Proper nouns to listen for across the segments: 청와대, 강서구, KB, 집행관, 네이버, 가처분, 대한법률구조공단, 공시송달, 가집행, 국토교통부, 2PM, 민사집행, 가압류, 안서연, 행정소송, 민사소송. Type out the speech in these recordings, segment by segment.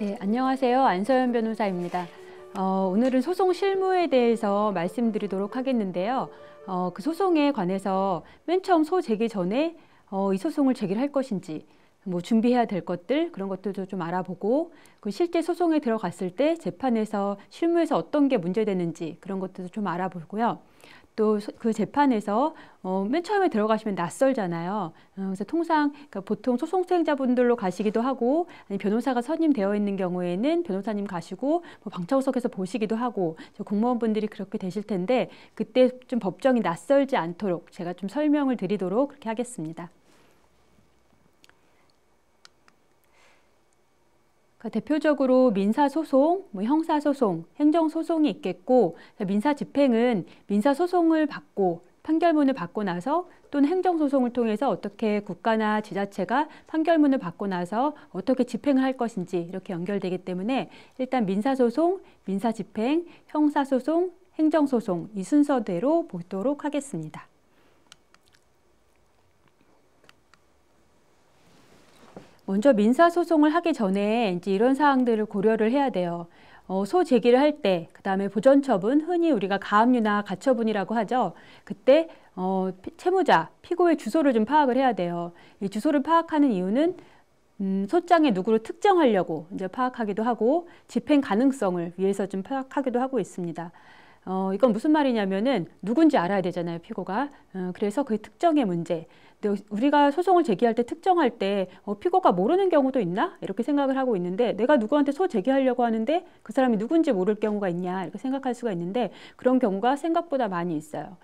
네, 안녕하세요. 안서연 변호사입니다. 오늘은 소송 실무에 대해서 말씀드리도록 하겠는데요. 그 소송에 관해서 맨 처음 소 제기 전에 이 소송을 제기할 것인지, 뭐 준비해야 될 것들, 그런 것들도 좀 알아보고, 그 실제 소송에 들어갔을 때 재판에서 실무에서 어떤 게 문제되는지 그런 것들도 좀 알아보고요. 또 그 재판에서 맨 처음에 들어가시면 낯설잖아요. 그래서 그러니까 보통 소송 수행자분들로 가시기도 하고, 아니 변호사가 선임되어 있는 경우에는 변호사님 가시고, 뭐 방청석에서 보시기도 하고, 공무원분들이 그렇게 되실 텐데, 그때 좀 법정이 낯설지 않도록 제가 좀 설명을 드리도록 그렇게 하겠습니다. 대표적으로 민사소송, 뭐 형사소송, 행정소송이 있겠고, 민사집행은 민사소송을 받고 판결문을 받고 나서, 또는 행정소송을 통해서 어떻게 국가나 지자체가 판결문을 받고 나서 어떻게 집행을 할 것인지 이렇게 연결되기 때문에, 일단 민사소송, 민사집행, 형사소송, 행정소송 이 순서대로 보도록 하겠습니다. 먼저 민사소송을 하기 전에 이제 이런 사항들을 고려를 해야 돼요. 소 제기를 할 때, 그 다음에 보전처분, 흔히 우리가 가압류나 가처분이라고 하죠. 그때 채무자, 피고의 주소를 좀 파악을 해야 돼요. 이 주소를 파악하는 이유는 소장의 누구를 특정하려고 이제 파악하기도 하고, 집행 가능성을 위해서 좀 파악하기도 하고 있습니다. 이건 무슨 말이냐면은 누군지 알아야 되잖아요, 피고가. 그래서 그 특정의 문제. 근데 우리가 소송을 제기할 때 특정할 때 피고가 모르는 경우도 있나? 이렇게 생각을 하고 있는데, 내가 누구한테 소 제기하려고 하는데 그 사람이 누군지 모를 경우가 있냐? 이렇게 생각할 수가 있는데, 그런 경우가 생각보다 많이 있어요.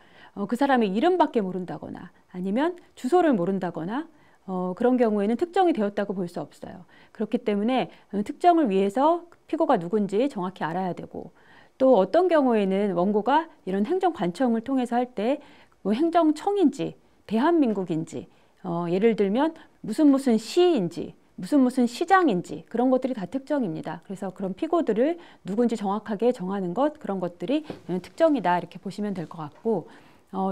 그 사람의 이름밖에 모른다거나, 아니면 주소를 모른다거나, 그런 경우에는 특정이 되었다고 볼 수 없어요. 그렇기 때문에 특정을 위해서 피고가 누군지 정확히 알아야 되고, 또 어떤 경우에는 원고가 이런 행정관청을 통해서 할 때 뭐 행정청인지 대한민국인지, 예를 들면 무슨 시인지 무슨 시장인지, 그런 것들이 다 특정입니다. 그래서 그런 피고들을 누군지 정확하게 정하는 것, 그런 것들이 특정이다 이렇게 보시면 될 것 같고,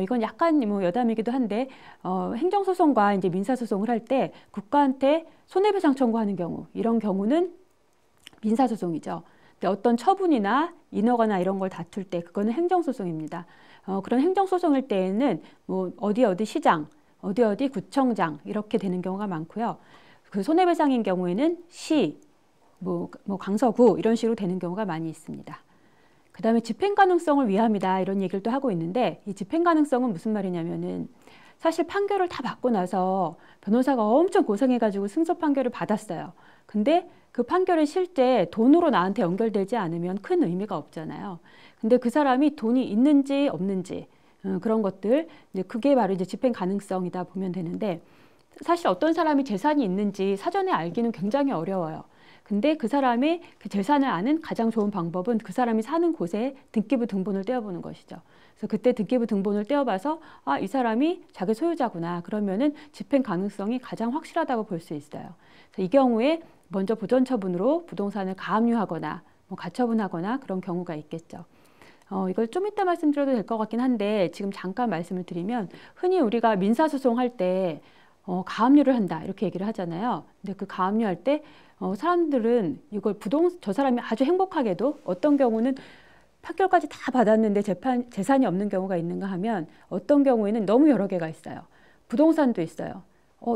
이건 약간 뭐 여담이기도 한데, 행정소송과 이제 민사소송을 할 때 국가한테 손해배상 청구하는 경우, 이런 경우는 민사소송이죠. 어떤 처분이나 인허가나 이런 걸 다툴 때, 그거는 행정소송입니다. 그런 행정소송일 때에는 뭐 어디 시장, 어디 구청장 이렇게 되는 경우가 많고요. 그 손해배상인 경우에는 시, 뭐 강서구 이런 식으로 되는 경우가 많이 있습니다. 그 다음에 집행 가능성을 위함이다 이런 얘기를 또 하고 있는데, 이 집행 가능성은 무슨 말이냐면은, 사실 판결을 다 받고 나서 변호사가 엄청 고생해가지고 승소 판결을 받았어요. 근데 그 판결이 실제 돈으로 나한테 연결되지 않으면 큰 의미가 없잖아요. 근데 그 사람이 돈이 있는지 없는지, 그런 것들, 이제 그게 바로 이제 집행 가능성이다 보면 되는데, 사실 어떤 사람이 재산이 있는지 사전에 알기는 굉장히 어려워요. 근데 그 사람의 그 재산을 아는 가장 좋은 방법은 그 사람이 사는 곳에 등기부 등본을 떼어보는 것이죠. 그래서 그때 등기부 등본을 떼어봐서, 아, 이 사람이 자기 소유자구나. 그러면은 집행 가능성이 가장 확실하다고 볼 수 있어요. 그래서 이 경우에 먼저 보전처분으로 부동산을 가압류하거나 뭐 가처분하거나 그런 경우가 있겠죠. 이걸 좀 이따 말씀드려도 될 것 같긴 한데, 지금 잠깐 말씀을 드리면, 흔히 우리가 민사소송 할 때 가압류를 한다 이렇게 얘기를 하잖아요. 근데 그 가압류 할 때 사람들은 이걸 저 사람이 아주 행복하게도, 어떤 경우는 판결까지 다 받았는데 재산이 없는 경우가 있는가 하면, 어떤 경우에는 너무 여러 개가 있어요. 부동산도 있어요.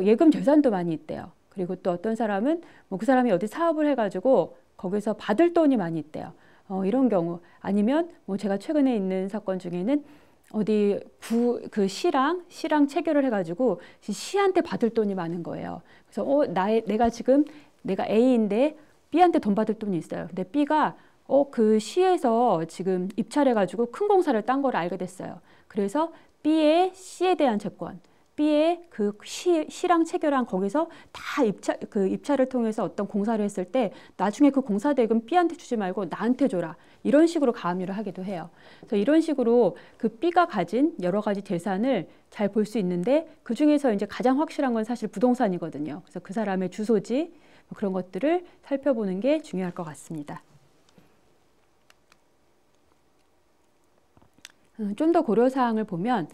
예금 재산도 많이 있대요. 그리고 또 어떤 사람은 뭐 그 사람이 어디 사업을 해가지고 거기서 받을 돈이 많이 있대요. 이런 경우, 아니면 뭐 제가 최근에 있는 사건 중에는 어디 그 시랑 체결을 해가지고 시한테 받을 돈이 많은 거예요. 그래서 내가 A인데 B한테 돈 받을 돈이 있어요. 근데 B가 그 시에서 지금 입찰해가지고 큰 공사를 딴 걸 알게 됐어요. 그래서 B의 C에 대한 채권, B의 그 시랑 체결한 거기서 다 입찰을 통해서 어떤 공사를 했을 때, 나중에 그 공사 대금 B한테 주지 말고 나한테 줘라, 이런 식으로 가압류를 하기도 해요. 그래서 이런 식으로 그 B가 가진 여러 가지 재산을 잘 볼 수 있는데, 그 중에서 이제 가장 확실한 건 사실 부동산이거든요. 그래서 그 사람의 주소지, 그런 것들을 살펴보는 게 중요할 것 같습니다. 좀 더 고려사항을 보면,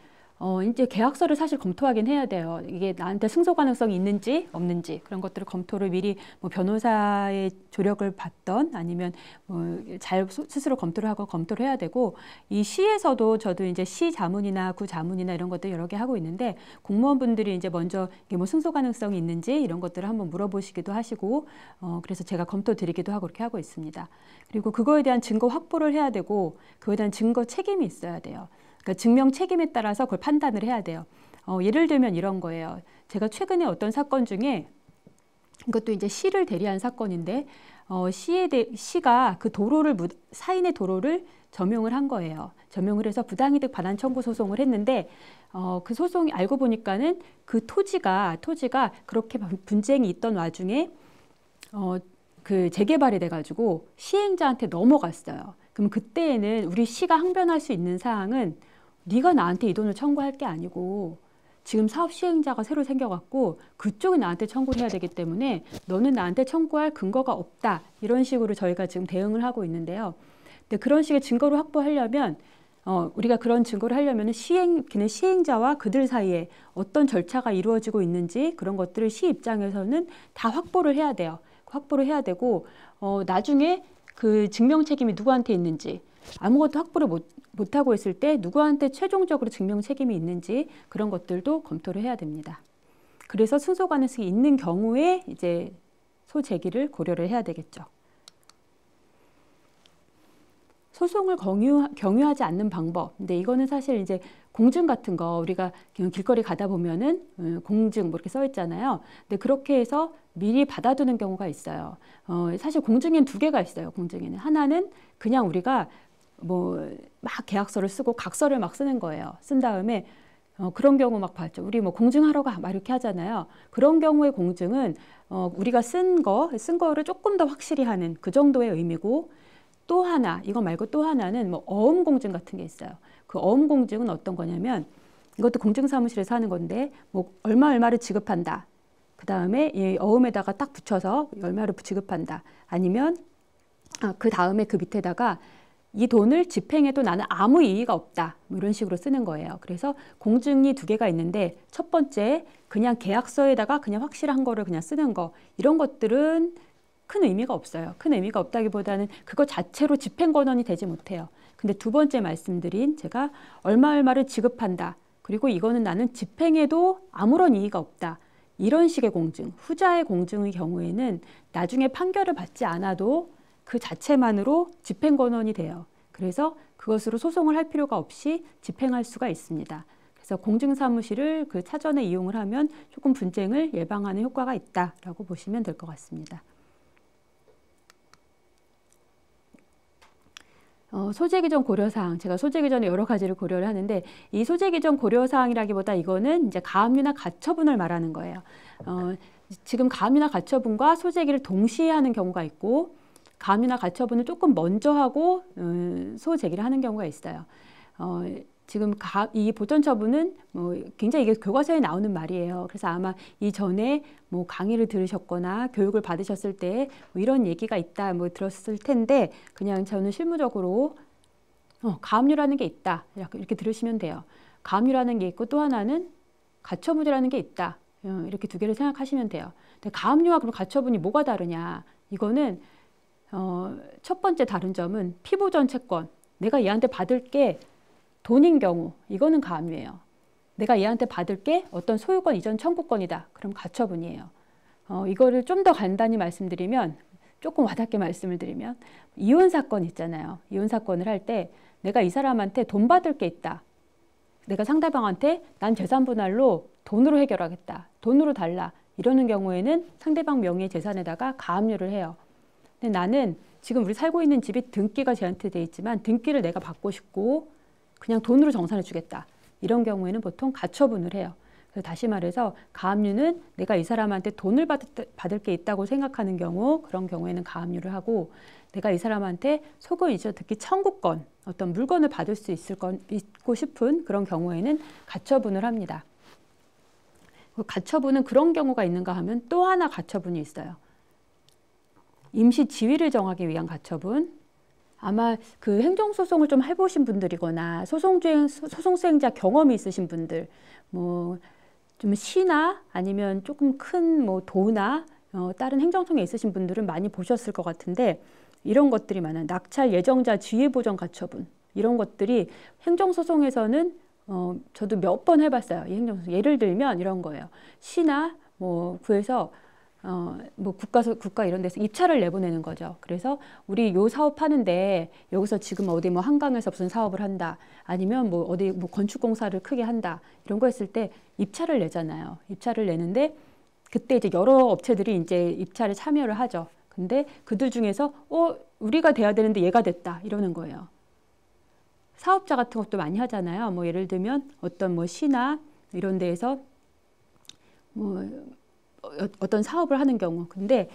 이제 계약서를 사실 검토하긴 해야 돼요. 이게 나한테 승소 가능성이 있는지 없는지 그런 것들을 검토를 미리 뭐 변호사의 조력을 받던 아니면 뭐 잘 스스로 검토를 하고 검토를 해야 되고, 이 시에서도 저도 이제 시 자문이나 구 자문이나 이런 것들 여러 개 하고 있는데, 공무원분들이 이제 먼저 이게 뭐 승소 가능성이 있는지 이런 것들을 한번 물어보시기도 하시고, 그래서 제가 검토 드리기도 하고 그렇게 하고 있습니다. 그리고 그거에 대한 증거 확보를 해야 되고, 그거에 대한 증거 책임이 있어야 돼요. 그러니까 증명 책임에 따라서 그걸 판단을 해야 돼요. 예를 들면 이런 거예요. 제가 최근에 어떤 사건 중에, 이것도 이제 시를 대리한 사건인데, 시가 그 도로를, 사인의 도로를 점용을 한 거예요. 점용을 해서 부당이득 반환 청구 소송을 했는데, 그 소송이 알고 보니까는 그 토지가 그렇게 분쟁이 있던 와중에, 그 재개발이 돼가지고 시행자한테 넘어갔어요. 그럼 그때에는 우리 시가 항변할 수 있는 사항은, 네가 나한테 이 돈을 청구할 게 아니고 지금 사업 시행자가 새로 생겨갖고 그쪽이 나한테 청구를 해야 되기 때문에 너는 나한테 청구할 근거가 없다, 이런 식으로 저희가 지금 대응을 하고 있는데요. 근데 그런 식의 증거를 확보하려면, 우리가 그런 증거를 하려면 시행자와 그들 사이에 어떤 절차가 이루어지고 있는지 그런 것들을 시 입장에서는 다 확보를 해야 돼요. 확보를 해야 되고, 나중에 그 증명 책임이 누구한테 있는지, 아무것도 확보를 못하고 있을 때 누구한테 최종적으로 증명 책임이 있는지 그런 것들도 검토를 해야 됩니다. 그래서 승소 가능성이 있는 경우에 이제 소 제기를 고려를 해야 되겠죠. 소송을 경유하지 않는 방법. 근데 이거는 사실 이제 공증 같은 거, 우리가 길거리 가다 보면은 공증 뭐 이렇게 써 있잖아요. 근데 그렇게 해서 미리 받아두는 경우가 있어요. 사실 공증에는 두 개가 있어요. 공증에는 하나는 그냥 우리가 뭐 막 계약서를 쓰고 각서를 막 쓰는 거예요. 쓴 다음에 그런 경우 막 봤죠. 우리 뭐 공증하러 가 막 이렇게 하잖아요. 그런 경우의 공증은 우리가 쓴 거를 조금 더 확실히 하는 그 정도의 의미고, 또 하나, 이거 말고 또 하나는 뭐 어음 공증 같은 게 있어요. 그 어음 공증은 어떤 거냐면, 이것도 공증사무실에서 하는 건데, 뭐 얼마를 지급한다. 그 다음에 이 어음에다가 딱 붙여서 얼마를 지급한다. 아니면 그 다음에 그 밑에다가 이 돈을 집행해도 나는 아무 이의가 없다. 뭐 이런 식으로 쓰는 거예요. 그래서 공증이 두 개가 있는데, 첫 번째 그냥 계약서에다가 그냥 확실한 거를 그냥 쓰는 거, 이런 것들은 큰 의미가 없어요. 큰 의미가 없다기보다는 그거 자체로 집행 권한이 되지 못해요. 근데 두 번째 말씀드린 제가 얼마를 지급한다. 그리고 이거는 나는 집행해도 아무런 이의가 없다. 이런 식의 공증, 후자의 공증의 경우에는 나중에 판결을 받지 않아도 그 자체만으로 집행 권한이 돼요. 그래서 그것으로 소송을 할 필요가 없이 집행할 수가 있습니다. 그래서 공증사무실을 그 사전에 이용을 하면 조금 분쟁을 예방하는 효과가 있다라고 보시면 될 것 같습니다. 소재기 전 고려사항, 제가 소재기 전에 여러 가지를 고려를 하는데, 이 소재기 전 고려사항이라기보다 이거는 이제 가압류나 가처분을 말하는 거예요. 지금 가압류나 가처분과 소재기를 동시에 하는 경우가 있고, 가압류나 가처분을 조금 먼저 하고 소재기를 하는 경우가 있어요. 지금 이 보전처분은 뭐 굉장히 이게 교과서에 나오는 말이에요. 그래서 아마 이전에 뭐 강의를 들으셨거나 교육을 받으셨을 때 뭐 이런 얘기가 있다 뭐 들었을 텐데, 그냥 저는 실무적으로 가압류라는 게 있다 이렇게 들으시면 돼요. 가압류라는 게 있고 또 하나는 가처분이라는 게 있다, 이렇게 두 개를 생각하시면 돼요. 근데 가압류와 그럼 가처분이 뭐가 다르냐, 이거는 첫 번째 다른 점은 피보전 채권, 내가 얘한테 받을 게 돈인 경우 이거는 가압류예요. 내가 얘한테 받을 게 어떤 소유권 이전 청구권이다. 그럼 가처분이에요. 이거를 좀 더 간단히 말씀드리면, 조금 와닿게 말씀을 드리면, 이혼 사건 있잖아요. 이혼 사건을 할 때 내가 이 사람한테 돈 받을 게 있다. 내가 상대방한테 난 재산 분할로 돈으로 해결하겠다. 돈으로 달라. 이러는 경우에는 상대방 명의의 재산에다가 가압류를 해요. 근데 나는 지금 우리 살고 있는 집이 등기가 제한테 돼 있지만 등기를 내가 받고 싶고 그냥 돈으로 정산해 주겠다. 이런 경우에는 보통 가처분을 해요. 그래서 다시 말해서 가압류는 내가 이 사람한테 돈을 받을 게 있다고 생각하는 경우, 그런 경우에는 가압류를 하고, 내가 이 사람한테 소급 이전 특히 청구권, 어떤 물건을 받을 수 있고 싶은 그런 경우에는 가처분을 합니다. 가처분은 그런 경우가 있는가 하면 또 하나 가처분이 있어요. 임시 지위를 정하기 위한 가처분, 아마 그 행정소송을 좀 해보신 분들이거나 소송 수행자 경험이 있으신 분들, 뭐 좀 시나 아니면 조금 큰 뭐 도나 다른 행정청에 있으신 분들은 많이 보셨을 것 같은데, 이런 것들이 많아요. 낙찰 예정자 지위보전 가처분, 이런 것들이 행정소송에서는 저도 몇 번 해봤어요. 이 행정소송. 예를 들면 이런 거예요. 시나 뭐 구에서 뭐 국가 이런 데서 입찰을 내보내는 거죠. 그래서 우리 요 사업 하는데 여기서 지금 어디 뭐 한강에서 무슨 사업을 한다, 아니면 뭐 어디 뭐 건축공사를 크게 한다, 이런 거 했을 때 입찰을 내잖아요. 입찰을 내는데 그때 이제 여러 업체들이 이제 입찰에 참여를 하죠. 근데 그들 중에서 우리가 돼야 되는데 얘가 됐다 이러는 거예요. 사업자 같은 것도 많이 하잖아요. 뭐 예를 들면 어떤 뭐 시나 이런 데에서 뭐 어떤 사업을 하는 경우, 근데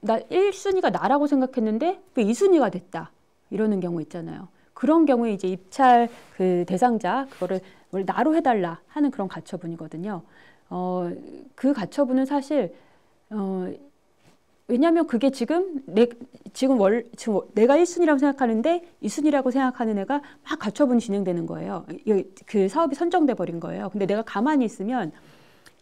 나 1순위가 나라고 생각했는데 그 2순위가 됐다 이러는 경우 있잖아요. 그런 경우에 이제 입찰 그 대상자 그거를 나로 해달라 하는 그런 가처분이거든요. 그 가처분은 사실 왜냐하면 그게 지금 내가 1순위라고 생각하는데 2순위라고 생각하는 애가 막 가처분이 진행되는 거예요. 그 사업이 선정돼 버린 거예요. 근데 내가 가만히 있으면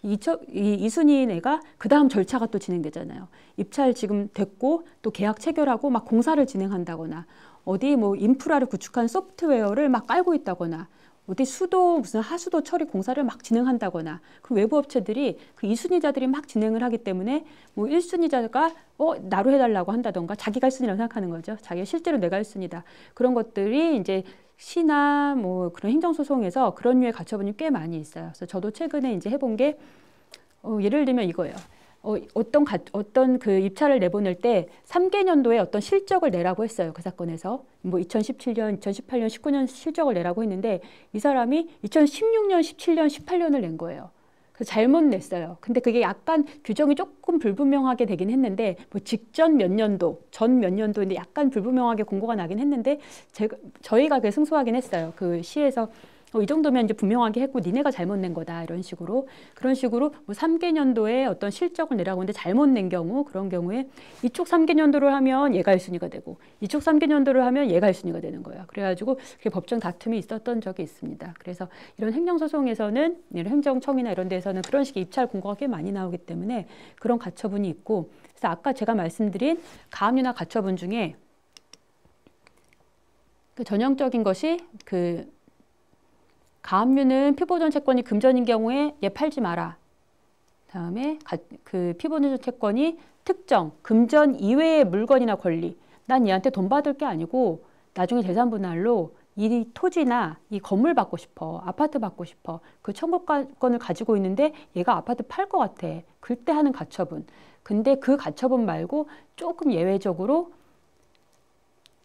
이 2순위인 애가 그 다음 절차가 또 진행되잖아요. 입찰 지금 됐고 또 계약 체결하고 막 공사를 진행한다거나, 어디 뭐 인프라를 구축한 소프트웨어를 막 깔고 있다거나, 어디 수도 무슨 하수도 처리 공사를 막 진행한다거나, 그 외부 업체들이 그 2순위자들이 막 진행을 하기 때문에 뭐 1순위자가 나로 해달라고 한다던가, 자기가 1순위라고 생각하는 거죠. 자기가 실제로 내가 1순위다. 그런 것들이 이제 시나 뭐 그런 행정소송에서 그런 류의 가처분이 꽤 많이 있어요. 그래서 저도 최근에 이제 해본 게 예를 들면 이거예요. 어떤 그 입찰을 내보낼 때 3개년도에 어떤 실적을 내라고 했어요. 그 사건에서. 뭐 2017년, 2018년, 19년 실적을 내라고 했는데 이 사람이 2016년, 17년, 18년을 낸 거예요. 그래서 잘못 냈어요. 근데 그게 약간 규정이 조금 불분명하게 되긴 했는데, 뭐 직전 몇 년도, 전 몇 년도인데 약간 불분명하게 공고가 나긴 했는데 저희가 그 승소하긴 했어요. 그 시에서. 이 정도면 이제 분명하게 했고 니네가 잘못 낸 거다 이런 식으로. 그런 식으로 뭐 3개년도에 어떤 실적을 내라고 하는데 잘못 낸 경우, 그런 경우에 이쪽 3개년도를 하면 얘가 1순위가 되고 이쪽 3개년도를 하면 얘가 1순위가 되는 거예요. 그래가지고 그게 법정 다툼이 있었던 적이 있습니다. 그래서 이런 행정소송에서는, 이런 행정청이나 이런 데에서는 그런 식의 입찰 공고가 꽤 많이 나오기 때문에 그런 가처분이 있고, 그래서 아까 제가 말씀드린 가압류나 가처분 중에 그 전형적인 것이 그 가압류는 피보전 채권이 금전인 경우에 얘 팔지 마라. 다음에 그 피보전 채권이 특정 금전 이외의 물건이나 권리, 난 얘한테 돈 받을 게 아니고 나중에 재산 분할로 이 토지나 이 건물 받고 싶어, 아파트 받고 싶어, 그 청구권을 가지고 있는데 얘가 아파트 팔 것 같아, 그때 하는 가처분. 근데 그 가처분 말고 조금 예외적으로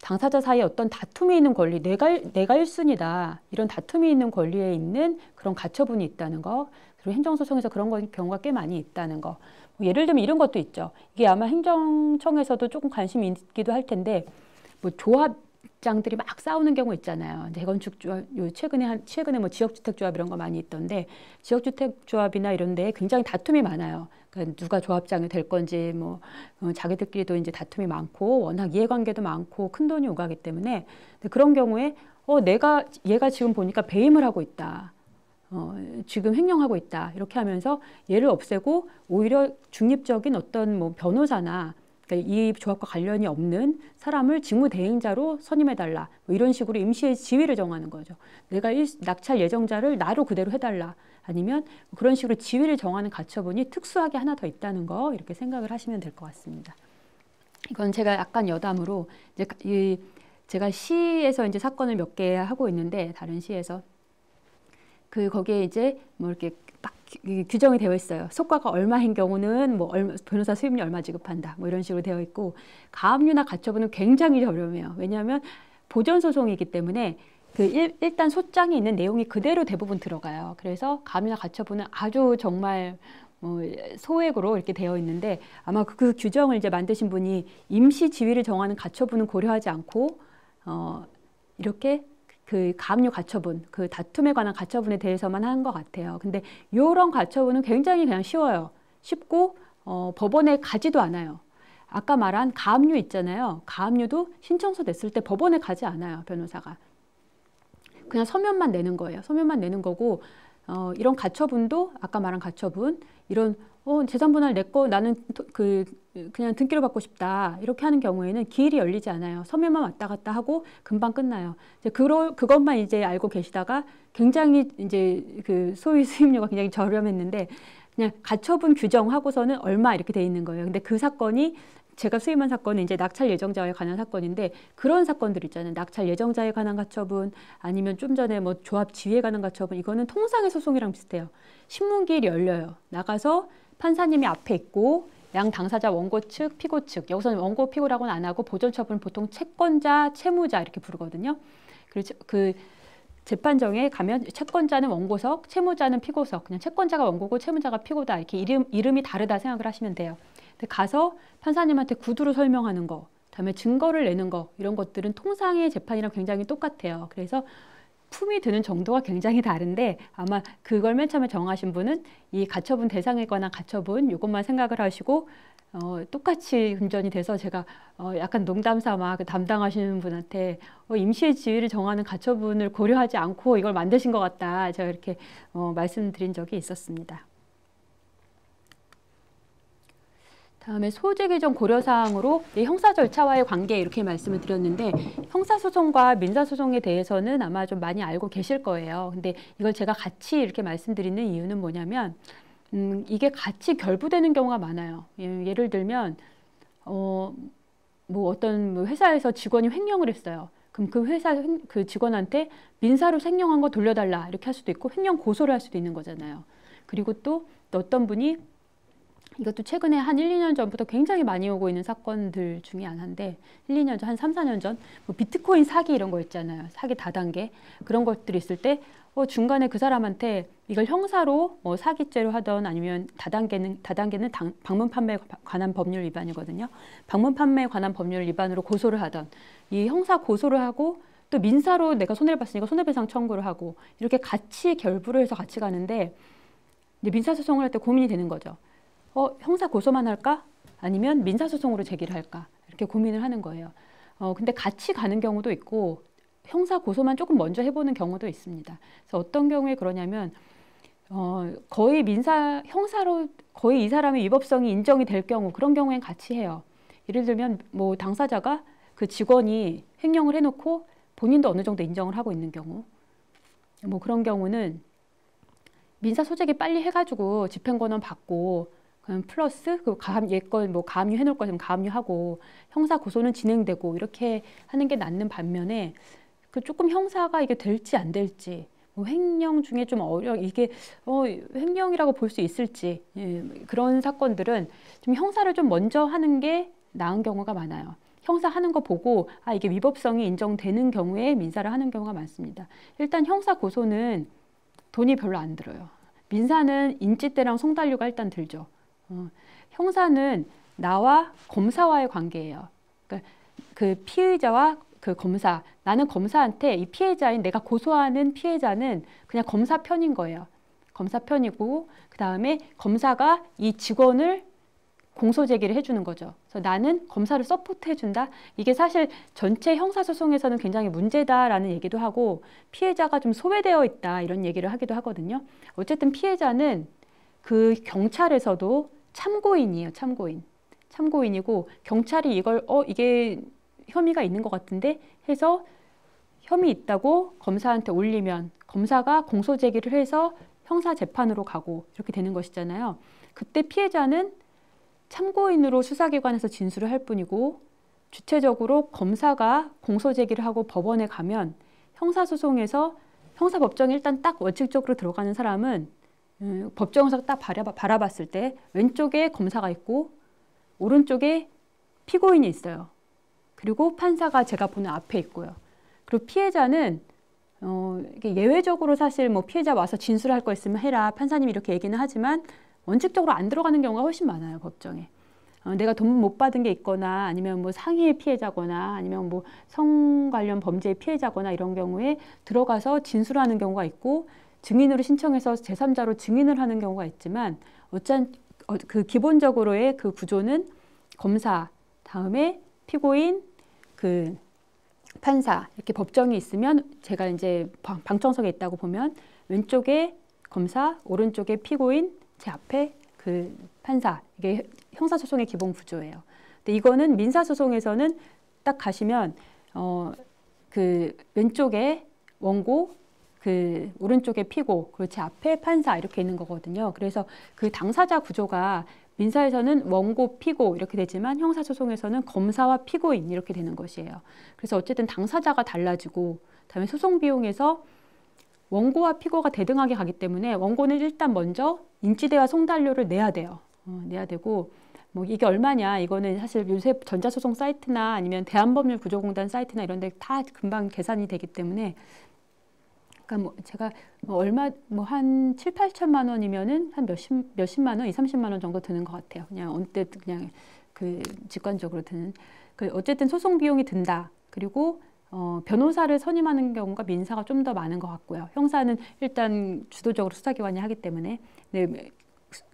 당사자 사이에 어떤 다툼이 있는 권리, 내가 1순위다 이런 다툼이 있는 권리에 있는 그런 가처분이 있다는 거, 그리고 행정소송에서 그런 경우가 꽤 많이 있다는 거. 뭐 예를 들면 이런 것도 있죠. 이게 아마 행정청에서도 조금 관심이 있기도 할 텐데, 뭐 조합장들이 막 싸우는 경우 있잖아요. 재건축 조합, 최근에 뭐 지역주택 조합 이런 거 많이 있던데, 지역주택 조합이나 이런 데에 굉장히 다툼이 많아요. 그러니까 누가 조합장이 될 건지 뭐 자기들끼리도 이제 다툼이 많고 워낙 이해관계도 많고 큰 돈이 오가기 때문에, 그런 경우에 내가 얘가 지금 보니까 배임을 하고 있다, 지금 횡령하고 있다 이렇게 하면서 얘를 없애고 오히려 중립적인 어떤 뭐 변호사나, 그러니까 이 조합과 관련이 없는 사람을 직무대행자로 선임해달라, 뭐 이런 식으로 임시의 지위를 정하는 거죠. 내가 낙찰 예정자를 나로 그대로 해달라, 아니면 그런 식으로 지위를 정하는 가처분이 특수하게 하나 더 있다는 거, 이렇게 생각을 하시면 될 것 같습니다. 이건 제가 약간 여담으로 이제 제가 시에서 이제 사건을 몇 개 하고 있는데, 다른 시에서 그 거기에 이제 뭐 이렇게 딱 규정이 되어 있어요. 속가가 얼마인 경우는 뭐 얼마, 변호사 수임료 얼마 지급한다 뭐 이런 식으로 되어 있고, 가압류나 가처분은 굉장히 저렴해요. 왜냐하면 보전 소송이기 때문에 일단 소장에 있는 내용이 그대로 대부분 들어가요. 그래서 가압류나 가처분은 아주 정말 뭐 소액으로 이렇게 되어 있는데, 아마 그 규정을 이제 만드신 분이 임시 지위를 정하는 가처분은 고려하지 않고 이렇게 그 가압류 가처분, 그 다툼에 관한 가처분에 대해서만 한 것 같아요. 근데 이런 가처분은 굉장히 그냥 쉬워요. 쉽고 법원에 가지도 않아요. 아까 말한 가압류 있잖아요. 가압류도 신청서 냈을 때 법원에 가지 않아요. 변호사가. 그냥 서면만 내는 거예요. 서면만 내는 거고 이런 가처분도 아까 말한 가처분 이런 재산분할 내 거 나는 그냥 등기로 받고 싶다 이렇게 하는 경우에는 기일이 열리지 않아요. 서면만 왔다 갔다 하고 금방 끝나요. 이제 그것만 이제 알고 계시다가 굉장히 이제 그 소위 수임료가 굉장히 저렴했는데 그냥 가처분 규정하고서는 얼마 이렇게 돼 있는 거예요. 근데 그 사건이 제가 수임한 사건은 이제 낙찰 예정자에 관한 사건인데 그런 사건들 있잖아요. 낙찰 예정자에 관한 가처분 아니면 좀 전에 뭐 조합 지위에 관한 가처분 이거는 통상의 소송이랑 비슷해요. 신문기일이 열려요. 나가서 판사님이 앞에 있고 양 당사자 원고 측, 피고 측 여기서는 원고 피고라고는 안 하고 보전 처분은 보통 채권자, 채무자 이렇게 부르거든요. 그리고 그 재판정에 가면 채권자는 원고석, 채무자는 피고석 그냥 채권자가 원고고 채무자가 피고다 이렇게 이름이 다르다 생각을 하시면 돼요. 가서 판사님한테 구두로 설명하는 거, 그다음에 증거를 내는 거 이런 것들은 통상의 재판이랑 굉장히 똑같아요. 그래서 품이 드는 정도가 굉장히 다른데 아마 그걸 맨 처음에 정하신 분은 이 가처분 대상에 관한 가처분 이것만 생각을 하시고 똑같이 금전이 돼서 제가 약간 농담삼아 그 담당하시는 분한테 임시의 지위를 정하는 가처분을 고려하지 않고 이걸 만드신 것 같다 제가 이렇게 말씀드린 적이 있었습니다. 다음에 소재 개정 고려사항으로 형사 절차와의 관계 이렇게 말씀을 드렸는데 형사소송과 민사소송에 대해서는 아마 좀 많이 알고 계실 거예요. 근데 이걸 제가 같이 이렇게 말씀드리는 이유는 뭐냐면 이게 같이 결부되는 경우가 많아요. 예를 들면 어떤 회사에서 직원이 횡령을 했어요. 그럼 그 회사 그 직원한테 민사로 횡령한 거 돌려달라 이렇게 할 수도 있고 횡령 고소를 할 수도 있는 거잖아요. 그리고 또 어떤 분이 이것도 최근에 한 1, 2년 전부터 굉장히 많이 오고 있는 사건들 중에 하나인데 1, 2년 전, 한 3, 4년 전 비트코인 사기 이런 거 있잖아요. 사기 다단계 그런 것들이 있을 때 중간에 그 사람한테 이걸 형사로 사기죄로 하던 아니면 다단계는 방문 판매에 관한 법률 위반이거든요. 방문 판매에 관한 법률 위반으로 고소를 하던 이 형사 고소를 하고 또 민사로 내가 손해를 봤으니까 손해배상 청구를 하고 이렇게 같이 결부를 해서 같이 가는데 이제 민사소송을 할 때 고민이 되는 거죠. 형사 고소만 할까? 아니면 민사소송으로 제기를 할까? 이렇게 고민을 하는 거예요. 근데 같이 가는 경우도 있고 형사 고소만 조금 먼저 해보는 경우도 있습니다. 그래서 어떤 경우에 그러냐면 거의 형사로 거의 이 사람의 위법성이 인정이 될 경우 그런 경우엔 같이 해요. 예를 들면 당사자가 그 직원이 횡령을 해놓고 본인도 어느 정도 인정을 하고 있는 경우 그런 경우는 민사 소재기 빨리 해가지고 집행권원 받고 플러스 그 예건 가압류 해놓을 거 있으면 가압류하고 형사 고소는 진행되고 이렇게 하는 게 낫는 반면에 그 조금 형사가 이게 될지 안 될지 횡령 중에 좀 이게 횡령이라고 볼 수 있을지 그런 사건들은 좀 형사를 좀 먼저 하는 게 나은 경우가 많아요. 형사 하는 거 보고 아 이게 위법성이 인정되는 경우에 민사를 하는 경우가 많습니다. 일단 형사 고소는 돈이 별로 안 들어요. 민사는 인지대랑 송달료가 일단 들죠. 형사는 나와 검사와의 관계예요. 그러니까 그 피의자와 그 검사, 나는 검사한테 이 피해자인 내가 고소하는 피해자는 그냥 검사 편인 거예요. 검사 편이고 그 다음에 검사가 이 직원을 공소 제기를 해주는 거죠. 그래서 나는 검사를 서포트해준다. 이게 사실 전체 형사소송에서는 굉장히 문제다라는 얘기도 하고 피해자가 좀 소외되어 있다 이런 얘기를 하기도 하거든요. 어쨌든 피해자는 그 경찰에서도 참고인이에요. 참고인이고 경찰이 이걸 이게 혐의가 있는 것 같은데 해서 혐의 있다고 검사한테 올리면 검사가 공소 제기를 해서 형사 재판으로 가고 이렇게 되는 것이잖아요. 그때 피해자는 참고인으로 수사기관에서 진술을 할 뿐이고 주체적으로 검사가 공소 제기를 하고 법원에 가면 형사소송에서 형사법정에 일단 딱 원칙적으로 들어가는 사람은 법정에서 딱 바라봤을 때 왼쪽에 검사가 있고 오른쪽에 피고인이 있어요. 그리고 판사가 제가 보는 앞에 있고요. 그리고 피해자는 이게 예외적으로 사실 피해자 와서 진술할 거 있으면 해라 판사님이 이렇게 얘기는 하지만 원칙적으로 안 들어가는 경우가 훨씬 많아요. 법정에. 내가 돈 못 받은 게 있거나 아니면 상해의 피해자거나 아니면 성 관련 범죄의 피해자거나 이런 경우에 들어가서 진술하는 경우가 있고 증인으로 신청해서 제3자로 증인을 하는 경우가 있지만 그 기본적으로의 그 구조는 검사, 다음에 피고인, 그 판사, 이렇게 법정이 있으면 제가 이제 방청석에 있다고 보면 왼쪽에 검사, 오른쪽에 피고인, 제 앞에 그 판사. 이게 형사소송의 기본 구조예요. 근데 이거는 민사소송에서는 딱 가시면 그 왼쪽에 원고, 그 오른쪽에 피고, 그리고 제 앞에 판사 이렇게 있는 거거든요. 그래서 그 당사자 구조가 민사에서는 원고, 피고 이렇게 되지만 형사소송에서는 검사와 피고인 이렇게 되는 것이에요. 그래서 어쨌든 당사자가 달라지고 그다음에 소송 비용에서 원고와 피고가 대등하게 가기 때문에 원고는 일단 먼저 인치대와 송달료를 내야 돼요. 내야 되고 뭐 이게 얼마냐 이거는 사실 요새 전자소송 사이트나 아니면 대한법률구조공단 사이트나 이런 데 다 금방 계산이 되기 때문에 그러니까 뭐 제가 뭐 얼마 뭐 한 7, 8천만 원이면은 한 몇십만 원, 2, 30만 원 정도 드는 것 같아요. 그냥 언뜻 그냥 그 직관적으로 드는. 그 어쨌든 소송 비용이 든다. 그리고 변호사를 선임하는 경우가 민사가 좀 더 많은 것 같고요. 형사는 일단 주도적으로 수사기관이 하기 때문에 네,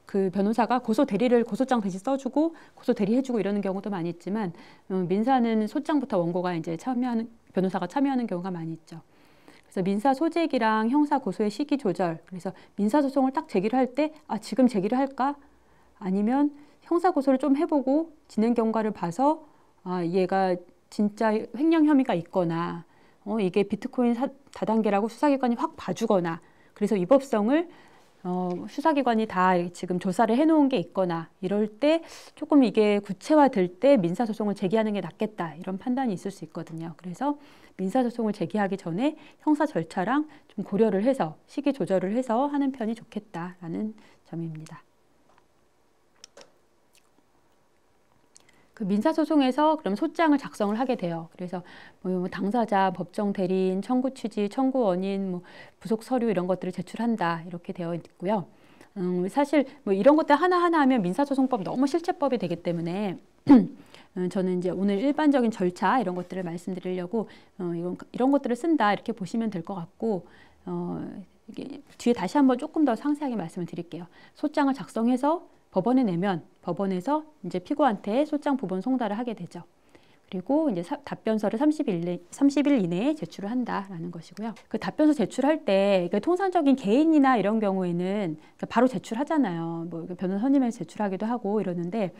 그 변호사가 고소 대리를 고소장 대신 써주고 고소 대리해주고 이러는 경우도 많이 있지만 민사는 소장부터 원고가 이제 참여하는 변호사가 참여하는 경우가 많이 있죠. 그래서 민사 소재기랑 형사 고소의 시기 조절, 그래서 민사 소송을 딱 제기를 할 때 아 지금 제기를 할까? 아니면 형사 고소를 좀 해보고 진행 경과를 봐서 아 얘가 진짜 횡령 혐의가 있거나 이게 비트코인 다단계라고 수사기관이 확 봐주거나 그래서 위법성을 수사기관이 다 지금 조사를 해놓은 게 있거나 이럴 때 조금 이게 구체화될 때 민사소송을 제기하는 게 낫겠다 이런 판단이 있을 수 있거든요. 그래서 민사소송을 제기하기 전에 형사 절차랑 좀 고려를 해서 시기 조절을 해서 하는 편이 좋겠다라는 점입니다. 그 민사소송에서 그럼 소장을 작성을 하게 돼요. 그래서 뭐 당사자, 법정 대리인, 청구 취지, 청구 원인, 뭐 부속 서류 이런 것들을 제출한다 이렇게 되어 있고요. 사실 뭐 이런 것들 하나하나 하면 민사소송법 너무 실체법이 되기 때문에 저는 이제 오늘 일반적인 절차 이런 것들을 말씀드리려고 이런 것들을 쓴다 이렇게 보시면 될 것 같고 이게 뒤에 다시 한번 조금 더 상세하게 말씀을 드릴게요. 소장을 작성해서 법원에 내면 법원에서 이제 피고한테 소장 부본 송달을 하게 되죠. 그리고 이제 답변서를 30일 이내에 제출을 한다라는 것이고요. 그 답변서 제출할 때 통상적인 개인이나 이런 경우에는 바로 제출하잖아요. 뭐 변호사 선임해서 제출하기도 하고 이러는데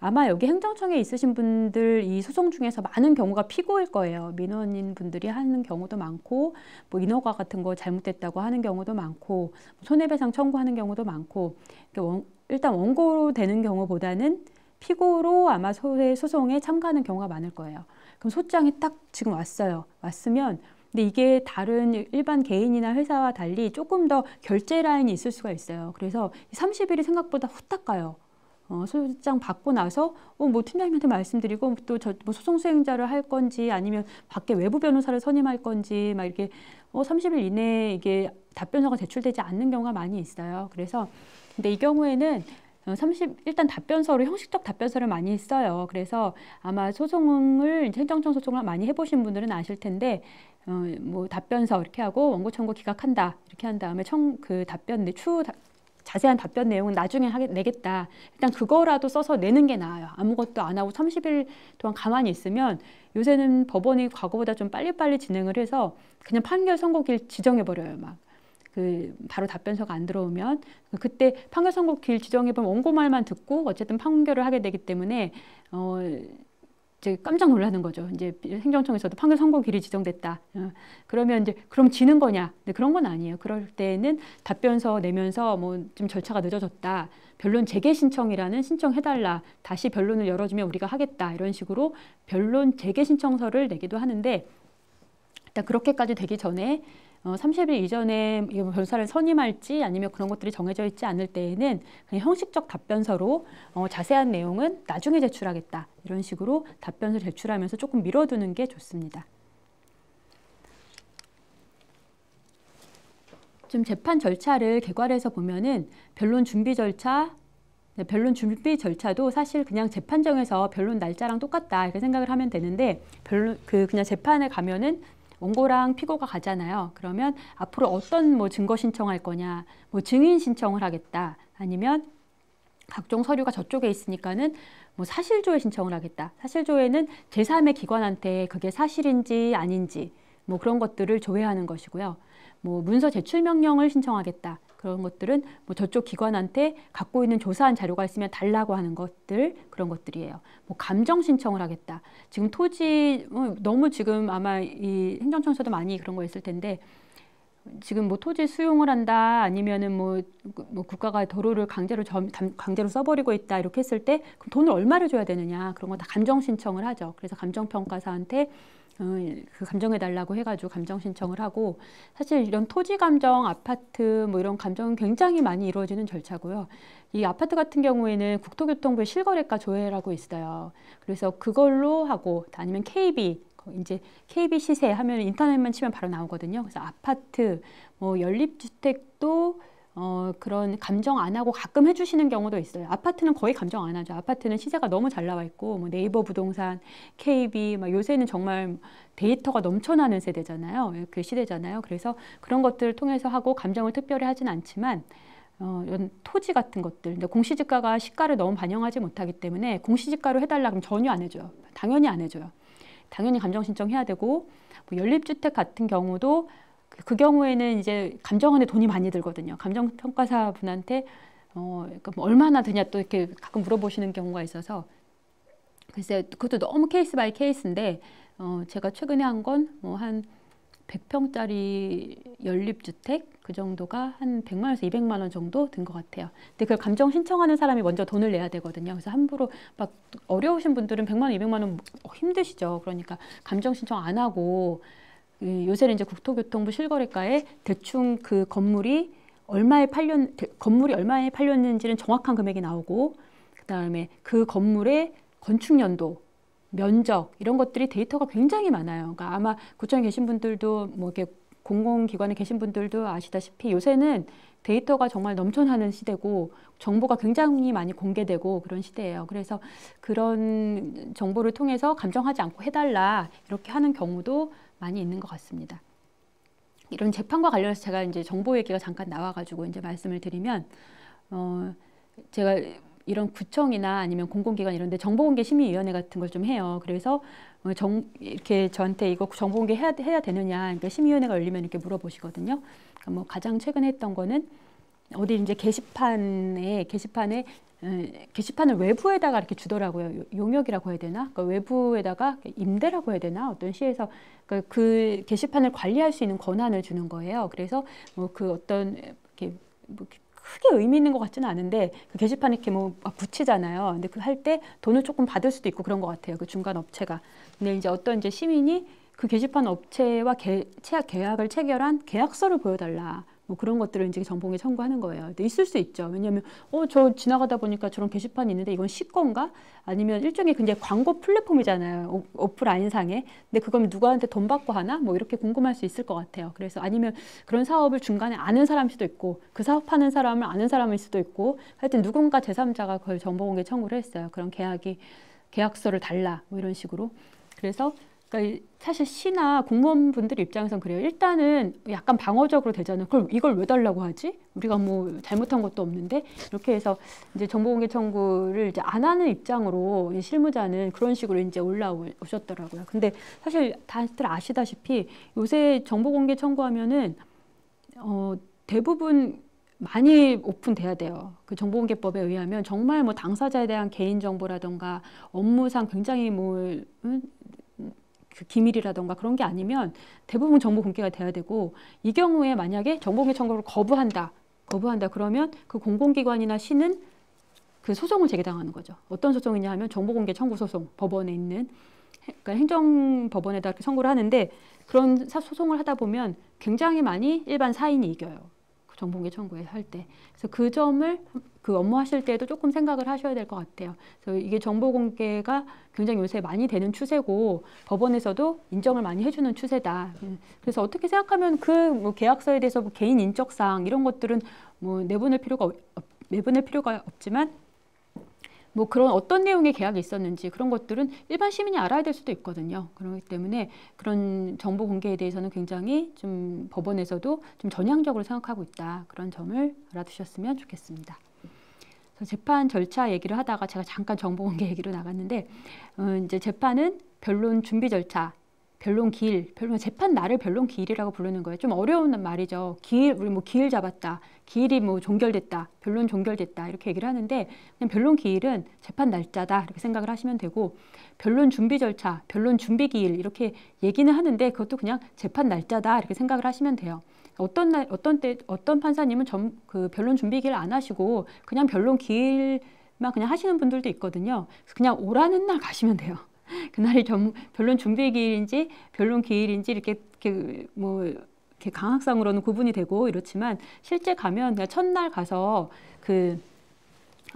아마 여기 행정청에 있으신 분들 이 소송 중에서 많은 경우가 피고일 거예요. 민원인 분들이 하는 경우도 많고 뭐 인허가 같은 거 잘못됐다고 하는 경우도 많고 손해배상 청구하는 경우도 많고 일단 원고로 되는 경우보다는 피고로 아마 소송에 참가하는 경우가 많을 거예요. 그럼 소장이 딱 지금 왔어요. 왔으면 근데 이게 다른 일반 개인이나 회사와 달리 조금 더 결제 라인이 있을 수가 있어요. 그래서 30일이 생각보다 후딱 가요. 소장 받고 나서 뭐 팀장님한테 말씀드리고 또 저 뭐 소송 수행자를 할 건지 아니면 밖에 외부 변호사를 선임할 건지 막 이렇게 30일 이내에 이게 답변서가 제출되지 않는 경우가 많이 있어요. 그래서 근데 이 경우에는 일단 답변서로 형식적 답변서를 많이 써요. 그래서 아마 소송을 행정청 소송을 많이 해보신 분들은 아실 텐데 뭐 답변서 이렇게 하고 원고 청구 기각한다 이렇게 한 다음에 그 답변 자세한 답변 내용은 나중에 내겠다. 일단 그거라도 써서 내는 게 나아요. 아무것도 안 하고 30일 동안 가만히 있으면 요새는 법원이 과거보다 좀 빨리빨리 진행을 해서 그냥 판결 선고일 지정해버려요. 막. 바로 답변서가 안 들어오면 그때 판결 선고 길 지정해보면 원고 말만 듣고 어쨌든 판결을 하게 되기 때문에 이제 깜짝 놀라는 거죠. 이제 행정청에서도 판결 선고 길이 지정됐다. 그러면 이제 그럼 지는 거냐? 근데 그런 건 아니에요. 그럴 때는 답변서 내면서 뭐 좀 절차가 늦어졌다. 변론 재개 신청이라는 신청해달라. 다시 변론을 열어주면 우리가 하겠다. 이런 식으로 변론 재개 신청서를 내기도 하는데 일단 그렇게까지 되기 전에 30일 이전에 변호사를 선임할지 아니면 그런 것들이 정해져 있지 않을 때에는 그냥 형식적 답변서로 자세한 내용은 나중에 제출하겠다. 이런 식으로 답변서 제출하면서 조금 미뤄두는 게 좋습니다. 좀 재판 절차를 개괄해서 보면은 변론 준비 절차도 사실 그냥 재판정에서 변론 날짜랑 똑같다. 이렇게 생각을 하면 되는데 그냥 재판에 가면은 원고랑 피고가 가잖아요. 그러면 앞으로 어떤 뭐 증거 신청할 거냐, 뭐 증인 신청을 하겠다, 아니면 각종 서류가 저쪽에 있으니까는 뭐 사실조회 신청을 하겠다. 사실조회는 제3의 기관한테 그게 사실인지 아닌지 뭐 그런 것들을 조회하는 것이고요. 뭐 문서 제출 명령을 신청하겠다. 그런 것들은 뭐 저쪽 기관한테 갖고 있는 조사한 자료가 있으면 달라고 하는 것들, 그런 것들이에요. 뭐 감정 신청을 하겠다. 지금 토지 너무 지금 아마 이 행정청에서도 많이 그런 거 있을 텐데 지금 뭐 토지 수용을 한다 아니면은 뭐 국가가 도로를 강제로 써버리고 있다 이렇게 했을 때 그럼 돈을 얼마를 줘야 되느냐 그런 거 다 감정 신청을 하죠. 그래서 감정평가사한테 그 감정해달라고 해가지고 감정 신청을 하고 사실 이런 토지 감정, 아파트 뭐 이런 감정은 굉장히 많이 이루어지는 절차고요. 이 아파트 같은 경우에는 국토교통부의 실거래가 조회라고 있어요. 그래서 그걸로 하고 아니면 KB 이제 KB 시세 하면 인터넷만 치면 바로 나오거든요. 그래서 아파트, 뭐 연립주택도 그런 감정 안 하고 가끔 해주시는 경우도 있어요. 아파트는 거의 감정 안 하죠. 아파트는 시세가 너무 잘 나와 있고 뭐 네이버 부동산, KB 막 요새는 정말 데이터가 넘쳐나는 세대잖아요. 그 시대잖아요. 그래서 그런 것들을 통해서 하고 감정을 특별히 하진 않지만 이런 토지 같은 것들, 근데 공시지가가 시가를 너무 반영하지 못하기 때문에 공시지가로 해달라 그러면 전혀 안 해줘요. 당연히 안 해줘요. 당연히 감정 신청해야 되고 뭐 연립주택 같은 경우도 그 경우에는 이제 감정원에 돈이 많이 들거든요. 감정평가사 분한테 그러니까 뭐 얼마나 드냐 또 이렇게 가끔 물어보시는 경우가 있어서 글쎄 그것도 너무 케이스 바이 케이스인데 제가 최근에 한 건 뭐 한 100평짜리 연립주택 그 정도가 한 100만 원에서 200만 원 정도 든 것 같아요. 근데 그 감정 신청하는 사람이 먼저 돈을 내야 되거든요. 그래서 함부로 막 어려우신 분들은 100만 원, 200만 원 힘드시죠. 그러니까 감정 신청 안 하고 요새는 이제 국토교통부 실거래가에 대충 그 건물이 얼마에 팔렸는지는 정확한 금액이 나오고 그다음에 그 건물의 건축 연도 면적 이런 것들이 데이터가 굉장히 많아요. 그러니까 아마 구청에 계신 분들도 뭐 이렇게 공공기관에 계신 분들도 아시다시피 요새는 데이터가 정말 넘쳐나는 시대고 정보가 굉장히 많이 공개되고 그런 시대예요. 그래서 그런 정보를 통해서 감정하지 않고 해달라 이렇게 하는 경우도 많이 있는 것 같습니다. 이런 재판과 관련해서 제가 이제 정보 얘기가 잠깐 나와가지고 이제 말씀을 드리면 제가 이런 구청이나 아니면 공공기관 이런데 정보공개심의위원회 같은 걸 좀 해요. 그래서 이렇게 저한테 이거 정보공개 해야 되느냐, 그러니까 심의위원회가 열리면 이렇게 물어보시거든요. 그러니까 뭐 가장 최근에 했던 거는 어디 이제 게시판을 외부에다가 이렇게 주더라고요. 용역이라고 해야 되나? 그러니까 외부에다가 임대라고 해야 되나? 어떤 시에서 그러니까 그 게시판을 관리할 수 있는 권한을 주는 거예요. 그래서 뭐 그 어떤 이렇게 뭐 크게 의미 있는 것 같지는 않은데 그 게시판에 이렇게 뭐 붙이잖아요. 근데 그 할 때 돈을 조금 받을 수도 있고 그런 것 같아요. 그 중간 업체가. 근데 이제 어떤 이제 시민이 그 게시판 업체와 계약을 체결한 계약서를 보여달라. 뭐 그런 것들을 이제 정보공개 청구하는 거예요. 근데 있을 수 있죠. 왜냐하면 저 지나가다 보니까 저런 게시판이 있는데 이건 시건가? 아니면 일종의 굉장히 광고 플랫폼이잖아요. 오프라인상에. 근데 그건 누구한테 돈 받고 하나? 뭐 이렇게 궁금할 수 있을 것 같아요. 그래서 아니면 그런 사업을 중간에 아는 사람일 수도 있고 그 사업하는 사람을 아는 사람일 수도 있고 하여튼 누군가 제3자가 그걸 정보공개 청구를 했어요. 그런 계약서를 달라. 뭐 이런 식으로. 그래서 그러니까 사실 시나 공무원분들 입장에선 그래요. 일단은 약간 방어적으로 되잖아요. 그걸 이걸 왜 달라고 하지? 우리가 뭐 잘못한 것도 없는데 이렇게 해서 이제 정보공개 청구를 이제 안 하는 입장으로 실무자는 그런 식으로 이제 올라오셨더라고요. 근데 사실 다들 아시다시피 요새 정보공개 청구하면은 대부분 많이 오픈돼야 돼요. 그 정보공개법에 의하면 정말 뭐 당사자에 대한 개인정보라던가 업무상 굉장히 뭐 그 기밀이라던가 그런 게 아니면 대부분 정보 공개가 돼야 되고 이 경우에 만약에 정보공개 청구를 거부한다 그러면 그 공공기관이나 시는 그 소송을 제기당하는 거죠. 어떤 소송이냐 하면 정보공개 청구 소송 법원에 있는 그러니까 행정법원에다 이렇게 청구를 하는데 그런 소송을 하다 보면 굉장히 많이 일반 사인이 이겨요. 정보공개 청구에 할 때. 그래서 그 점을 그 업무 하실 때도 조금 생각을 하셔야 될 것 같아요. 그래서 이게 정보공개가 굉장히 요새 많이 되는 추세고 법원에서도 인정을 많이 해주는 추세다. 그래서 어떻게 생각하면 그 뭐 계약서에 대해서 뭐 개인 인적사항 이런 것들은 뭐 내보낼 필요가 없지만 뭐 그런 어떤 내용의 계약이 있었는지 그런 것들은 일반 시민이 알아야 될 수도 있거든요. 그렇기 때문에 그런 정보 공개에 대해서는 굉장히 좀 법원에서도 좀 전향적으로 생각하고 있다. 그런 점을 알아두셨으면 좋겠습니다. 재판 절차 얘기를 하다가 제가 잠깐 정보공개 얘기로 나갔는데 이제 재판은 변론 준비 절차, 변론 기일, 재판 날을 변론 기일이라고 부르는 거예요. 좀 어려운 말이죠. 기일, 우리 뭐 기일 잡았다, 기일이 뭐 종결됐다, 변론 종결됐다 이렇게 얘기를 하는데 그냥 변론 기일은 재판 날짜다 이렇게 생각을 하시면 되고 변론 준비 절차, 변론 준비 기일 이렇게 얘기는 하는데 그것도 그냥 재판 날짜다 이렇게 생각을 하시면 돼요. 어떤 날, 어떤 때, 어떤 판사님은 그 변론 준비 기일 안 하시고 그냥 변론 기일만 그냥 하시는 분들도 있거든요. 그래서 그냥 오라는 날 가시면 돼요. 그날이 변론 준비 기일인지 변론 기일인지 이렇게 뭐 이렇게 강학상으로는 구분이 되고 이렇지만 실제 가면 그냥 첫날 가서 그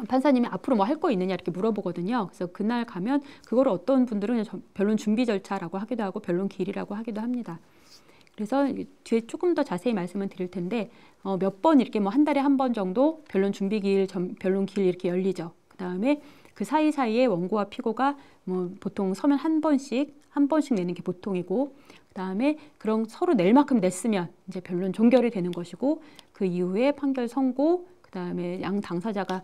판사님이 앞으로 뭐 할 거 있느냐 이렇게 물어보거든요. 그래서 그날 가면 그걸 어떤 분들은 그냥 변론 준비 절차라고 하기도 하고 변론 기일이라고 하기도 합니다. 그래서 뒤에 조금 더 자세히 말씀을 드릴 텐데 몇 번 이렇게 뭐 한 달에 한 번 정도 변론 준비 기일, 변론 기일 이렇게 열리죠. 그다음에 그 사이사이에 원고와 피고가 뭐 보통 서면 한 번씩 내는 게 보통이고 그다음에 그런 서로 낼 만큼 냈으면 이제 변론 종결이 되는 것이고 그 이후에 판결 선고 그다음에 양 당사자가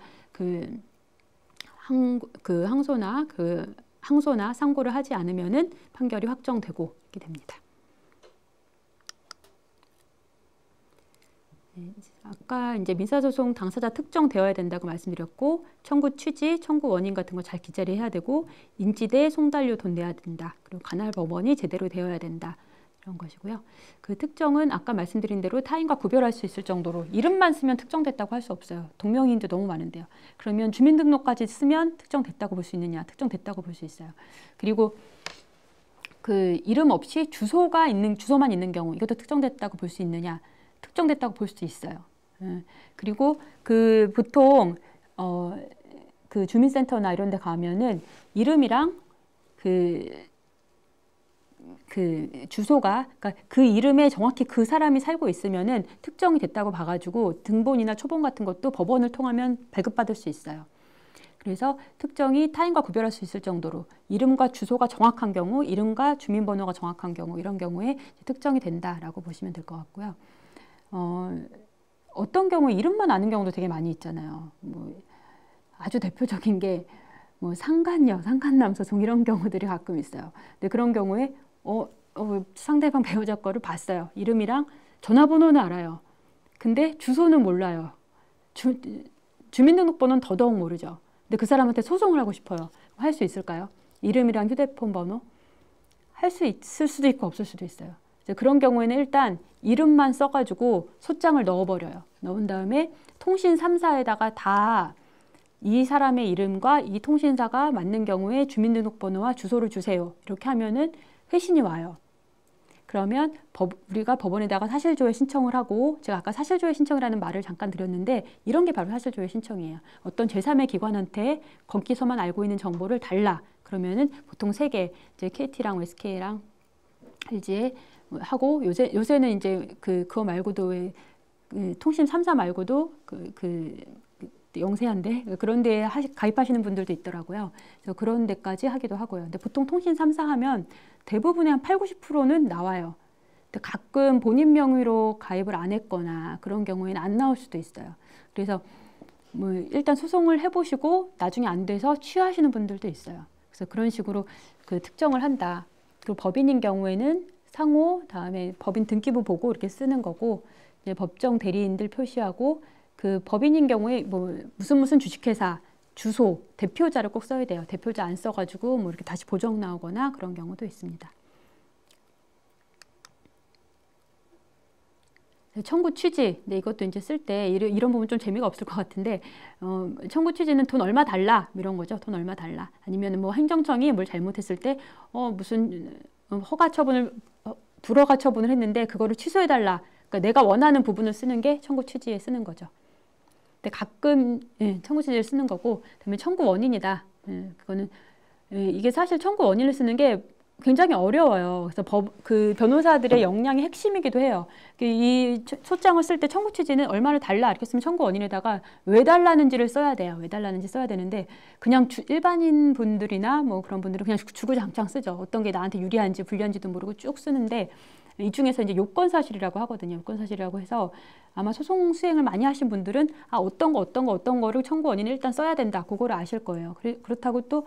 항소나 상고를 하지 않으면은 판결이 확정되고 이렇게 됩니다. 아까 이제 민사소송 당사자 특정되어야 된다고 말씀드렸고 청구 취지, 청구 원인 같은 거 잘 기재를 해야 되고 인지대, 송달료 돈 내야 된다. 그리고 관할 법원이 제대로 되어야 된다. 이런 것이고요. 그 특정은 아까 말씀드린 대로 타인과 구별할 수 있을 정도로 이름만 쓰면 특정됐다고 할 수 없어요. 동명이인도 너무 많은데요. 그러면 주민등록까지 쓰면 특정됐다고 볼 수 있느냐? 특정됐다고 볼 수 있어요. 그리고 그 이름 없이 주소만 있는 경우 이것도 특정됐다고 볼 수 있느냐? 특정됐다고 볼 수 있어요. 그리고 그 보통 그 주민센터나 이런 데 가면은 이름이랑 그 주소가 그러니까 그 이름에 정확히 그 사람이 살고 있으면은 특정이 됐다고 봐가지고 등본이나 초본 같은 것도 법원을 통하면 발급받을 수 있어요. 그래서 특정이 타인과 구별할 수 있을 정도로 이름과 주소가 정확한 경우, 이름과 주민번호가 정확한 경우 이런 경우에 특정이 된다라고 보시면 될 것 같고요. 어떤 경우에 이름만 아는 경우도 되게 많이 있잖아요. 뭐 아주 대표적인 게 뭐 상간녀, 상간남 소송 이런 경우들이 가끔 있어요. 근데 그런 경우에 상대방 배우자 거를 봤어요. 이름이랑 전화번호는 알아요. 근데 주소는 몰라요. 주민등록번호는 더더욱 모르죠. 근데 그 사람한테 소송을 하고 싶어요. 할 수 있을까요? 이름이랑 휴대폰 번호? 할 수 있을 수도 있고 없을 수도 있어요. 그런 경우에는 일단 이름만 써가지고 소장을 넣어버려요. 넣은 다음에 통신 3사에다가 다 이 사람의 이름과 이 통신사가 맞는 경우에 주민등록번호와 주소를 주세요. 이렇게 하면은 회신이 와요. 그러면 우리가 법원에다가 사실조회 신청을 하고 제가 아까 사실조회 신청이라는 말을 잠깐 드렸는데 이런 게 바로 사실조회 신청이에요. 어떤 제3의 기관한테 거기서만 알고 있는 정보를 달라. 그러면은 보통 3개 이제 KT랑 SK랑 LG에 하고 요새는 이제 그거 말고도 왜 통신 3사 말고도 영세한데 그런 데에 가입하시는 분들도 있더라고요. 그래서 그런 데까지 하기도 하고요. 근데 보통 통신 3사 하면 대부분의 한 80~90%는 나와요. 근데 가끔 본인 명의로 가입을 안 했거나 그런 경우에는 안 나올 수도 있어요. 그래서 뭐 일단 소송을 해보시고 나중에 안 돼서 취하시는 분들도 있어요. 그래서 그런 식으로 특정을 한다. 그리고 법인인 경우에는 상호, 다음에 법인 등기부 보고 이렇게 쓰는 거고 이제 법정 대리인들 표시하고 그 법인인 경우에 뭐 무슨 주식회사 주소, 대표자를 꼭 써야 돼요. 대표자 안 써가지고 뭐 이렇게 다시 보정 나오거나 그런 경우도 있습니다. 청구 취지, 근데 이것도 이제 쓸 때 이런 부분 좀 재미가 없을 것 같은데 청구 취지는 돈 얼마 달라 이런 거죠. 돈 얼마 달라. 아니면 뭐 행정청이 뭘 잘못했을 때 무슨 불허가 처분을 했는데 그거를 취소해달라. 그러니까 내가 원하는 부분을 쓰는 게 청구 취지에 쓰는 거죠. 근데 가끔 청구 취지를 쓰는 거고 그다음에 청구 원인이다. 그거는 이게 사실 청구 원인을 쓰는 게 굉장히 어려워요. 그래서 그 변호사들의 역량의 핵심이기도 해요. 이 소장을 쓸 때 청구 취지는 얼마를 달라 이렇게 쓰면 청구 원인에다가 왜 달라는지를 써야 돼요. 왜 달라는지 써야 되는데 그냥 일반인 분들이나 뭐 그런 분들은 그냥 주구장창 쓰죠. 어떤 게 나한테 유리한지 불리한지도 모르고 쭉 쓰는데 이 중에서 이제 요건사실이라고 하거든요. 요건사실이라고 해서 아마 소송 수행을 많이 하신 분들은 아, 어떤 거를 청구 원인을 일단 써야 된다. 그거를 아실 거예요. 그렇다고 또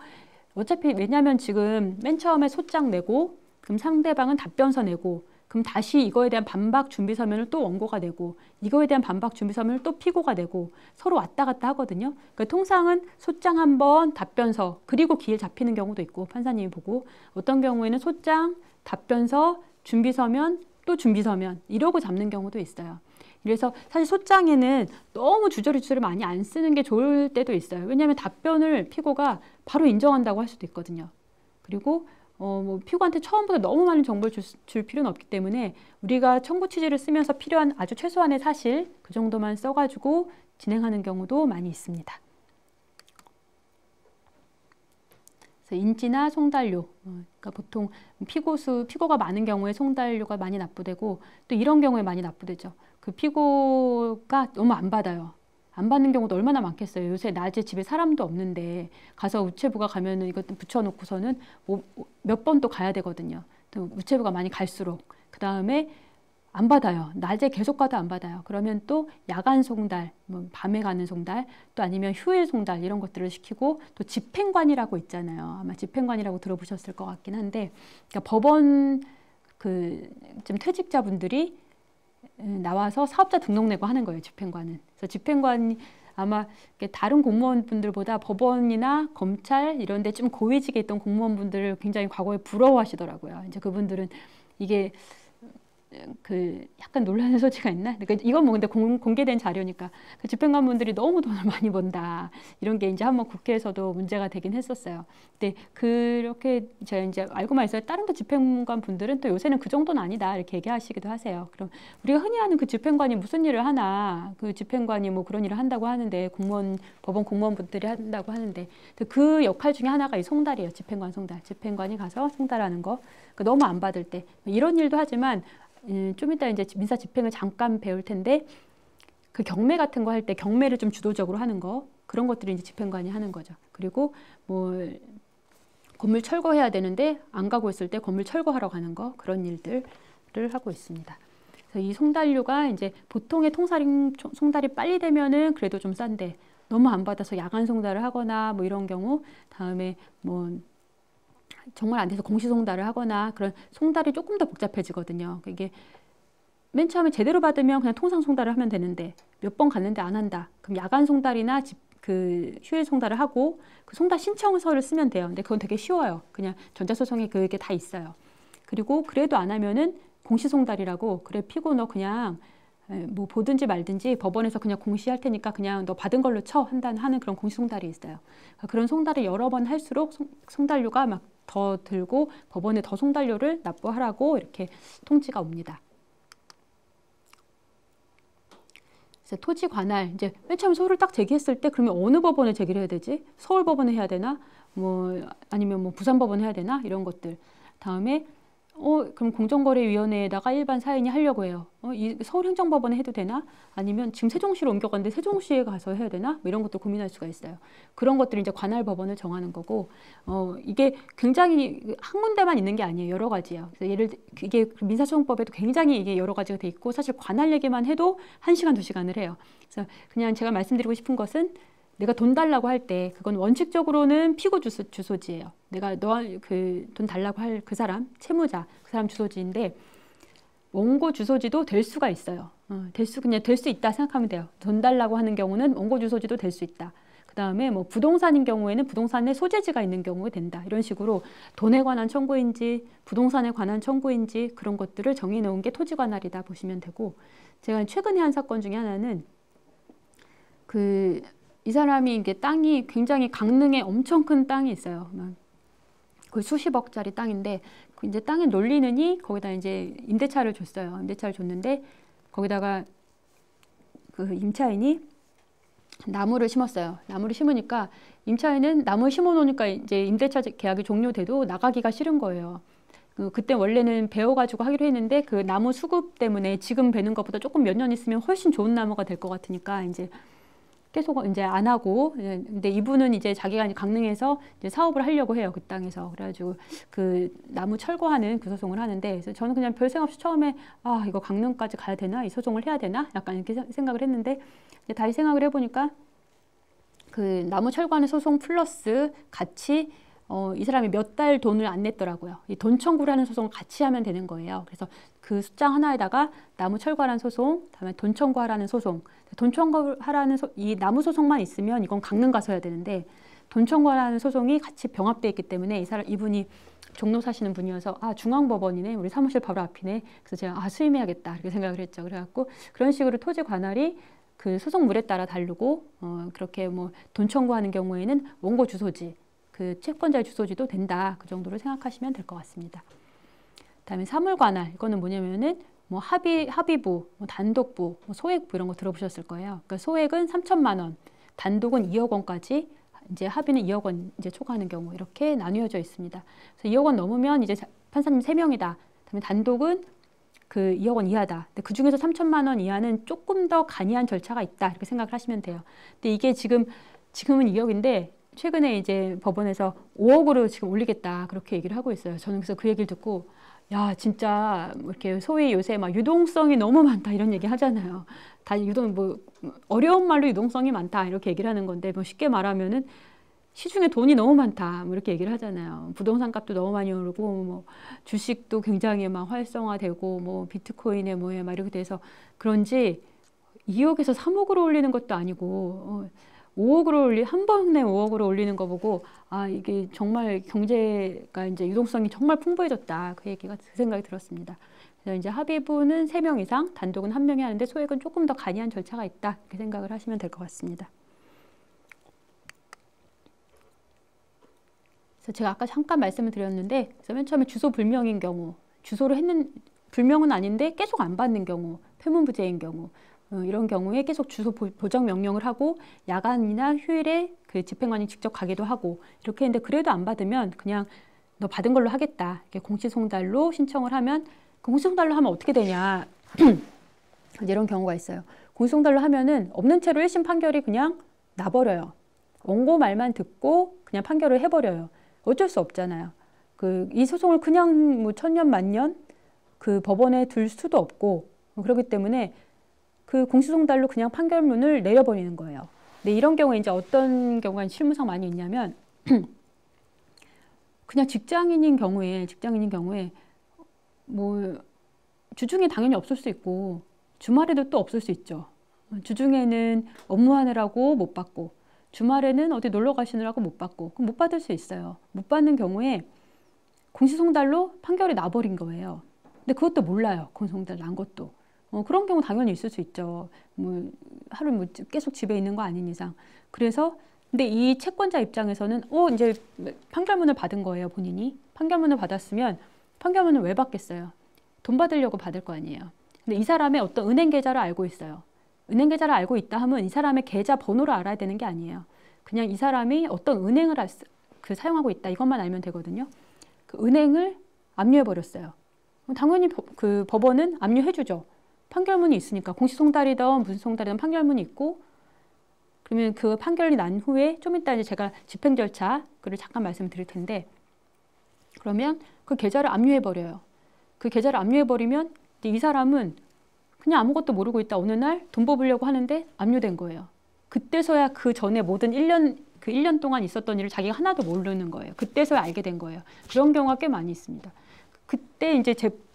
어차피 왜냐하면 지금 맨 처음에 소장 내고 그럼 상대방은 답변서 내고 그럼 다시 이거에 대한 반박 준비 서면을 또 원고가 내고 이거에 대한 반박 준비 서면을 또 피고가 내고 서로 왔다 갔다 하거든요. 그러니까 통상은 소장 한 번, 답변서 그리고 기일 잡히는 경우도 있고 판사님이 보고 어떤 경우에는 소장, 답변서, 준비 서면 또 준비 서면 이러고 잡는 경우도 있어요. 그래서 사실 소장에는 너무 주저리주저리 많이 안 쓰는 게 좋을 때도 있어요. 왜냐하면 답변을 피고가 바로 인정한다고 할 수도 있거든요. 그리고 뭐 피고한테 처음부터 너무 많은 정보를 줄 필요는 없기 때문에 우리가 청구 취지를 쓰면서 필요한 아주 최소한의 사실 그 정도만 써가지고 진행하는 경우도 많이 있습니다. 그래서 인지나 송달료, 그러니까 보통 피고가 많은 경우에 송달료가 많이 납부되고 또 이런 경우에 많이 납부되죠. 그 피고가 너무 안 받아요. 안 받는 경우도 얼마나 많겠어요. 요새 낮에 집에 사람도 없는데 가서 우체부가 가면은 이것 붙여놓고서는 뭐 몇 번 또 가야 되거든요. 또 우체부가 많이 갈수록 그 다음에 안 받아요. 낮에 계속 가도 안 받아요. 그러면 또 야간 송달, 뭐 밤에 가는 송달, 또 아니면 휴일 송달 이런 것들을 시키고 또 집행관이라고 있잖아요. 아마 집행관이라고 들어보셨을 것 같긴 한데 그러니까 법원 좀 퇴직자분들이 나와서 사업자 등록 내고 하는 거예요. 집행관은. 그래서 집행관이 아마 다른 공무원분들보다 법원이나 검찰 이런 데 좀 고위직에 있던 공무원분들을 굉장히 과거에 부러워하시더라고요. 이제 그분들은 이게 약간 논란의 소지가 있나? 그러니까 이건 뭐 근데 공개된 자료니까 그 집행관분들이 너무 돈을 많이 번다 이런 게 이제 한번 국회에서도 문제가 되긴 했었어요. 근데 그렇게 제가 이제 알고만 있어요. 다른 또 집행관분들은 또 요새는 그 정도는 아니다 이렇게 얘기하시기도 하세요. 그럼 우리가 흔히 하는 그 집행관이 무슨 일을 하나? 그 집행관이 뭐 그런 일을 한다고 하는데 법원 공무원분들이 한다고 하는데 그 역할 중에 하나가 이 송달이에요. 집행관 송달. 집행관이 가서 송달하는 거. 그러니까 너무 안 받을 때 이런 일도 하지만. 좀 이따 이제 민사 집행을 잠깐 배울 텐데 그 경매 같은 거 할 때 경매를 좀 주도적으로 하는 거 그런 것들이 이제 집행관이 하는 거죠. 그리고 뭐 건물 철거해야 되는데 안 가고 있을 때 건물 철거하러 가는 거 그런 일들을 하고 있습니다. 그래서 이 송달료가 이제 보통의 송달이 빨리 되면은 그래도 좀 싼데 너무 안 받아서 야간 송달을 하거나 뭐 이런 경우 다음에 뭐 정말 안 돼서 공시송달을 하거나 그런 송달이 조금 더 복잡해지거든요. 이게 맨 처음에 제대로 받으면 그냥 통상 송달을 하면 되는데 몇 번 갔는데 안 한다. 그럼 야간 송달이나 휴일 송달을 하고 그 송달 신청서를 쓰면 돼요. 근데 그건 되게 쉬워요. 그냥 전자소송에 그게 다 있어요. 그리고 그래도 안 하면은 공시송달이라고 그래 피고 너 그냥 뭐 보든지 말든지 법원에서 그냥 공시할 테니까 그냥 너 받은 걸로 쳐 하는 그런 공시송달이 있어요. 그런 송달을 여러 번 할수록 송달료가 막 더 들고 법원에 더 송달료를 납부하라고 이렇게 통지가 옵니다. 그래서 토지 관할 이제 맨 처음 소를 딱 제기했을 때 그러면 어느 법원에 제기를 해야 되지? 서울 법원에 해야 되나? 뭐 아니면 뭐 부산 법원에 해야 되나? 이런 것들 다음에 그럼 공정거래위원회에다가 일반 사인이 하려고 해요. 이 서울행정법원에 해도 되나? 아니면 지금 세종시로 옮겨갔는데 세종시에 가서 해야 되나? 뭐 이런 것도 고민할 수가 있어요. 그런 것들이 이제 관할 법원을 정하는 거고, 이게 굉장히 한 군데만 있는 게 아니에요. 여러 가지예요. 그래서 이게 민사소송법에도 굉장히 이게 여러 가지가 돼 있고, 사실 관할 얘기만 해도 1시간, 2시간을 해요. 그래서 그냥 제가 말씀드리고 싶은 것은 내가 돈 달라고 할 때 그건 원칙적으로는 피고 주소지예요. 내가 너 돈 달라고 할 그 사람, 채무자, 그 사람 주소지인데 원고 주소지도 될 수가 있어요. 그냥 될 수 있다 생각하면 돼요. 돈 달라고 하는 경우는 원고 주소지도 될 수 있다. 그다음에 뭐 부동산인 경우에는 부동산에 소재지가 있는 경우에 된다. 이런 식으로 돈에 관한 청구인지 부동산에 관한 청구인지 그런 것들을 정해 놓은 게 토지 관할이다 보시면 되고 제가 최근에 한 사건 중에 하나는 이 사람이 이게 땅이 굉장히 강릉에 엄청 큰 땅이 있어요. 거의 수십억짜리 땅인데 이제 땅을 놀리느니 거기다 이제 임대차를 줬어요. 임대차를 줬는데 거기다가 그 임차인이 나무를 심었어요. 나무를 심으니까 임차인은 나무를 심어 놓으니까 이제 임대차 계약이 종료돼도 나가기가 싫은 거예요. 그때 원래는 베어가지고 하기로 했는데 그 나무 수급 때문에 지금 베는 것보다 조금 몇 년 있으면 훨씬 좋은 나무가 될 것 같으니까 이제 떼소가 이제 안 하고, 근데 이분은 이제 자기가 강릉에서 이제 사업을 하려고 해요, 그 땅에서. 그래가지고 그 나무 철거하는 그 소송을 하는데, 그래서 저는 그냥 별 생각 없이 처음에 아, 이거 강릉까지 가야 되나? 이 소송을 해야 되나? 약간 이렇게 생각을 했는데, 다시 생각을 해보니까 그 나무 철거하는 소송 플러스 같이 이 사람이 몇 달 돈을 안 냈더라고요. 이 돈 청구를 하는 소송을 같이 하면 되는 거예요. 그래서 그 숫장 하나에다가 나무 철거하라는 소송, 다음에 돈 청구하라는 소송. 돈 청구하라는 이 나무 소송만 있으면 이건 강릉 가서 해야 되는데, 돈 청구하라는 소송이 같이 병합돼 있기 때문에 이분이 종로 사시는 분이어서 아, 중앙법원이네, 우리 사무실 바로 앞이네. 그래서 제가 아, 수임해야겠다 이렇게 생각을 했죠. 그래갖고 그런 식으로 토지 관할이 그 소송물에 따라 다르고, 그렇게 뭐 돈 청구하는 경우에는 원고 주소지, 그 채권자의 주소지도 된다. 그 정도로 생각하시면 될 것 같습니다. 그다음에 사물관할, 이거는 뭐냐면은 뭐 합의부, 뭐 단독부, 뭐 소액부 이런 거 들어보셨을 거예요. 그러니까 소액은 3,000만 원, 단독은 2억 원까지, 이제 합의는 2억 원 이제 초과하는 경우 이렇게 나뉘어져 있습니다. 그래서 2억 원 넘으면 이제 판사님 3명이다. 그다음에 단독은 그 2억 원 이하다. 근데 그 중에서 3,000만 원 이하는 조금 더 간이한 절차가 있다. 이렇게 생각을 하시면 돼요. 근데 이게 지금은 2억인데. 최근에 이제 법원에서 5억으로 지금 올리겠다 그렇게 얘기를 하고 있어요. 저는 그래서 그 얘기를 듣고 야, 진짜 이렇게 소위 요새 막 유동성이 너무 많다 이런 얘기 하잖아요. 다 어려운 말로 유동성이 많다 이렇게 얘기를 하는 건데, 뭐 쉽게 말하면은 시중에 돈이 너무 많다 뭐 이렇게 얘기를 하잖아요. 부동산 값도 너무 많이 오르고, 뭐 주식도 굉장히 막 활성화되고, 뭐 비트코인에 뭐에 막 이렇게 돼서 그런지 2억에서 3억으로 올리는 것도 아니고 5억으로 한 번에 5억으로 올리는 거 보고, 아, 이게 정말 경제가 이제 유동성이 정말 풍부해졌다. 그 생각이 들었습니다. 그래서 이제 합의부는 3명 이상, 단독은 1명이 하는데 소액은 조금 더 간이한 절차가 있다. 이렇게 생각을 하시면 될 것 같습니다. 그래서 제가 아까 잠깐 말씀을 드렸는데, 그래서 맨 처음에 주소 불명인 경우, 주소를 했는, 불명은 아닌데 계속 안 받는 경우, 폐문부재인 경우, 이런 경우에 계속 주소 보정 명령을 하고, 야간이나 휴일에 그 집행관이 직접 가기도 하고 이렇게 했는데, 그래도 안 받으면 그냥 너 받은 걸로 하겠다 이렇게 공시송달로 신청을 하면, 공시송달로 하면 어떻게 되냐 이런 경우가 있어요. 공시송달로 하면은 없는 채로 1심 판결이 그냥 나버려요. 원고 말만 듣고 그냥 판결을 해버려요. 어쩔 수 없잖아요. 그 이 소송을 그냥 뭐 천년 만년 그 법원에 둘 수도 없고, 그렇기 때문에 그 공시송달로 그냥 판결문을 내려버리는 거예요. 근데 이런 경우에 이제 어떤 경우가 실무상 많이 있냐면, 그냥 직장인인 경우에 뭐 주중에 당연히 없을 수 있고, 주말에도 또 없을 수 있죠. 주중에는 업무하느라고 못 받고, 주말에는 어디 놀러 가시느라고 못 받고, 그럼 못 받을 수 있어요. 못 받는 경우에 공시송달로 판결이 나버린 거예요. 근데 그것도 몰라요. 공시송달 난 것도. 그런 경우 당연히 있을 수 있죠. 뭐 하루 뭐 계속 집에 있는 거 아닌 이상. 그래서 근데 이 채권자 입장에서는 이제 판결문을 받은 거예요, 본인이. 판결문을 받았으면 판결문을 왜 받겠어요? 돈 받으려고 받을 거 아니에요. 근데 이 사람의 어떤 은행 계좌를 알고 있어요. 은행 계좌를 알고 있다 하면 이 사람의 계좌 번호를 알아야 되는 게 아니에요. 그냥 이 사람이 어떤 은행을 사용하고 있다 이것만 알면 되거든요. 그 은행을 압류해 버렸어요. 당연히 그 법원은 압류해 주죠. 판결문이 있으니까, 공시송달이든 무슨 송달이든 판결문이 있고, 그러면 그 판결이 난 후에 좀 이따 이제 제가 집행 절차 그걸 잠깐 말씀드릴 텐데, 그러면 그 계좌를 압류해 버려요. 그 계좌를 압류해 버리면 이 사람은 그냥 아무것도 모르고 있다 어느 날 돈 뽑으려고 하는데 압류된 거예요. 그때서야 그 전에 모든 1년 동안 있었던 일을 자기가 하나도 모르는 거예요. 그때서야 알게 된 거예요. 그런 경우가 꽤 많이 있습니다. 그때 이제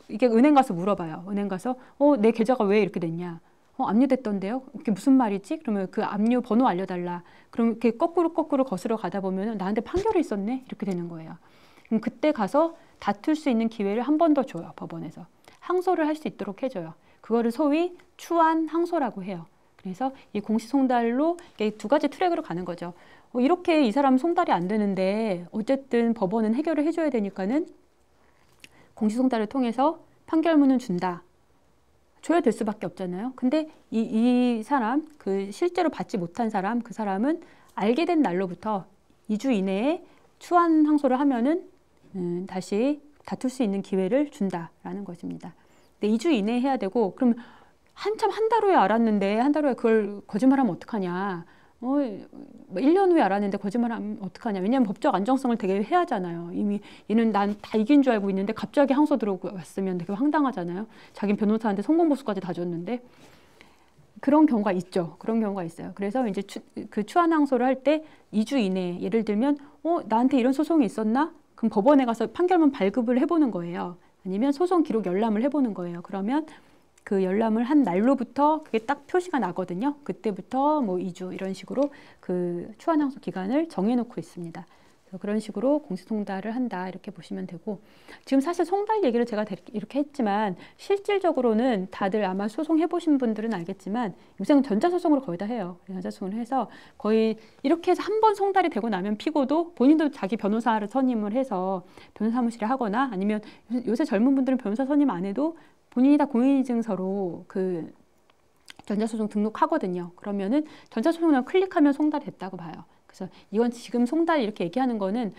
이게 은행 가서 물어봐요. 은행 가서 내 계좌가 왜 이렇게 됐냐? 압류됐던데요? 그게 무슨 말이지? 그러면 그 압류 번호 알려달라. 그럼 이렇게 거꾸로 거슬러 가다 보면 나한테 판결이 있었네? 이렇게 되는 거예요. 그럼 그때 가서 다툴 수 있는 기회를 한 번 더 줘요. 법원에서. 항소를 할 수 있도록 해줘요. 그거를 소위 추한 항소라고 해요. 그래서 이 공시송달로 두 가지 트랙으로 가는 거죠. 이렇게 이 사람 송달이 안 되는데 어쨌든 법원은 해결을 해줘야 되니까는 공시송달을 통해서 판결문을 준다. 줘야 될 수밖에 없잖아요. 근데 이 사람, 그 실제로 받지 못한 사람, 그 사람은 알게 된 날로부터 2주 이내에 추한 항소를 하면은 다시 다툴 수 있는 기회를 준다라는 것입니다. 근데 2주 이내에 해야 되고, 그럼 한 달 후에 알았는데 한 달 후에 그걸 거짓말하면 어떡하냐. 뭐 1년 후에 알았는데 거짓말하면 어떡하냐. 왜냐하면 법적 안정성을 되게 회하잖아요. 이미 얘는 난 다 이긴 줄 알고 있는데 갑자기 항소 들어왔으면 되게 황당하잖아요. 자기는 변호사한테 성공보수까지 다 줬는데. 그런 경우가 있죠. 그런 경우가 있어요. 그래서 이제 그 추한 항소를 할 때 2주 이내에 예를 들면 나한테 이런 소송이 있었나? 그럼 법원에 가서 판결문 발급을 해보는 거예요. 아니면 소송 기록 열람을 해보는 거예요. 그러면 그 열람을 한 날로부터 그게 딱 표시가 나거든요. 그때부터 뭐 2주 이런 식으로 그 추한 항소 기간을 정해놓고 있습니다. 그래서 그런 식으로 공시송달을 한다 이렇게 보시면 되고, 지금 사실 송달 얘기를 제가 이렇게 했지만 실질적으로는 다들 아마 소송해보신 분들은 알겠지만 요새는 전자소송으로 거의 다 해요. 전자소송을 해서 거의 이렇게 해서 한 번 송달이 되고 나면 피고도 본인도 자기 변호사를 선임을 해서 변호사 사무실에 하거나, 아니면 요새 젊은 분들은 변호사 선임 안 해도 본인이 다 공인인증서로 그 전자소송 등록하거든요. 그러면은 전자소송을 클릭하면 송달됐다고 봐요. 그래서 이건 지금 송달 이렇게 얘기하는 거는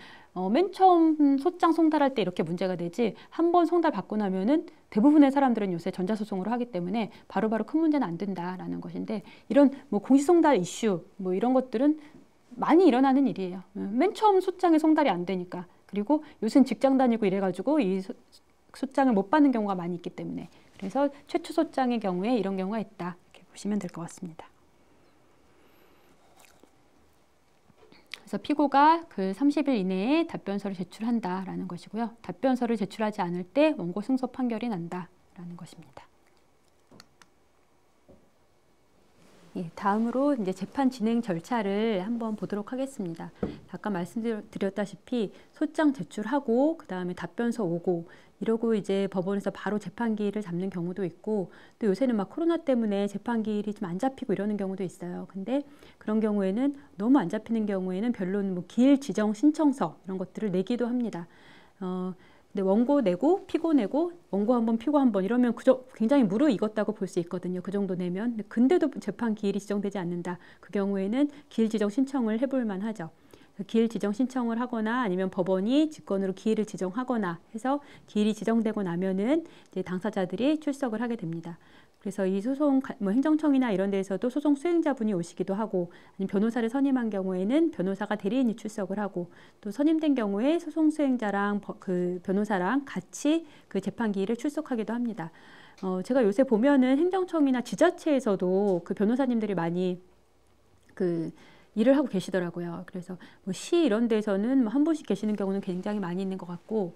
맨 처음 소장 송달할 때 이렇게 문제가 되지, 한 번 송달 받고 나면은 대부분의 사람들은 요새 전자소송으로 하기 때문에 바로바로 큰 문제는 안 된다라는 것인데, 이런 뭐 공시송달 이슈 뭐 이런 것들은 많이 일어나는 일이에요. 맨 처음 소장에 송달이 안 되니까. 그리고 요새는 직장 다니고 이래가지고 이 소장을 못 받는 경우가 많이 있기 때문에, 그래서 최초 소장의 경우에 이런 경우가 있다 이렇게 보시면 될 것 같습니다. 그래서 피고가 그 30일 이내에 답변서를 제출한다라는 것이고요. 답변서를 제출하지 않을 때 원고 승소 판결이 난다라는 것입니다. 예, 다음으로 이제 재판 진행 절차를 한번 보도록 하겠습니다. 아까 말씀드렸다시피 소장 제출하고 그 다음에 답변서 오고 이러고 이제 법원에서 바로 재판기일을 잡는 경우도 있고, 또 요새는 막 코로나 때문에 재판기일이 좀 안 잡히고 이러는 경우도 있어요. 근데 그런 경우에는, 너무 안 잡히는 경우에는 변론 뭐 기일 지정 신청서 이런 것들을 내기도 합니다. 근데 원고 내고 피고 내고 원고 한 번 피고 한 번 이러면 그저 굉장히 무르익었다고 볼 수 있거든요. 그 정도 내면. 근데도 재판 기일이 지정되지 않는다. 그 경우에는 기일 지정 신청을 해볼 만하죠. 기일 지정 신청을 하거나 아니면 법원이 직권으로 기일을 지정하거나 해서 기일이 지정되고 나면은 이제 당사자들이 출석을 하게 됩니다. 그래서 이 소송, 뭐 행정청이나 이런 데에서도 소송 수행자분이 오시기도 하고, 아니면 변호사를 선임한 경우에는 변호사가 대리인이 출석을 하고, 또 선임된 경우에 소송 수행자랑 그 변호사랑 같이 그 재판기일을 출석하기도 합니다. 제가 요새 보면은 행정청이나 지자체에서도 그 변호사님들이 많이 그 일을 하고 계시더라고요. 그래서 뭐 시 이런 데에서는 한 분씩 계시는 경우는 굉장히 많이 있는 것 같고,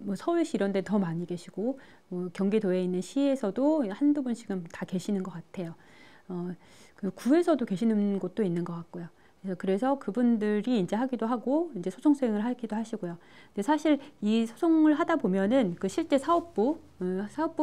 뭐 서울시 이런 데 더 많이 계시고, 뭐 경기도에 있는 시에서도 한두 분씩은 다 계시는 것 같아요. 그 구에서도 계시는 곳도 있는 것 같고요. 그래서 그분들이 이제 하기도 하고, 이제 소송 수행을 하기도 하시고요. 근데 사실 이 소송을 하다 보면은 그 실제 사업부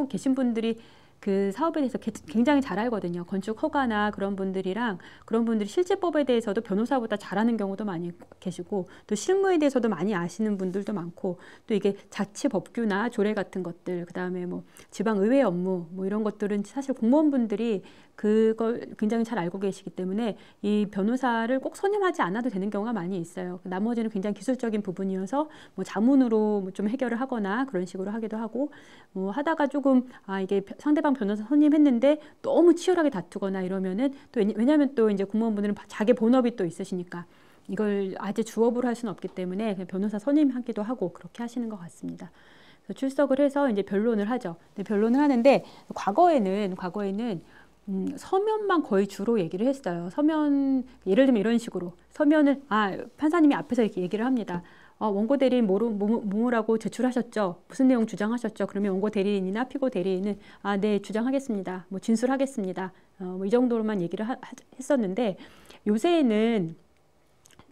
계신 분들이 그 사업에 대해서 굉장히 잘 알거든요. 건축 허가나 그런 분들이랑, 그런 분들이 실제법에 대해서도 변호사보다 잘하는 경우도 많이 계시고, 또 실무에 대해서도 많이 아시는 분들도 많고, 또 이게 자치 법규나 조례 같은 것들, 그 다음에 뭐 지방의회 업무 뭐 이런 것들은 사실 공무원분들이 그걸 굉장히 잘 알고 계시기 때문에 이 변호사를 꼭 선임하지 않아도 되는 경우가 많이 있어요. 나머지는 굉장히 기술적인 부분이어서 뭐 자문으로 좀 해결을 하거나 그런 식으로 하기도 하고, 뭐 하다가 조금 이게 상대방 변호사 선임했는데 너무 치열하게 다투거나 이러면은, 또 왜냐하면 또 이제 공무원분들은 자기 본업이 또 있으시니까 이걸 아직 주업으로 할 수는 없기 때문에 변호사 선임하기도 하고 그렇게 하시는 것 같습니다. 그래서 출석을 해서 이제 변론을 하죠. 근데 변론을 하는데 과거에는 서면만 거의 주로 얘기를 했어요. 서면, 예를 들면 이런 식으로 서면을 판사님이 앞에서 이렇게 얘기를 합니다. 원고 대리인 뭐라고 제출하셨죠? 무슨 내용 주장하셨죠? 그러면 원고 대리인이나 피고 대리인은 네, 주장하겠습니다. 뭐 진술하겠습니다. 뭐 이 정도로만 얘기를 했었는데, 요새는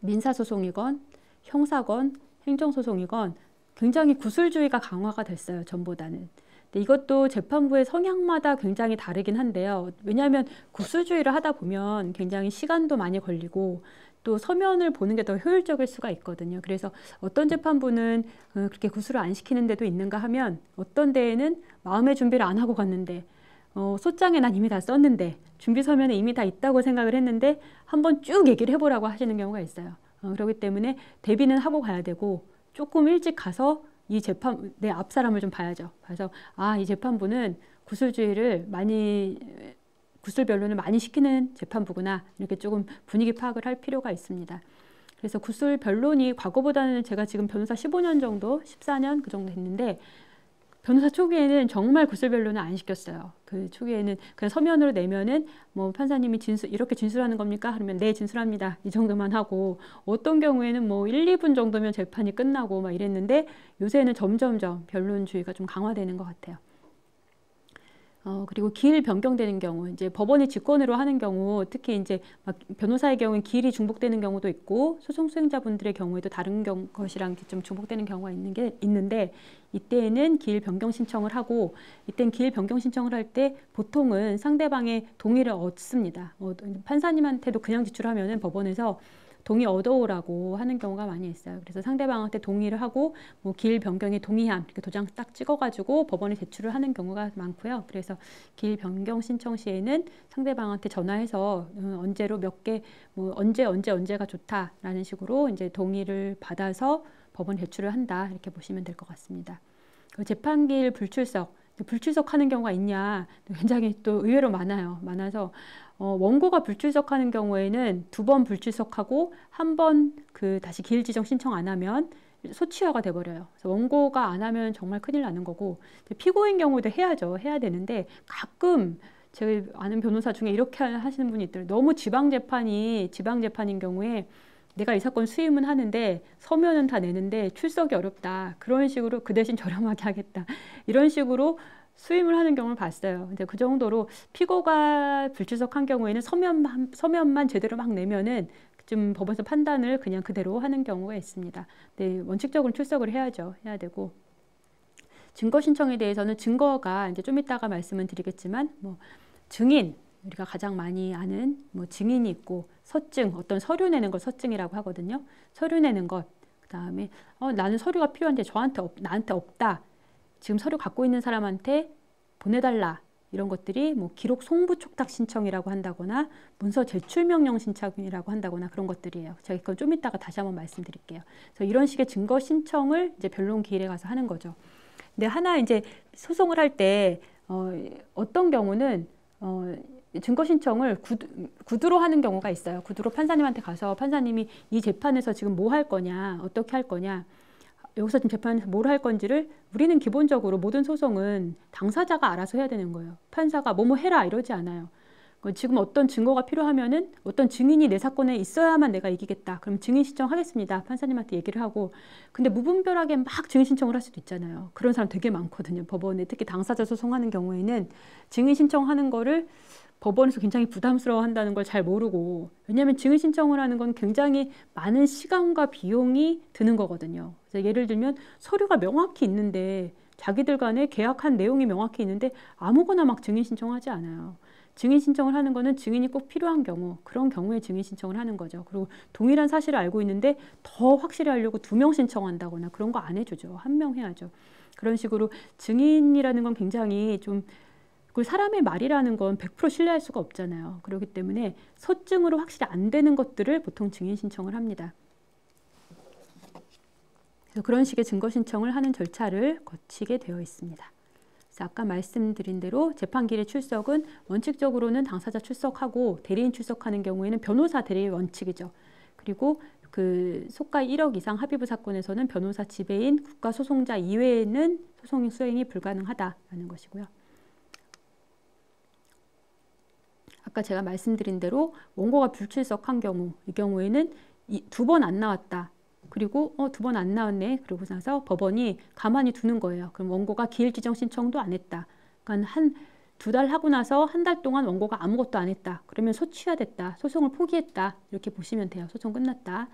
민사소송이건 형사건 행정소송이건 굉장히 구술주의가 강화가 됐어요. 전보다는. 이것도 재판부의 성향마다 굉장히 다르긴 한데요. 왜냐하면 구술주의를 하다 보면 굉장히 시간도 많이 걸리고, 또 서면을 보는 게 더 효율적일 수가 있거든요. 그래서 어떤 재판부는 그렇게 구술을 안 시키는 데도 있는가 하면, 어떤 데에는 마음의 준비를 안 하고 갔는데, 소장에 난 이미 다 썼는데, 준비 서면에 이미 다 있다고 생각을 했는데 한번 쭉 얘기를 해보라고 하시는 경우가 있어요. 그렇기 때문에 대비는 하고 가야 되고, 조금 일찍 가서 이 재판, 내 앞 사람을 좀 봐야죠. 그래서 이 재판부는 구술주의를 많이 구술 변론을 많이 시키는 재판부구나, 이렇게 조금 분위기 파악을 할 필요가 있습니다. 그래서 구술 변론이 과거보다는, 제가 지금 변호사 15년 정도, 14년 그 정도 했는데, 변호사 초기에는 정말 구술 변론을 안 시켰어요. 그 초기에는 그냥 서면으로 내면은 뭐 판사님이 이렇게 진술하는 겁니까? 그러면 네, 진술합니다, 이 정도만 하고, 어떤 경우에는 뭐 1, 2분 정도면 재판이 끝나고 막 이랬는데, 요새는 점점점 변론주의가 좀 강화되는 것 같아요. 그리고 기일 변경되는 경우, 이제 법원이 직권으로 하는 경우, 특히 이제 막 변호사의 경우는 기일이 중복되는 경우도 있고, 소송 수행자분들의 경우에도 다른 것이랑 좀 중복되는 경우가 있는데, 이때에는 기일 변경 신청을 하고, 이때는 기일 변경 신청을 할 때 보통은 상대방의 동의를 얻습니다. 판사님한테도 그냥 제출하면은 법원에서 동의 얻어오라고 하는 경우가 많이 있어요. 그래서 상대방한테 동의를 하고, 뭐 기일 변경에 동의함 이렇게 도장 딱 찍어가지고 법원에 제출을 하는 경우가 많고요. 그래서 기일 변경 신청 시에는 상대방한테 전화해서 언제로 몇 개, 뭐 언제가 좋다라는 식으로 이제 동의를 받아서 법원에 제출을 한다, 이렇게 보시면 될 것 같습니다. 재판기일 불출석. 불출석하는 경우가 있냐, 굉장히 또 의외로 많아요. 많아서 원고가 불출석하는 경우에는 2번 불출석하고 1번 그 다시 기일 지정 신청 안 하면 소취화가 돼버려요. 그래서 원고가 안 하면 정말 큰일 나는 거고, 피고인 경우도 해야죠. 해야 되는데, 가끔 제가 아는 변호사 중에 이렇게 하시는 분이 있더라고요. 너무 지방 재판인 경우에 내가 이 사건 수임은 하는데 서면은 다 내는데 출석이 어렵다, 그런 식으로 그 대신 저렴하게 하겠다, 이런 식으로 수임을 하는 경우를 봤어요. 근데 그 정도로 피고가 불출석한 경우에는 서면만 제대로 막 내면은 좀 법원에서 판단을 그냥 그대로 하는 경우가 있습니다. 근데 원칙적으로 출석을 해야죠. 해야 되고, 증거 신청에 대해서는 증거가 이제 좀 이따가 말씀은 드리겠지만, 뭐 증인, 우리가 가장 많이 아는 뭐 증인이 있고, 서증, 어떤 서류 내는 걸 서증이라고 하거든요. 서류 내는 것, 그 다음에 나는 서류가 필요한데 나한테 없다, 지금 서류 갖고 있는 사람한테 보내달라, 이런 것들이 뭐 기록 송부 촉탁 신청이라고 한다거나 문서 제출 명령 신청이라고 한다거나 그런 것들이에요. 제가 그건 좀 이따가 다시 한번 말씀드릴게요. 그래서 이런 식의 증거 신청을 이제 변론 기일에 가서 하는 거죠. 근데 하나 이제 소송을 할 때 어떤 경우는 증거 신청을 구두로 하는 경우가 있어요. 구두로 판사님한테 가서, 판사님이 이 재판에서 지금 뭐 할 거냐, 어떻게 할 거냐, 여기서 지금 재판에서 뭘 할 건지를, 우리는 기본적으로 모든 소송은 당사자가 알아서 해야 되는 거예요. 판사가 뭐뭐 해라 이러지 않아요. 지금 어떤 증거가 필요하면은 어떤 증인이 내 사건에 있어야만 내가 이기겠다, 그럼 증인 신청하겠습니다, 판사님한테 얘기를 하고. 근데 무분별하게 막 증인 신청을 할 수도 있잖아요. 그런 사람 되게 많거든요. 법원에, 특히 당사자 소송하는 경우에는 증인 신청하는 거를 법원에서 굉장히 부담스러워한다는 걸 잘 모르고, 왜냐하면 증인 신청을 하는 건 굉장히 많은 시간과 비용이 드는 거거든요. 그래서 예를 들면 서류가 명확히 있는데, 자기들 간에 계약한 내용이 명확히 있는데 아무거나 막 증인 신청하지 않아요. 증인 신청을 하는 거는 증인이 꼭 필요한 경우, 그런 경우에 증인 신청을 하는 거죠. 그리고 동일한 사실을 알고 있는데 더 확실히 하려고 2명 신청한다거나 그런 거 안 해주죠. 1명 해야죠. 그런 식으로 증인이라는 건 굉장히 좀, 그 사람의 말이라는 건 100% 신뢰할 수가 없잖아요. 그렇기 때문에 서증으로 확실히 안 되는 것들을 보통 증인 신청을 합니다. 그래서 그런 식의 증거 신청을 하는 절차를 거치게 되어 있습니다. 그래서 아까 말씀드린 대로 재판기일의 출석은 원칙적으로는 당사자 출석하고, 대리인 출석하는 경우에는 변호사 대리인 원칙이죠. 그리고 그 속가 1억 이상 합의부 사건에서는 변호사 지배인 국가소송자 이외에는 소송 수행이 불가능하다라는 것이고요. 아까 제가 말씀드린 대로 원고가 불출석한 경우, 이 경우에는 2번 안 나왔다, 그리고 2번 안 나왔네, 그러고 나서 법원이 가만히 두는 거예요. 그럼 원고가 기일 지정 신청도 안 했다, 그러니까 한 2달 하고 나서 1달 동안 원고가 아무것도 안 했다, 그러면 소취화됐다, 소송을 포기했다, 이렇게 보시면 돼요. 소송 끝났다.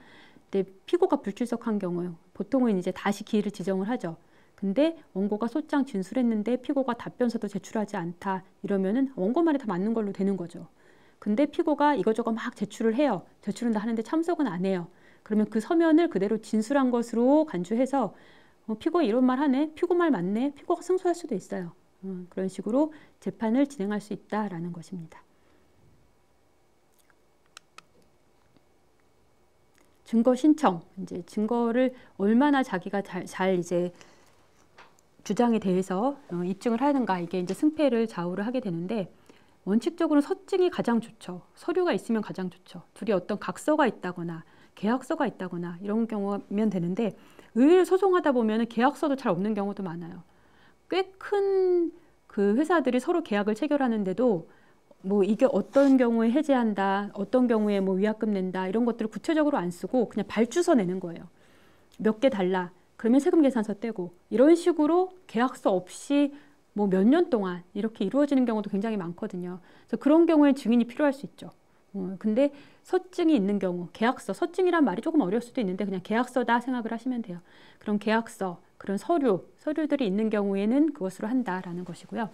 근데 피고가 불출석한 경우 보통은 이제 다시 기일을 지정을 하죠. 근데 원고가 소장 진술했는데 피고가 답변서도 제출하지 않다, 이러면은 원고 말이 다 맞는 걸로 되는 거죠. 근데 피고가 이것저것 막 제출을 해요. 제출은 다 하는데 참석은 안 해요. 그러면 그 서면을 그대로 진술한 것으로 간주해서 피고 이런 말 하네, 피고 말 맞네, 피고가 승소할 수도 있어요. 그런 식으로 재판을 진행할 수 있다라는 것입니다. 증거 신청, 이제 증거를 얼마나 자기가 잘 이제 주장에 대해서 입증을 하는가, 이게 이제 승패를 좌우를 하게 되는데, 원칙적으로 서증이 가장 좋죠. 서류가 있으면 가장 좋죠. 둘이 어떤 각서가 있다거나 계약서가 있다거나 이런 경우면 되는데 의뢰를 소송하다 보면 계약서도 잘 없는 경우도 많아요. 꽤 큰 그 회사들이 서로 계약을 체결하는데도 뭐 이게 어떤 경우에 해지한다, 어떤 경우에 뭐 위약금 낸다 이런 것들을 구체적으로 안 쓰고 그냥 발주서 내는 거예요. 몇 개 달라. 그러면 세금 계산서 떼고 이런 식으로 계약서 없이 뭐 몇 년 동안 이렇게 이루어지는 경우도 굉장히 많거든요. 그래서 그런 경우에 증인이 필요할 수 있죠. 근데 서증이 있는 경우, 계약서, 서증이란 말이 조금 어려울 수도 있는데 그냥 계약서다 생각을 하시면 돼요. 그럼 계약서, 그런 서류들이 있는 경우에는 그것으로 한다라는 것이고요.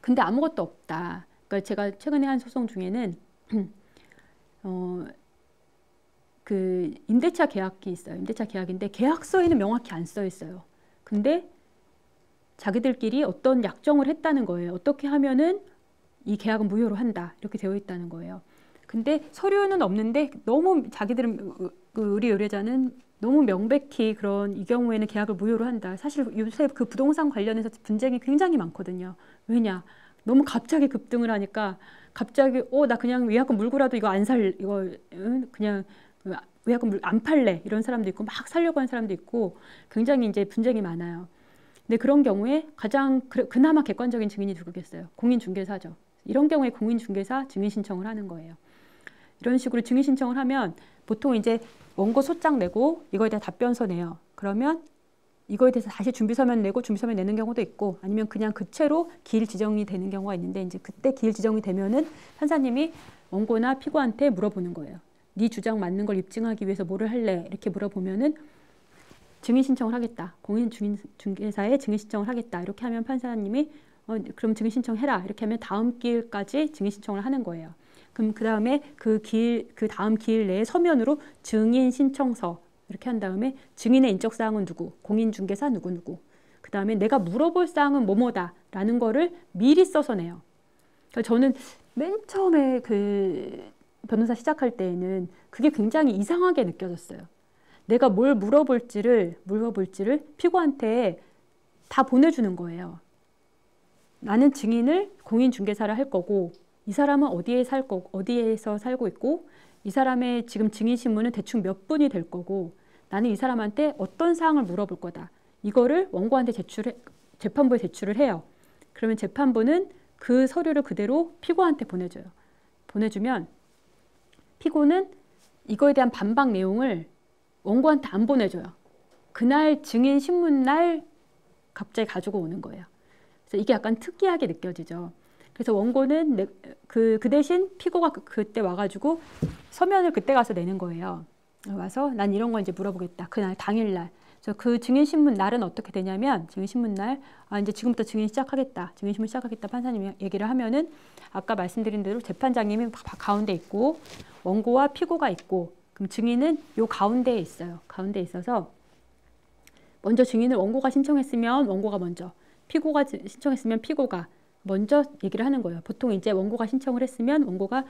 근데 아무것도 없다. 그러니까 제가 최근에 한 소송 중에는 그 임대차 계약이 있어요. 임대차 계약인데 계약서에는 명확히 안 써 있어요. 근데 자기들끼리 어떤 약정을 했다는 거예요. 어떻게 하면은 이 계약은 무효로 한다. 이렇게 되어 있다는 거예요. 근데 서류는 없는데 너무 자기들은 우리 의뢰자는 너무 명백히 그런 이 경우에는 계약을 무효로 한다. 사실 요새 그 부동산 관련해서 분쟁이 굉장히 많거든요. 왜냐? 너무 갑자기 급등을 하니까 갑자기 나 그냥 위약금 물고라도 이거 안 살 이거 그냥 위약금 안 팔래 이런 사람도 있고 막 살려고 하는 사람도 있고 굉장히 이제 분쟁이 많아요. 근데 그런 경우에 가장 그나마 객관적인 증인이 누구겠어요? 공인중개사죠. 이런 경우에 공인중개사 증인 신청을 하는 거예요. 이런 식으로 증인 신청을 하면 보통 이제 원고 소장 내고 이거에 대해 답변서 내요. 그러면 이거에 대해서 다시 준비서면 내고 준비서면 내는 경우도 있고 아니면 그냥 그 채로 기일 지정이 되는 경우가 있는데 이제 그때 기일 지정이 되면은 판사님이 원고나 피고한테 물어보는 거예요. 네 주장 맞는 걸 입증하기 위해서 뭐를 할래? 이렇게 물어보면은 증인 신청을 하겠다. 공인중개사에 증인 신청을 하겠다. 이렇게 하면 판사님이 그럼 증인 신청해라. 이렇게 하면 다음 기일까지 증인 신청을 하는 거예요. 그럼 그다음에 그 다음 기일 내에 서면으로 증인 신청서 이렇게 한 다음에 증인의 인적 사항은 누구, 공인중개사 누구누구, 그다음에 내가 물어볼 사항은 뭐뭐다라는 거를 미리 써서 내요. 그러니까 저는 맨 처음에 그 변호사 시작할 때에는 그게 굉장히 이상하게 느껴졌어요. 내가 뭘 물어볼지를 피고한테 다 보내주는 거예요. 나는 증인을 공인중개사를 할 거고 이 사람은 어디에서 살고 있고 이 사람의 지금 증인신문은 대충 몇 분이 될 거고 나는 이 사람한테 어떤 사항을 물어볼 거다. 이거를 원고한테 재판부에 제출을 해요. 그러면 재판부는 그 서류를 그대로 피고한테 보내줘요. 보내주면 피고는 이거에 대한 반박 내용을 원고한테 안 보내줘요. 그날 증인 신문 날 갑자기 가지고 오는 거예요. 그래서 이게 약간 특이하게 느껴지죠. 그래서 원고는 그 대신 피고가 그때 와가지고 서면을 그때 가서 내는 거예요. 와서 난 이런 거 이제 물어보겠다. 그날 당일날. 그래서 그 증인 신문 날은 어떻게 되냐면 증인 신문 날 이제 지금부터 증인 시작하겠다. 증인 신문 시작하겠다. 판사님이 얘기를 하면은 아까 말씀드린 대로 재판장님이 가운데 있고 원고와 피고가 있고 그럼 증인은 요 가운데에 있어요. 가운데에 있어서 먼저 증인을 원고가 신청했으면 원고가 먼저, 피고가 신청했으면 피고가 먼저 얘기를 하는 거예요. 보통 이제 원고가 신청을 했으면 원고가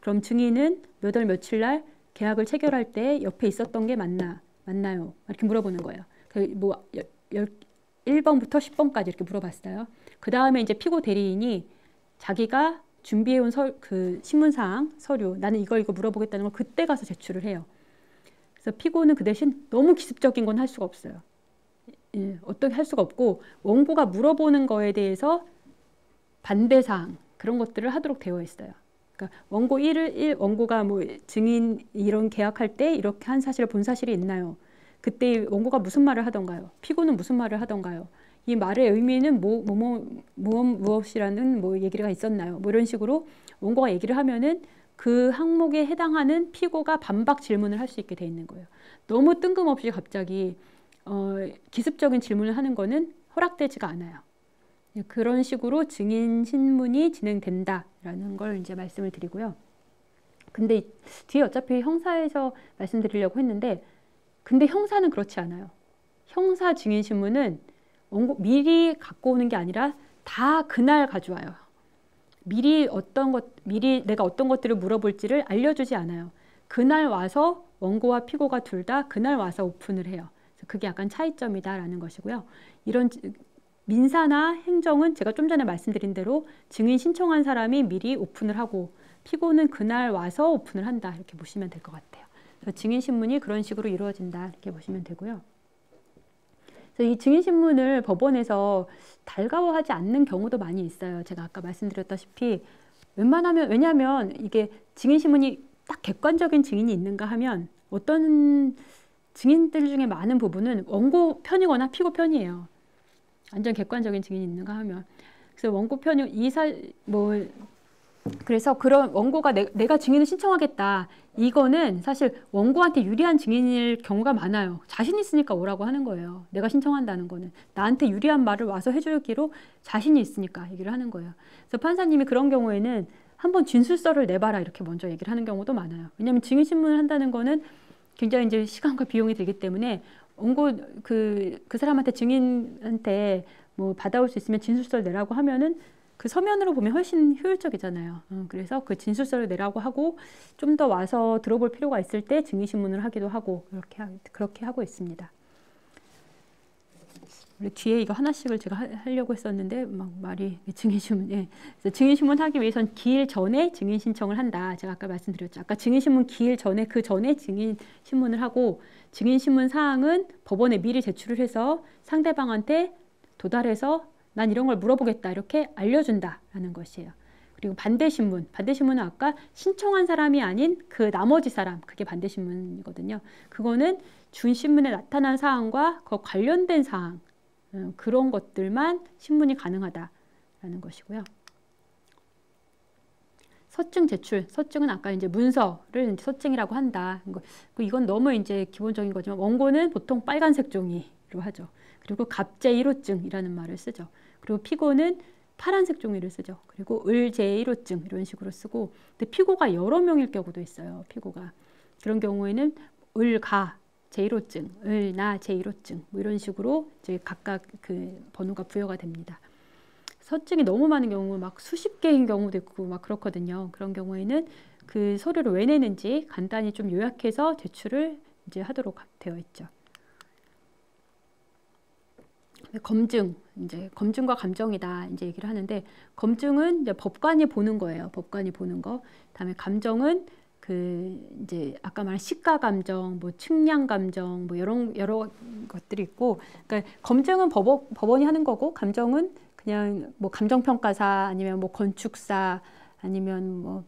그럼 증인은 몇 월 며칠 날 계약을 체결할 때 옆에 있었던 게 맞나요? 이렇게 물어보는 거예요. 뭐 1번부터 10번까지 이렇게 물어봤어요. 그 다음에 이제 피고 대리인이 자기가 준비해온 그 신문사항, 서류, 나는 이거 물어보겠다는 걸 그때 가서 제출을 해요. 그래서 피고는 그 대신 너무 기습적인 건 할 수가 없어요. 예, 어떻게 할 수가 없고 원고가 물어보는 거에 대해서 반대사항 그런 것들을 하도록 되어 있어요. 그러니까 원고가 뭐 증인 이런 계약할 때 이렇게 한 사실을 본 사실이 있나요? 그때 원고가 무슨 말을 하던가요? 피고는 무슨 말을 하던가요? 이 말의 의미는 무엇이라는 얘기가 있었나요? 뭐 이런 식으로 원고가 얘기를 하면은 그 항목에 해당하는 피고가 반박 질문을 할 수 있게 돼 있는 거예요. 너무 뜬금없이 갑자기 기습적인 질문을 하는 거는 허락되지가 않아요. 그런 식으로 증인 신문이 진행된다라는 걸 이제 말씀을 드리고요. 근데 뒤에 어차피 형사에서 말씀드리려고 했는데 근데 형사는 그렇지 않아요. 형사 증인 신문은 미리 갖고 오는 게 아니라 다 그날 가져와요. 미리 내가 어떤 것들을 물어볼지를 알려주지 않아요. 그날 와서 원고와 피고가 둘 다 그날 와서 오픈을 해요. 그래서 그게 약간 차이점이다라는 것이고요. 이런 민사나 행정은 제가 좀 전에 말씀드린 대로 증인 신청한 사람이 미리 오픈을 하고 피고는 그날 와서 오픈을 한다. 이렇게 보시면 될 것 같아요. 그래서 증인신문이 그런 식으로 이루어진다. 이렇게 보시면 되고요. 그래서 이 증인신문을 법원에서 달가워하지 않는 경우도 많이 있어요. 제가 아까 말씀드렸다시피 웬만하면, 왜냐하면 이게 증인신문이 딱 객관적인 증인이 있는가 하면 어떤 증인들 중에 많은 부분은 원고 편이거나 피고 편이에요. 완전 객관적인 증인이 있는가 하면. 그래서 원고 편이 그래서 그런 원고가 내가 증인을 신청하겠다. 이거는 사실 원고한테 유리한 증인일 경우가 많아요. 자신 있으니까 오라고 하는 거예요. 내가 신청한다는 거는. 나한테 유리한 말을 와서 해주기로 자신이 있으니까 얘기를 하는 거예요. 그래서 판사님이 그런 경우에는 한번 진술서를 내봐라 이렇게 먼저 얘기를 하는 경우도 많아요. 왜냐하면 증인신문을 한다는 거는 굉장히 이제 시간과 비용이 들기 때문에 원고 그 사람한테 증인한테 뭐 받아올 수 있으면 진술서를 내라고 하면은 그 서면으로 보면 훨씬 효율적이잖아요. 그래서 그 진술서를 내라고 하고 좀 더 와서 들어볼 필요가 있을 때 증인신문을 하기도 하고 그렇게 하고 있습니다. 우리 뒤에 이거 하나씩을 제가 하려고 했었는데 막 말이 증인신문. 예. 그래서 증인신문 하기 위해선 기일 전에 증인신청을 한다. 제가 아까 말씀드렸죠. 아까 증인신문 기일 전에 그 전에 증인신문을 하고 증인신문 사항은 법원에 미리 제출을 해서 상대방한테 도달해서 난 이런 걸 물어보겠다 이렇게 알려준다라는 것이에요. 그리고 반대신문, 반대신문은 아까 신청한 사람이 아닌 그 나머지 사람, 그게 반대신문이거든요. 그거는 준신문에 나타난 사항과 그 관련된 사항, 그런 것들만 신문이 가능하다라는 것이고요. 서증 제출, 서증은 아까 이제 문서를 이제 서증이라고 한다. 이건 너무 이제 기본적인 거지만 원고는 보통 빨간색 종이로 하죠. 그리고 갑제 1호증이라는 말을 쓰죠. 그리고 피고는 파란색 종이를 쓰죠. 그리고 을제 1호증 이런 식으로 쓰고, 근데 피고가 여러 명일 경우도 있어요. 피고가 그런 경우에는 을가 제 1호증, 을나 제 1호증 뭐 이런 식으로 이제 각각 그 번호가 부여가 됩니다. 서증이 너무 많은 경우 막 수십 개인 경우도 있고 막 그렇거든요. 그런 경우에는 그 서류를 왜 내는지 간단히 좀 요약해서 제출을 이제 하도록 되어 있죠. 검증, 이제 검증과 감정이다 이제 얘기를 하는데, 검증은 이제 법관이 보는 거예요. 법관이 보는 거. 다음에 감정은 그 이제 아까 말한 시가 감정, 뭐 측량 감정, 뭐 여러 것들이 있고, 그러니까 검증은 법원이 하는 거고, 감정은 그냥 뭐 감정평가사 아니면 뭐 건축사 아니면 뭐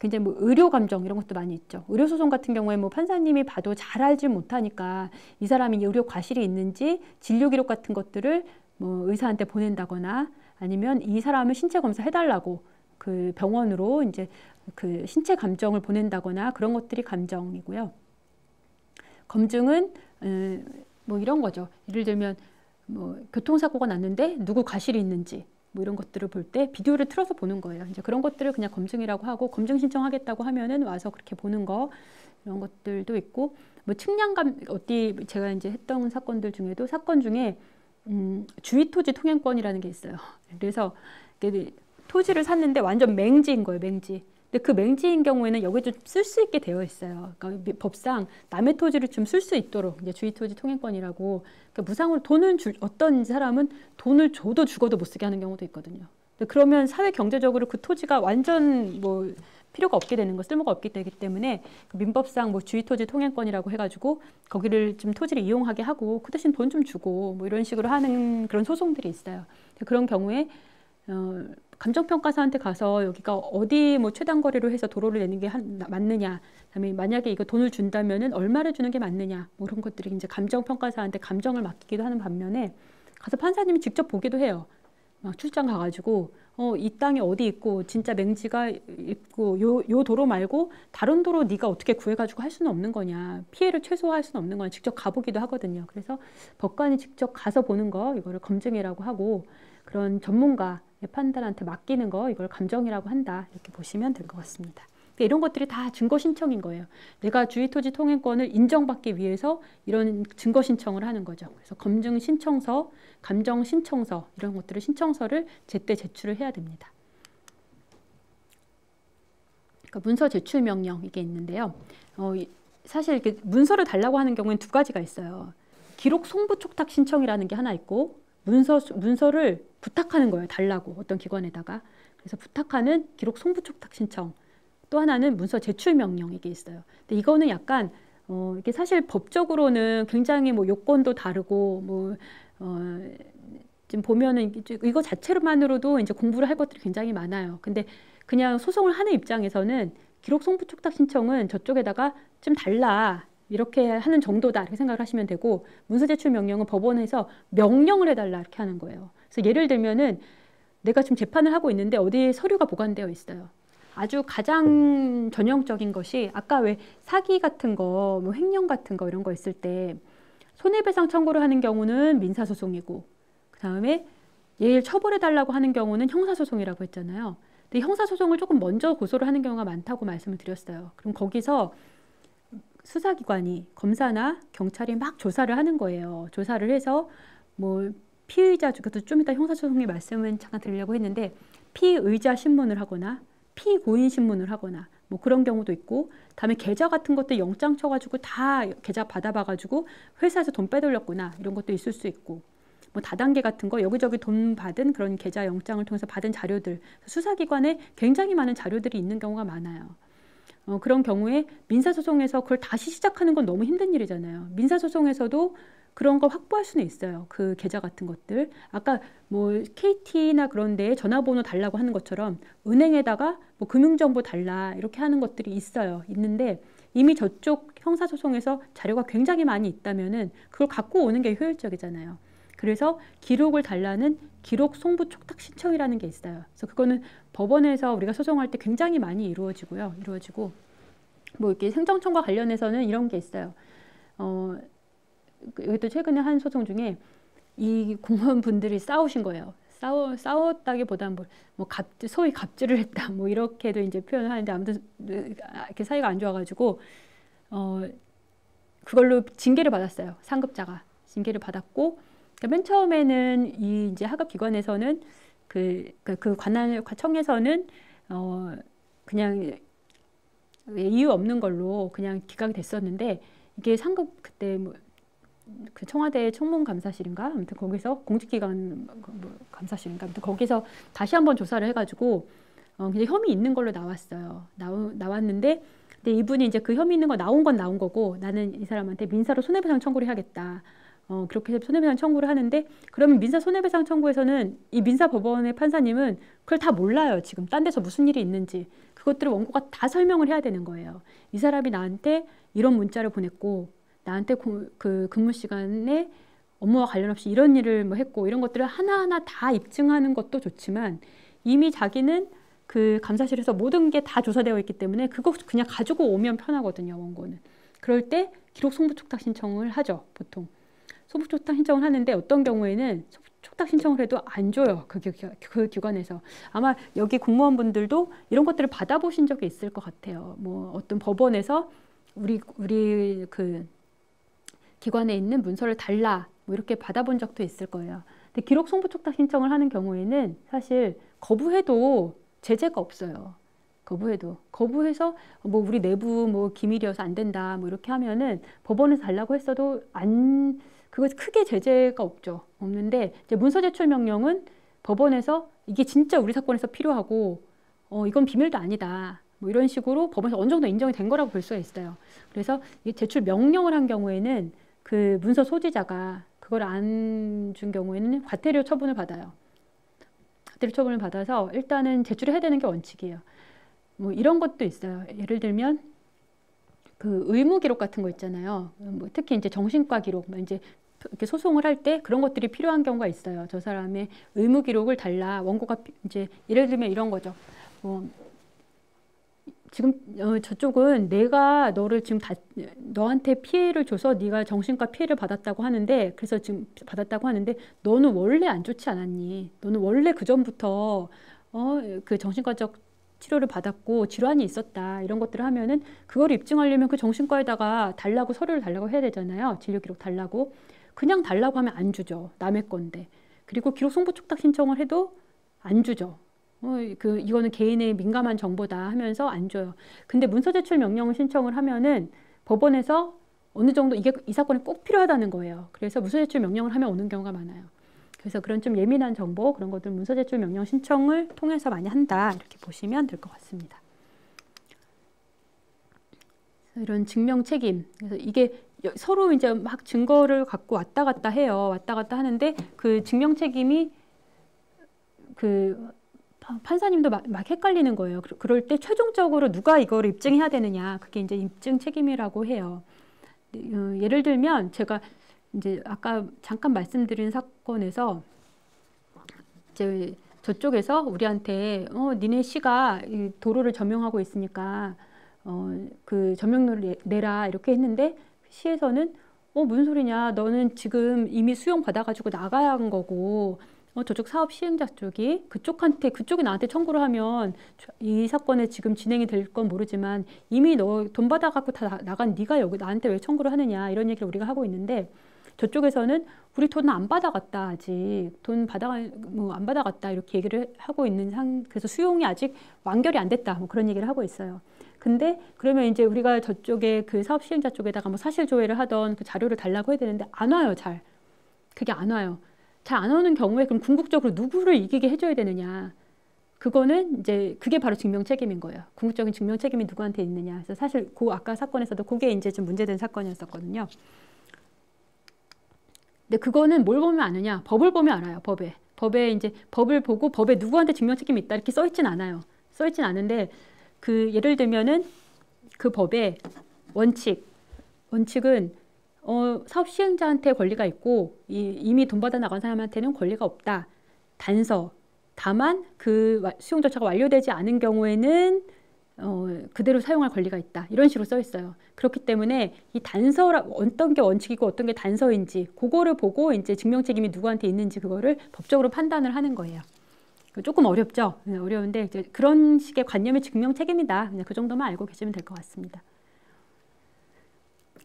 굉장히 뭐 의료 감정 이런 것도 많이 있죠. 의료 소송 같은 경우에 뭐 판사님이 봐도 잘 알지 못하니까 이 사람이 의료 과실이 있는지 진료 기록 같은 것들을 뭐 의사한테 보낸다거나 아니면 이 사람을 신체 검사 해달라고 그 병원으로 이제 그 신체 감정을 보낸다거나 그런 것들이 감정이고요. 검증은 뭐 이런 거죠. 예를 들면 뭐 교통사고가 났는데 누구 과실이 있는지. 뭐 이런 것들을 볼 때 비디오를 틀어서 보는 거예요. 이제 그런 것들을 그냥 검증이라고 하고, 검증 신청하겠다고 하면은 와서 그렇게 보는 거, 이런 것들도 있고, 뭐 측량감, 어디 제가 이제 했던 사건들 중에도 사건 중에 주위 토지 통행권이라는 게 있어요. 그래서 토지를 샀는데 완전 맹지인 거예요, 맹지. 근데 그 맹지인 경우에는 여기 좀 쓸 수 있게 되어 있어요. 그러니까 법상 남의 토지를 좀 쓸 수 있도록 이제 주위 토지 통행권이라고, 그러니까 무상으로 돈은 어떤 사람은 돈을 줘도 죽어도 못 쓰게 하는 경우도 있거든요. 근데 그러면 사회 경제적으로 그 토지가 완전 뭐 필요가 없게 되는 거, 쓸모가 없게 되기 때문에 민법상 뭐 주위 토지 통행권이라고 해가지고 거기를 좀 토지를 이용하게 하고 그 대신 돈 좀 주고 뭐 이런 식으로 하는 그런 소송들이 있어요. 그런 경우에 감정평가사한테 가서 여기가 어디 뭐 최단거리로 해서 도로를 내는 게 맞느냐, 그다음에 만약에 이거 돈을 준다면은 얼마를 주는 게 맞느냐, 뭐 이런 것들이 이제 감정평가사한테 감정을 맡기기도 하는 반면에 가서 판사님이 직접 보기도 해요. 막 출장 가가지고 이 땅이 어디 있고 진짜 맹지가 있고 요 도로 말고 다른 도로 네가 어떻게 구해가지고 할 수는 없는 거냐, 피해를 최소화할 수는 없는 거냐 직접 가보기도 하거든요. 그래서 법관이 직접 가서 보는 거, 이거를 검증이라고 하고, 그런 전문가 판단한테 맡기는 거, 이걸 감정이라고 한다. 이렇게 보시면 될 것 같습니다. 이런 것들이 다 증거 신청인 거예요. 내가 주위 토지 통행권을 인정받기 위해서 이런 증거 신청을 하는 거죠. 그래서 검증 신청서, 감정 신청서, 이런 것들을 신청서를 제때 제출을 해야 됩니다. 그러니까 문서 제출 명령 이게 있는데요. 사실 이렇게 문서를 달라고 하는 경우에는 두 가지가 있어요. 기록 송부 촉탁 신청이라는 게 하나 있고, 문서를 부탁하는 거예요. 달라고 어떤 기관에다가. 그래서 부탁하는 기록 송부촉탁 신청, 또 하나는 문서 제출 명령, 이게 있어요. 근데 이거는 약간 이게 사실 법적으로는 굉장히 뭐 요건도 다르고 뭐 지금 보면은 이거 자체로만으로도 이제 공부를 할 것들이 굉장히 많아요. 근데 그냥 소송을 하는 입장에서는 기록 송부촉탁 신청은 저쪽에다가 좀 달라, 이렇게 하는 정도다, 이렇게 생각을 하시면 되고, 문서 제출 명령은 법원에서 명령을 해달라, 이렇게 하는 거예요. 그래서 예를 들면은 내가 지금 재판을 하고 있는데 어디에 서류가 보관되어 있어요. 아주 가장 전형적인 것이, 아까 왜 사기 같은 거, 뭐 횡령 같은 거 이런 거 있을 때 손해배상 청구를 하는 경우는 민사소송이고, 그 다음에 예를 처벌해달라고 하는 경우는 형사소송이라고 했잖아요. 근데 형사소송을 조금 먼저 고소를 하는 경우가 많다고 말씀을 드렸어요. 그럼 거기서 수사기관이, 검사나 경찰이 막 조사를 하는 거예요. 조사를 해서 뭐 피의자, 그것도 좀 이따 형사소송의 말씀은 잠깐 드리려고 했는데, 피의자 신문을 하거나 피고인 신문을 하거나 뭐 그런 경우도 있고, 다음에 계좌 같은 것도 영장 쳐가지고 다 계좌 받아봐가지고 회사에서 돈 빼돌렸구나 이런 것도 있을 수 있고, 뭐 다단계 같은 거 여기저기 돈 받은 그런 계좌 영장을 통해서 받은 자료들, 수사기관에 굉장히 많은 자료들이 있는 경우가 많아요. 그런 경우에 민사소송에서 그걸 다시 시작하는 건 너무 힘든 일이잖아요. 민사소송에서도 그런 거 확보할 수는 있어요. 그 계좌 같은 것들. 아까 뭐 KT나 그런 데에 전화번호 달라고 하는 것처럼 은행에다가 뭐 금융정보 달라 이렇게 하는 것들이 있어요. 있는데 이미 저쪽 형사소송에서 자료가 굉장히 많이 있다면은 그걸 갖고 오는 게 효율적이잖아요. 그래서 기록을 달라는 기록 송부 촉탁 신청이라는 게 있어요. 그래서 그거는 법원에서 우리가 소송할 때 굉장히 많이 이루어지고, 뭐 이렇게 행정청과 관련해서는 이런 게 있어요. 이것도 최근에 한 소송 중에 이 공무원분들이 싸우신 거예요. 싸웠다기보다는 소위 갑질을 했다, 뭐 이렇게도 이제 표현을 하는데, 아무튼 이렇게 사이가 안 좋아가지고 그걸로 징계를 받았어요. 상급자가 징계를 받았고, 그러니까 맨 처음에는 이 이제 하급 기관에서는 그 관할청에서는 그냥 이유 없는 걸로 그냥 기각이 됐었는데, 이게 상급 그때 뭐 그 청와대 청문감사실인가 아무튼 거기서 공직기관 감사실인가 아무튼 거기서 다시 한번 조사를 해가지고 이제 혐의 있는 걸로 나왔어요. 나왔는데 근데 이분이 이제 그 혐의 있는 거 나온 건 나온 거고, 나는 이 사람한테 민사로 손해배상 청구를 해야겠다. 그렇게 해서 손해배상 청구를 하는데, 그러면 민사 손해배상 청구에서는 이 민사법원의 판사님은 그걸 다 몰라요. 지금 딴 데서 무슨 일이 있는지 그것들을 원고가 다 설명을 해야 되는 거예요. 이 사람이 나한테 이런 문자를 보냈고, 나한테 그 근무 시간에 업무와 관련 없이 이런 일을 뭐 했고, 이런 것들을 하나하나 다 입증하는 것도 좋지만, 이미 자기는 그 감사실에서 모든 게 다 조사되어 있기 때문에 그거 그냥 가지고 오면 편하거든요, 원고는. 그럴 때 기록 송부촉탁 신청을 하죠, 보통. 송부촉탁 신청을 하는데, 어떤 경우에는 촉탁 신청을 해도 안 줘요, 그 기관에서. 아마 여기 공무원분들도 이런 것들을 받아보신 적이 있을 것 같아요. 뭐 어떤 법원에서 우리 그 기관에 있는 문서를 달라, 뭐 이렇게 받아본 적도 있을 거예요. 근데 기록 송부촉탁 신청을 하는 경우에는 사실 거부해도 제재가 없어요. 거부해서 뭐 우리 내부 뭐 기밀이어서 안 된다, 뭐 이렇게 하면은 법원에서 달라고 했어도 그거 크게 제재가 없는데, 이제 문서 제출 명령은 법원에서 이게 진짜 우리 사건에서 필요하고, 이건 비밀도 아니다, 뭐 이런 식으로 법원에서 어느 정도 인정이 된 거라고 볼 수가 있어요. 그래서 이 제출 명령을 한 경우에는 그 문서 소지자가 그걸 안 준 경우에는 과태료 처분을 받아요. 과태료 처분을 받아서 일단은 제출을 해야 되는 게 원칙이에요. 뭐 이런 것도 있어요. 예를 들면 그 의무 기록 같은 거 있잖아요. 뭐 특히 이제 정신과 기록, 이제 이렇게 소송을 할 때 그런 것들이 필요한 경우가 있어요. 저 사람의 의무 기록을 달라. 원고가 이제 예를 들면 이런 거죠. 지금 저쪽은 내가 너를 지금 너한테 피해를 줘서 네가 정신과 피해를 받았다고 하는데, 그래서 지금 받았다고 하는데, 너는 원래 안 좋지 않았니? 너는 원래 그 전부터 그 정신과적 치료를 받았고 질환이 있었다, 이런 것들을 하면은 그걸 입증하려면 그 정신과에다가 달라고 서류를 달라고 해야 되잖아요. 진료 기록 달라고. 그냥 달라고 하면 안 주죠, 남의 건데. 그리고 기록 송부촉탁 신청을 해도 안 주죠. 이거는 개인의 민감한 정보다 하면서 안 줘요. 근데 문서 제출 명령을 신청을 하면은 법원에서 어느 정도 이게 이 사건에 꼭 필요하다는 거예요. 그래서 문서 제출 명령을 하면 오는 경우가 많아요. 그래서 그런 좀 예민한 정보, 그런 것들 문서 제출 명령 신청을 통해서 많이 한다, 이렇게 보시면 될 것 같습니다. 이런 증명 책임, 그래서 이게 서로 이제 막 증거를 갖고 왔다 갔다 해요. 왔다 갔다 하는데 그 증명 책임이 그 판사님도 막 헷갈리는 거예요. 그럴 때 최종적으로 누가 이걸 입증해야 되느냐, 그게 이제 입증 책임이라고 해요. 예를 들면 제가 이제 아까 잠깐 말씀드린 사건에서 이제 저쪽에서 우리한테 니네 시가 이 도로를 점용하고 있으니까 그 점용료를 내라 이렇게 했는데, 시에서는 무슨 소리냐, 너는 지금 이미 수용 받아가지고 나가야 한 거고, 저쪽 사업 시행자 쪽이 그쪽이 나한테 청구를 하면 이 사건에 지금 진행이 될 건 모르지만 이미 너 돈 받아갖고 다 나간 네가 여기 나한테 왜 청구를 하느냐, 이런 얘기를 우리가 하고 있는데, 저쪽에서는 우리 돈 안 받아갔다, 아직 돈 안 받아갔다 이렇게 얘기를 하고 있는 그래서 수용이 아직 완결이 안 됐다, 뭐 그런 얘기를 하고 있어요. 근데 그러면 이제 우리가 저쪽에 그 사업 시행자 쪽에다가 뭐 사실 조회를 하던 그 자료를 달라고 해야 되는데 안 와요, 잘. 그게 안 와요. 잘 안 오는 경우에 그럼 궁극적으로 누구를 이기게 해줘야 되느냐. 그거는 이제 그게 바로 증명 책임인 거예요. 궁극적인 증명 책임이 누구한테 있느냐. 그래서 사실 그 아까 사건에서도 그게 이제 좀 문제된 사건이었었거든요. 근데 그거는 뭘 보면 아느냐. 법을 보면 알아요, 법에. 법에 이제 법을 보고 법에 누구한테 증명 책임이 있다 이렇게 써있진 않아요. 써있진 않은데 그 예를 들면은 그 법의 원칙은 사업 시행자한테 권리가 있고 이미 돈 받아 나간 사람한테는 권리가 없다. 단서, 다만 그 수용 절차가 완료되지 않은 경우에는 그대로 사용할 권리가 있다, 이런 식으로 써 있어요. 그렇기 때문에 이 단서라 어떤 게 원칙이고 어떤 게 단서인지 그거를 보고 이제 증명 책임이 누구한테 있는지 그거를 법적으로 판단을 하는 거예요. 조금 어렵죠? 어려운데 이제 그런 식의 관념이 증명 책임이다, 그냥 그 정도만 알고 계시면 될 것 같습니다.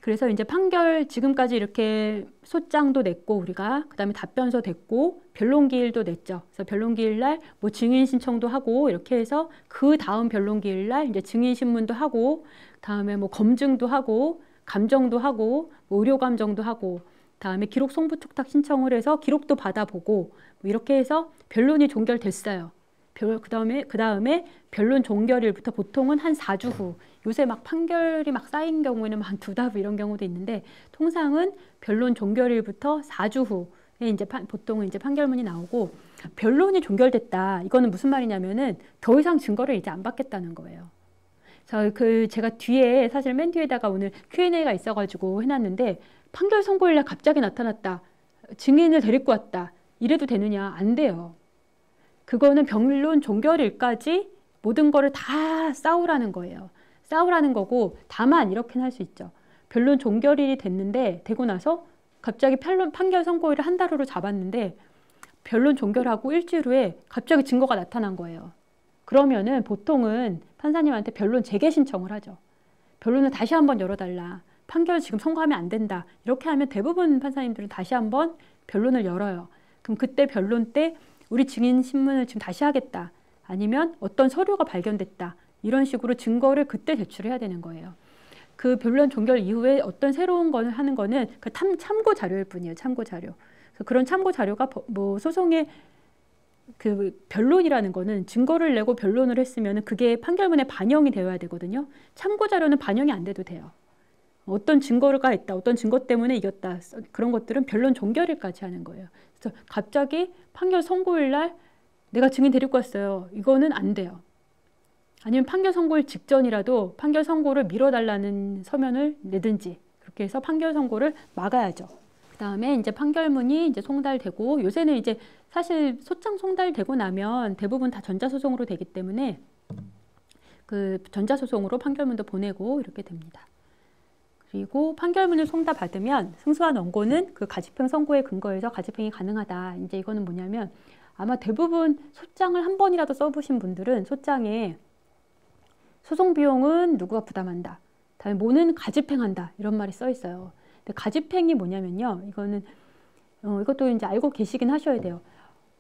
그래서 이제 판결 지금까지 이렇게 소장도 냈고 우리가 그 다음에 답변서 됐고 변론기일도 냈죠. 그래서 변론기일날 뭐 증인 신청도 하고 이렇게 해서 그 다음 변론기일날 이제 증인 신문도 하고 다음에 뭐 검증도 하고 감정도 하고 뭐 의료 감정도 하고 다음에 기록 송부 촉탁 신청을 해서 기록도 받아보고 이렇게 해서 변론이 종결됐어요. 그 다음에 변론 종결일부터 보통은 한 4주 후, 요새 막 판결이 막 쌓인 경우에는 한 2달 후 이런 경우도 있는데, 통상은 변론 종결일부터 4주 후에 이제 보통은 이제 판결문이 나오고, 변론이 종결됐다. 이거는 무슨 말이냐면은 더 이상 증거를 이제 안 받겠다는 거예요. 제가 뒤에 사실 맨 뒤에다가 오늘 Q&A가 있어가지고 해놨는데, 판결 선고일날 갑자기 나타났다, 증인을 데리고 왔다, 이래도 되느냐? 안 돼요. 그거는 변론 종결일까지 모든 거를 다 싸우라는 거예요. 싸우라는 거고, 다만 이렇게는 할 수 있죠. 변론 종결일이 됐는데, 되고 나서 갑자기 판결 선고일을 한 달 후로 잡았는데, 변론 종결하고 일주일 후에 갑자기 증거가 나타난 거예요. 그러면은 보통은 판사님한테 변론 재개 신청을 하죠. 변론을 다시 한번 열어달라, 판결 지금 선고하면 안 된다, 이렇게 하면 대부분 판사님들은 다시 한번 변론을 열어요. 그럼 그때 변론 때 우리 증인 신문을 지금 다시 하겠다, 아니면 어떤 서류가 발견됐다, 이런 식으로 증거를 그때 제출해야 되는 거예요. 그 변론 종결 이후에 어떤 새로운 걸 하는 거는 그 참고 자료일 뿐이에요. 참고 자료. 그런 참고 자료가 뭐 소송의 그 변론이라는 거는 증거를 내고 변론을 했으면 그게 판결문에 반영이 되어야 되거든요. 참고 자료는 반영이 안 돼도 돼요. 어떤 증거가 있다, 어떤 증거 때문에 이겼다, 그런 것들은 변론 종결일까지 하는 거예요. 그래서 갑자기 판결 선고일 날 내가 증인 데리고 왔어요, 이거는 안 돼요. 아니면 판결 선고일 직전이라도 판결 선고를 미뤄달라는 서면을 내든지, 그렇게 해서 판결 선고를 막아야죠. 그 다음에 이제 판결문이 이제 송달되고, 요새는 이제 사실 소장 송달되고 나면 대부분 다 전자소송으로 되기 때문에 그 전자소송으로 판결문도 보내고 이렇게 됩니다. 그리고 판결문을 송달받으면 승소한 원고는 그 가집행 선고에 근거해서 가집행이 가능하다. 이제 이거는 뭐냐면, 아마 대부분 소장을 한 번이라도 써보신 분들은 소장에 소송 비용은 누구가 부담한다, 다음에 뭐는 가집행한다, 이런 말이 써 있어요. 근데 가집행이 뭐냐면요, 이거는 이것도 이제 알고 계시긴 하셔야 돼요.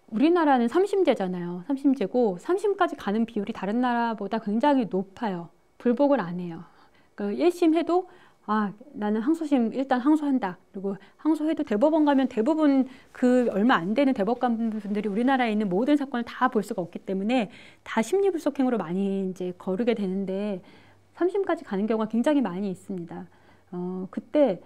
우리나라는 3심제잖아요. 3심제고 3심까지 가는 비율이 다른 나라보다 굉장히 높아요. 불복을 안 해요. 그러니까 1심 해도 아, 나는 항소심 일단 항소한다. 그리고 항소해도 대법원 가면 대부분 그 얼마 안 되는 대법관분들이 우리나라에 있는 모든 사건을 다 볼 수가 없기 때문에 다 심리불속행으로 많이 이제 거르게 되는데 3심까지 가는 경우가 굉장히 많이 있습니다. 그때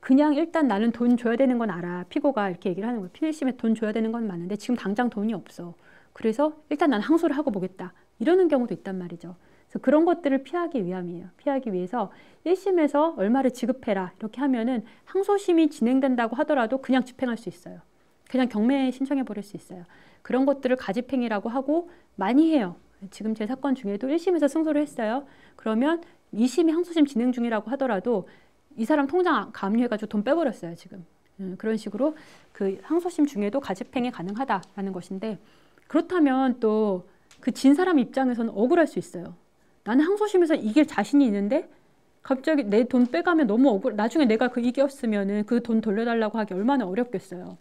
그냥 일단 나는 돈 줘야 되는 건 알아. 피고가 이렇게 얘기를 하는 거예요. 피고심에 돈 줘야 되는 건 맞는데 지금 당장 돈이 없어. 그래서 일단 난 항소를 하고 보겠다. 이러는 경우도 있단 말이죠. 그래서 그런 것들을 피하기 위함이에요. 피하기 위해서 1심에서 얼마를 지급해라 이렇게 하면은 항소심이 진행된다고 하더라도 그냥 집행할 수 있어요. 그냥 경매 신청해 버릴 수 있어요. 그런 것들을 가집행이라고 하고 많이 해요. 지금 제 사건 중에도 1심에서 승소를 했어요. 그러면 2심이 항소심 진행 중이라고 하더라도 이 사람 통장 가압류해가지고 돈 빼버렸어요, 지금. 그런 식으로 그 항소심 중에도 가집행이 가능하다라는 것인데, 그렇다면 또 그 진 사람 입장에서는 억울할 수 있어요. 나는 항소심에서 이길 자신이 있는데 갑자기 내 돈 빼가면 너무 억울, 나중에 내가 그 이겼으면은 그 돈 돌려달라고 하기 얼마나 어렵겠어요.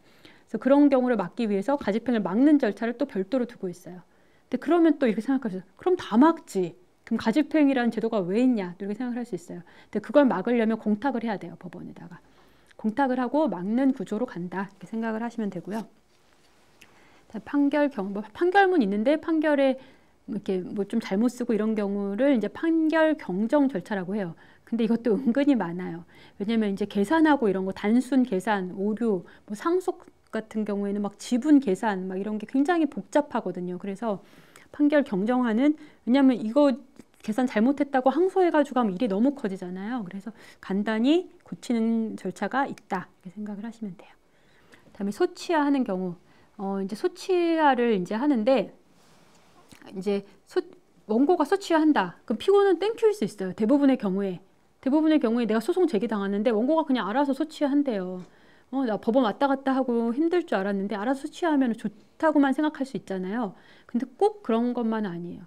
그래서 그런 경우를 막기 위해서 가집행을 막는 절차를 또 별도로 두고 있어요. 근데 그러면 또 이렇게 생각할 수 있어요. 그럼 다 막지. 그럼 가집행이라는 제도가 왜 있냐 이렇게 생각을 할 수 있어요. 근데 그걸 막으려면 공탁을 해야 돼요. 법원에다가. 공탁을 하고 막는 구조로 간다 이렇게 생각을 하시면 되고요. 판결 경보, 판결문 있는데 판결에 이렇게 뭐 좀 잘못 쓰고 이런 경우를 이제 판결 경정 절차라고 해요. 근데 이것도 은근히 많아요. 왜냐면 이제 계산하고 이런 거 단순 계산, 오류, 뭐 상속 같은 경우에는 막 지분 계산 막 이런 게 굉장히 복잡하거든요. 그래서 판결 경정하는, 왜냐하면 이거 계산 잘못했다고 항소해가지고 하면 일이 너무 커지잖아요. 그래서 간단히 고치는 절차가 있다 이렇게 생각을 하시면 돼요. 그다음에 소치하 하는 경우, 이제 소치하를 이제 하는데 이제 원고가 소치한다. 그럼 피고는 땡큐일 수 있어요. 대부분의 경우에 내가 소송 제기당하는데 원고가 그냥 알아서 소치한대요. 나 법원 왔다 갔다 하고 힘들 줄 알았는데 알아서 소치하면 좋다고만 생각할 수 있잖아요. 근데 꼭 그런 것만 아니에요.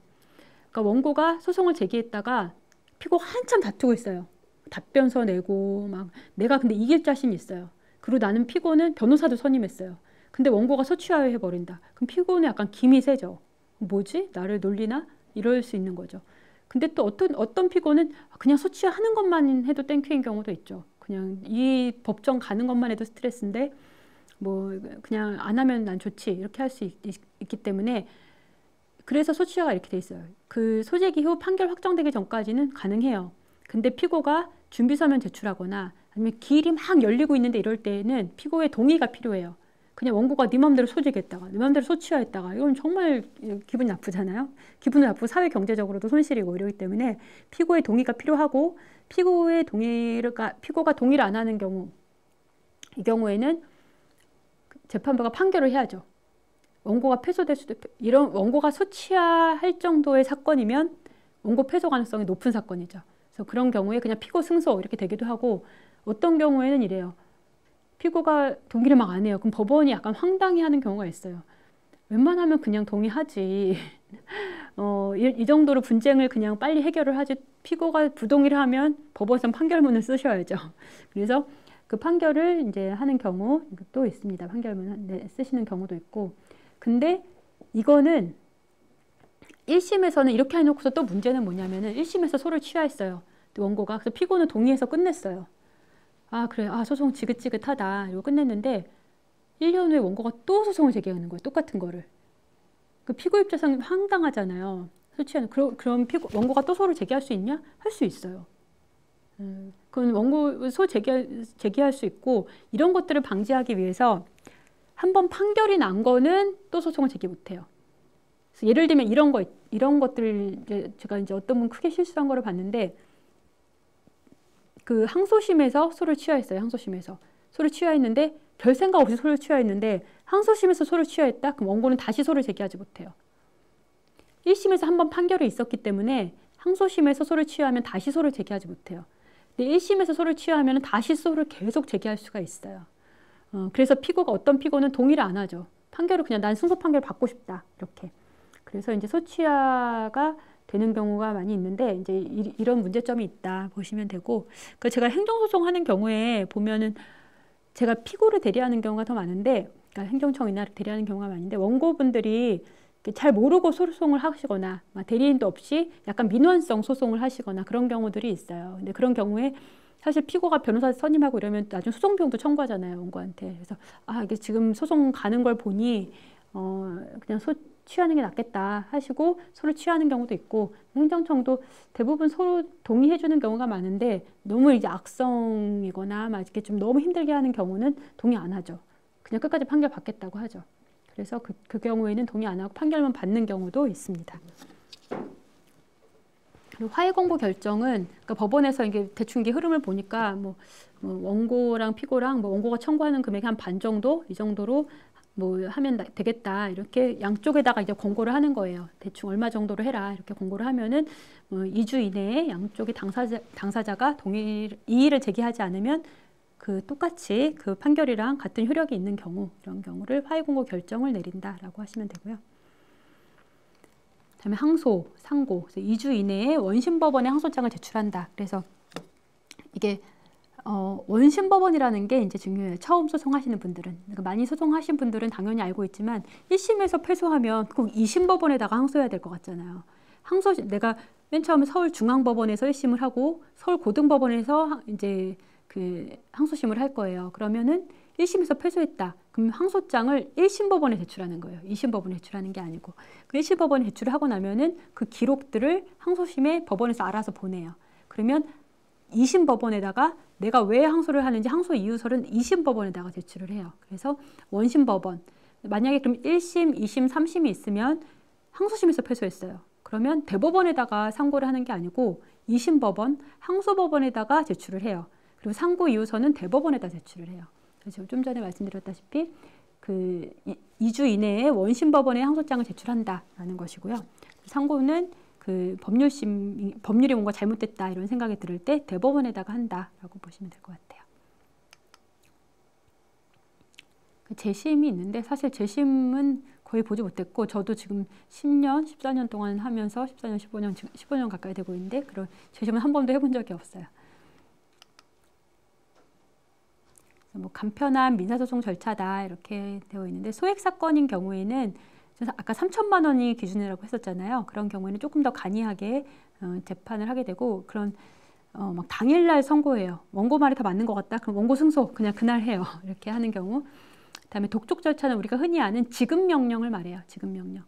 그러니까 원고가 소송을 제기했다가 피고가 한참 다투고 있어요. 답변서 내고 막 내가 근데 이길 자신 있어요. 그리고 나는 피고는 변호사도 선임했어요. 근데 원고가 소치하여 해버린다. 그럼 피고는 약간 김이 세죠. 뭐지? 나를 놀리나? 이럴 수 있는 거죠. 근데 또 어떤 피고는 그냥 소치하는 것만 해도 땡큐인 경우도 있죠. 그냥 이 법정 가는 것만 해도 스트레스인데 뭐 그냥 안 하면 난 좋지 이렇게 할 수 있기 때문에, 그래서 소치하가 이렇게 돼 있어요. 그 소재기 후 판결 확정되기 전까지는 가능해요. 근데 피고가 준비서면 제출하거나 아니면 기일이 막 열리고 있는데 이럴 때에는 피고의 동의가 필요해요. 그냥 원고가 네 맘대로 소지했다가 네 맘대로 소치하했다가 이건 정말 기분이 나쁘잖아요. 기분이 나쁘고 사회 경제적으로도 손실이고 이러기 때문에 피고의 동의가 필요하고, 피고가 동의를 안 하는 경우, 이 경우에는 재판부가 판결을 해야죠. 원고가 패소될 수도, 이런 원고가 소치할 정도의 사건이면 원고 패소 가능성이 높은 사건이죠. 그래서 그런 경우에 그냥 피고 승소 이렇게 되기도 하고, 어떤 경우에는 이래요. 피고가 동의를 막 안 해요. 그럼 법원이 약간 황당해하는 경우가 있어요. 웬만하면 그냥 동의하지. 이 정도로 분쟁을 그냥 빨리 해결을 하지. 피고가 부동의를 하면 법원에서 판결문을 쓰셔야죠. 그래서 그 판결을 이제 하는 경우 또 있습니다. 판결문 쓰시는 경우도 있고. 근데 이거는 1심에서는 이렇게 해놓고서 또 문제는 뭐냐면은 1심에서 소를 취하했어요. 원고가. 그래서 피고는 동의해서 끝냈어요. 아, 그래. 아, 소송 지긋지긋하다. 이거 끝냈는데 1년 후에 원고가 또 소송을 제기하는 거예요. 똑같은 거를. 그 피고 입장에서는 황당하잖아요. 소치하는. 그럼 원고가 또 소를 제기할 수 있냐? 할 수 있어요. 그건 원고 소 제기할 수 있고, 이런 것들을 방지하기 위해서 한번 판결이 난 거는 또 소송을 제기 못 해요. 그래서 예를 들면 이런 것들을 제가 이제 어떤 분 크게 실수한 거를 봤는데, 그 항소심에서 소를 취하했어요. 항소심에서 소를 취하했는데 별 생각 없이 소를 취하했는데 항소심에서 소를 취하했다? 그럼 원고는 다시 소를 제기하지 못해요. 1심에서 한번 판결이 있었기 때문에 항소심에서 소를 취하하면 다시 소를 제기하지 못해요. 근데 1심에서 소를 취하하면 다시 소를 계속 제기할 수가 있어요. 그래서 어떤 피고는 동의를 안 하죠. 판결을 그냥 난 승소 판결 받고 싶다 이렇게. 그래서 이제 소취하가 되는 경우가 많이 있는데, 이제 이런 문제점이 있다 보시면 되고, 그 제가 행정소송 하는 경우에 보면은 제가 피고를 대리하는 경우가 더 많은데, 그러니까 행정청이나 대리하는 경우가 많은데, 원고분들이 잘 모르고 소송을 하시거나 대리인도 없이 약간 민원성 소송을 하시거나 그런 경우들이 있어요. 근데 그런 경우에 사실 피고가 변호사 선임하고 이러면 나중에 소송 비용도 청구하잖아요, 원고한테. 그래서 아, 이게 지금 소송 가는 걸 보니 그냥 소 취하는 게 낫겠다 하시고 소를 취하는 경우도 있고, 행정청도 대부분 서로 동의해주는 경우가 많은데 너무 이제 악성이거나 막 이렇게 좀 너무 힘들게 하는 경우는 동의 안 하죠. 그냥 끝까지 판결 받겠다고 하죠. 그래서 그 경우에는 동의 안 하고 판결만 받는 경우도 있습니다. 그리고 화해 공고 결정은 그러니까 법원에서 이게 대충 이게 흐름을 보니까 뭐 원고랑 피고랑 원고가 청구하는 금액의 한 반 정도 이 정도로 하면 되겠다 이렇게 양쪽에다가 이제 권고를 하는 거예요. 대충 얼마 정도로 해라 이렇게 권고를 하면은 2주 이내에 양쪽이 당사자가 이의를 제기하지 않으면 그 똑같이 그 판결이랑 같은 효력이 있는 경우, 이런 경우를 화해 공고 결정을 내린다라고 하시면 되고요. 그다음에 항소, 상고. 그래서 2주 이내에 원심법원에 항소장을 제출한다. 그래서 이게 원심법원이라는 게 이제 중요해요. 처음 소송하시는 분들은. 그러니까 많이 소송하신 분들은 당연히 알고 있지만 1심에서 패소하면 꼭 2심법원에다가 항소해야 될 것 같잖아요. 내가 맨 처음에 서울중앙법원에서 1심을 하고 서울고등법원에서 이제 그 항소심을 할 거예요. 그러면은 1심에서 패소했다. 그럼 항소장을 1심 법원에 제출하는 거예요. 2심 법원에 제출하는 게 아니고. 그 1심 법원에 제출을 하고 나면은 그 기록들을 항소심에 법원에서 알아서 보내요. 그러면 2심 법원에다가 내가 왜 항소를 하는지 항소 이유서는 2심 법원에다가 제출을 해요. 그래서 원심 법원. 만약에 그럼 1심, 2심, 3심이 있으면 항소심에서 패소했어요. 그러면 대법원에다가 상고를 하는 게 아니고 2심 법원, 항소 법원에다가 제출을 해요. 그리고 상고 이유서는 대법원에다 제출을 해요. 그래서 좀 전에 말씀드렸다시피 그 2주 이내에 원심 법원에 항소장을 제출한다라는 것이고요. 상고는 그 법률이 뭔가 잘못됐다 이런 생각이 들을 때 대법원에다가 한다라고 보시면 될 것 같아요. 재심이 있는데 사실 재심은 거의 보지 못했고, 저도 지금 10년, 14년 동안 하면서 15년 가까이 되고 있는데 그런 재심은 한 번도 해본 적이 없어요. 간편한 민사소송 절차다 이렇게 되어 있는데, 소액사건인 경우에는 아까 3천만 원이 기준이라고 했었잖아요. 그런 경우에는 조금 더 간이하게 재판을 하게 되고, 그런 막 당일날 선고해요. 원고 말이 다 맞는 것 같다? 그럼 원고 승소 그냥 그날 해요. 이렇게 하는 경우. 그다음에 독촉 절차는 우리가 흔히 아는 지급명령을 말해요. 지급명령.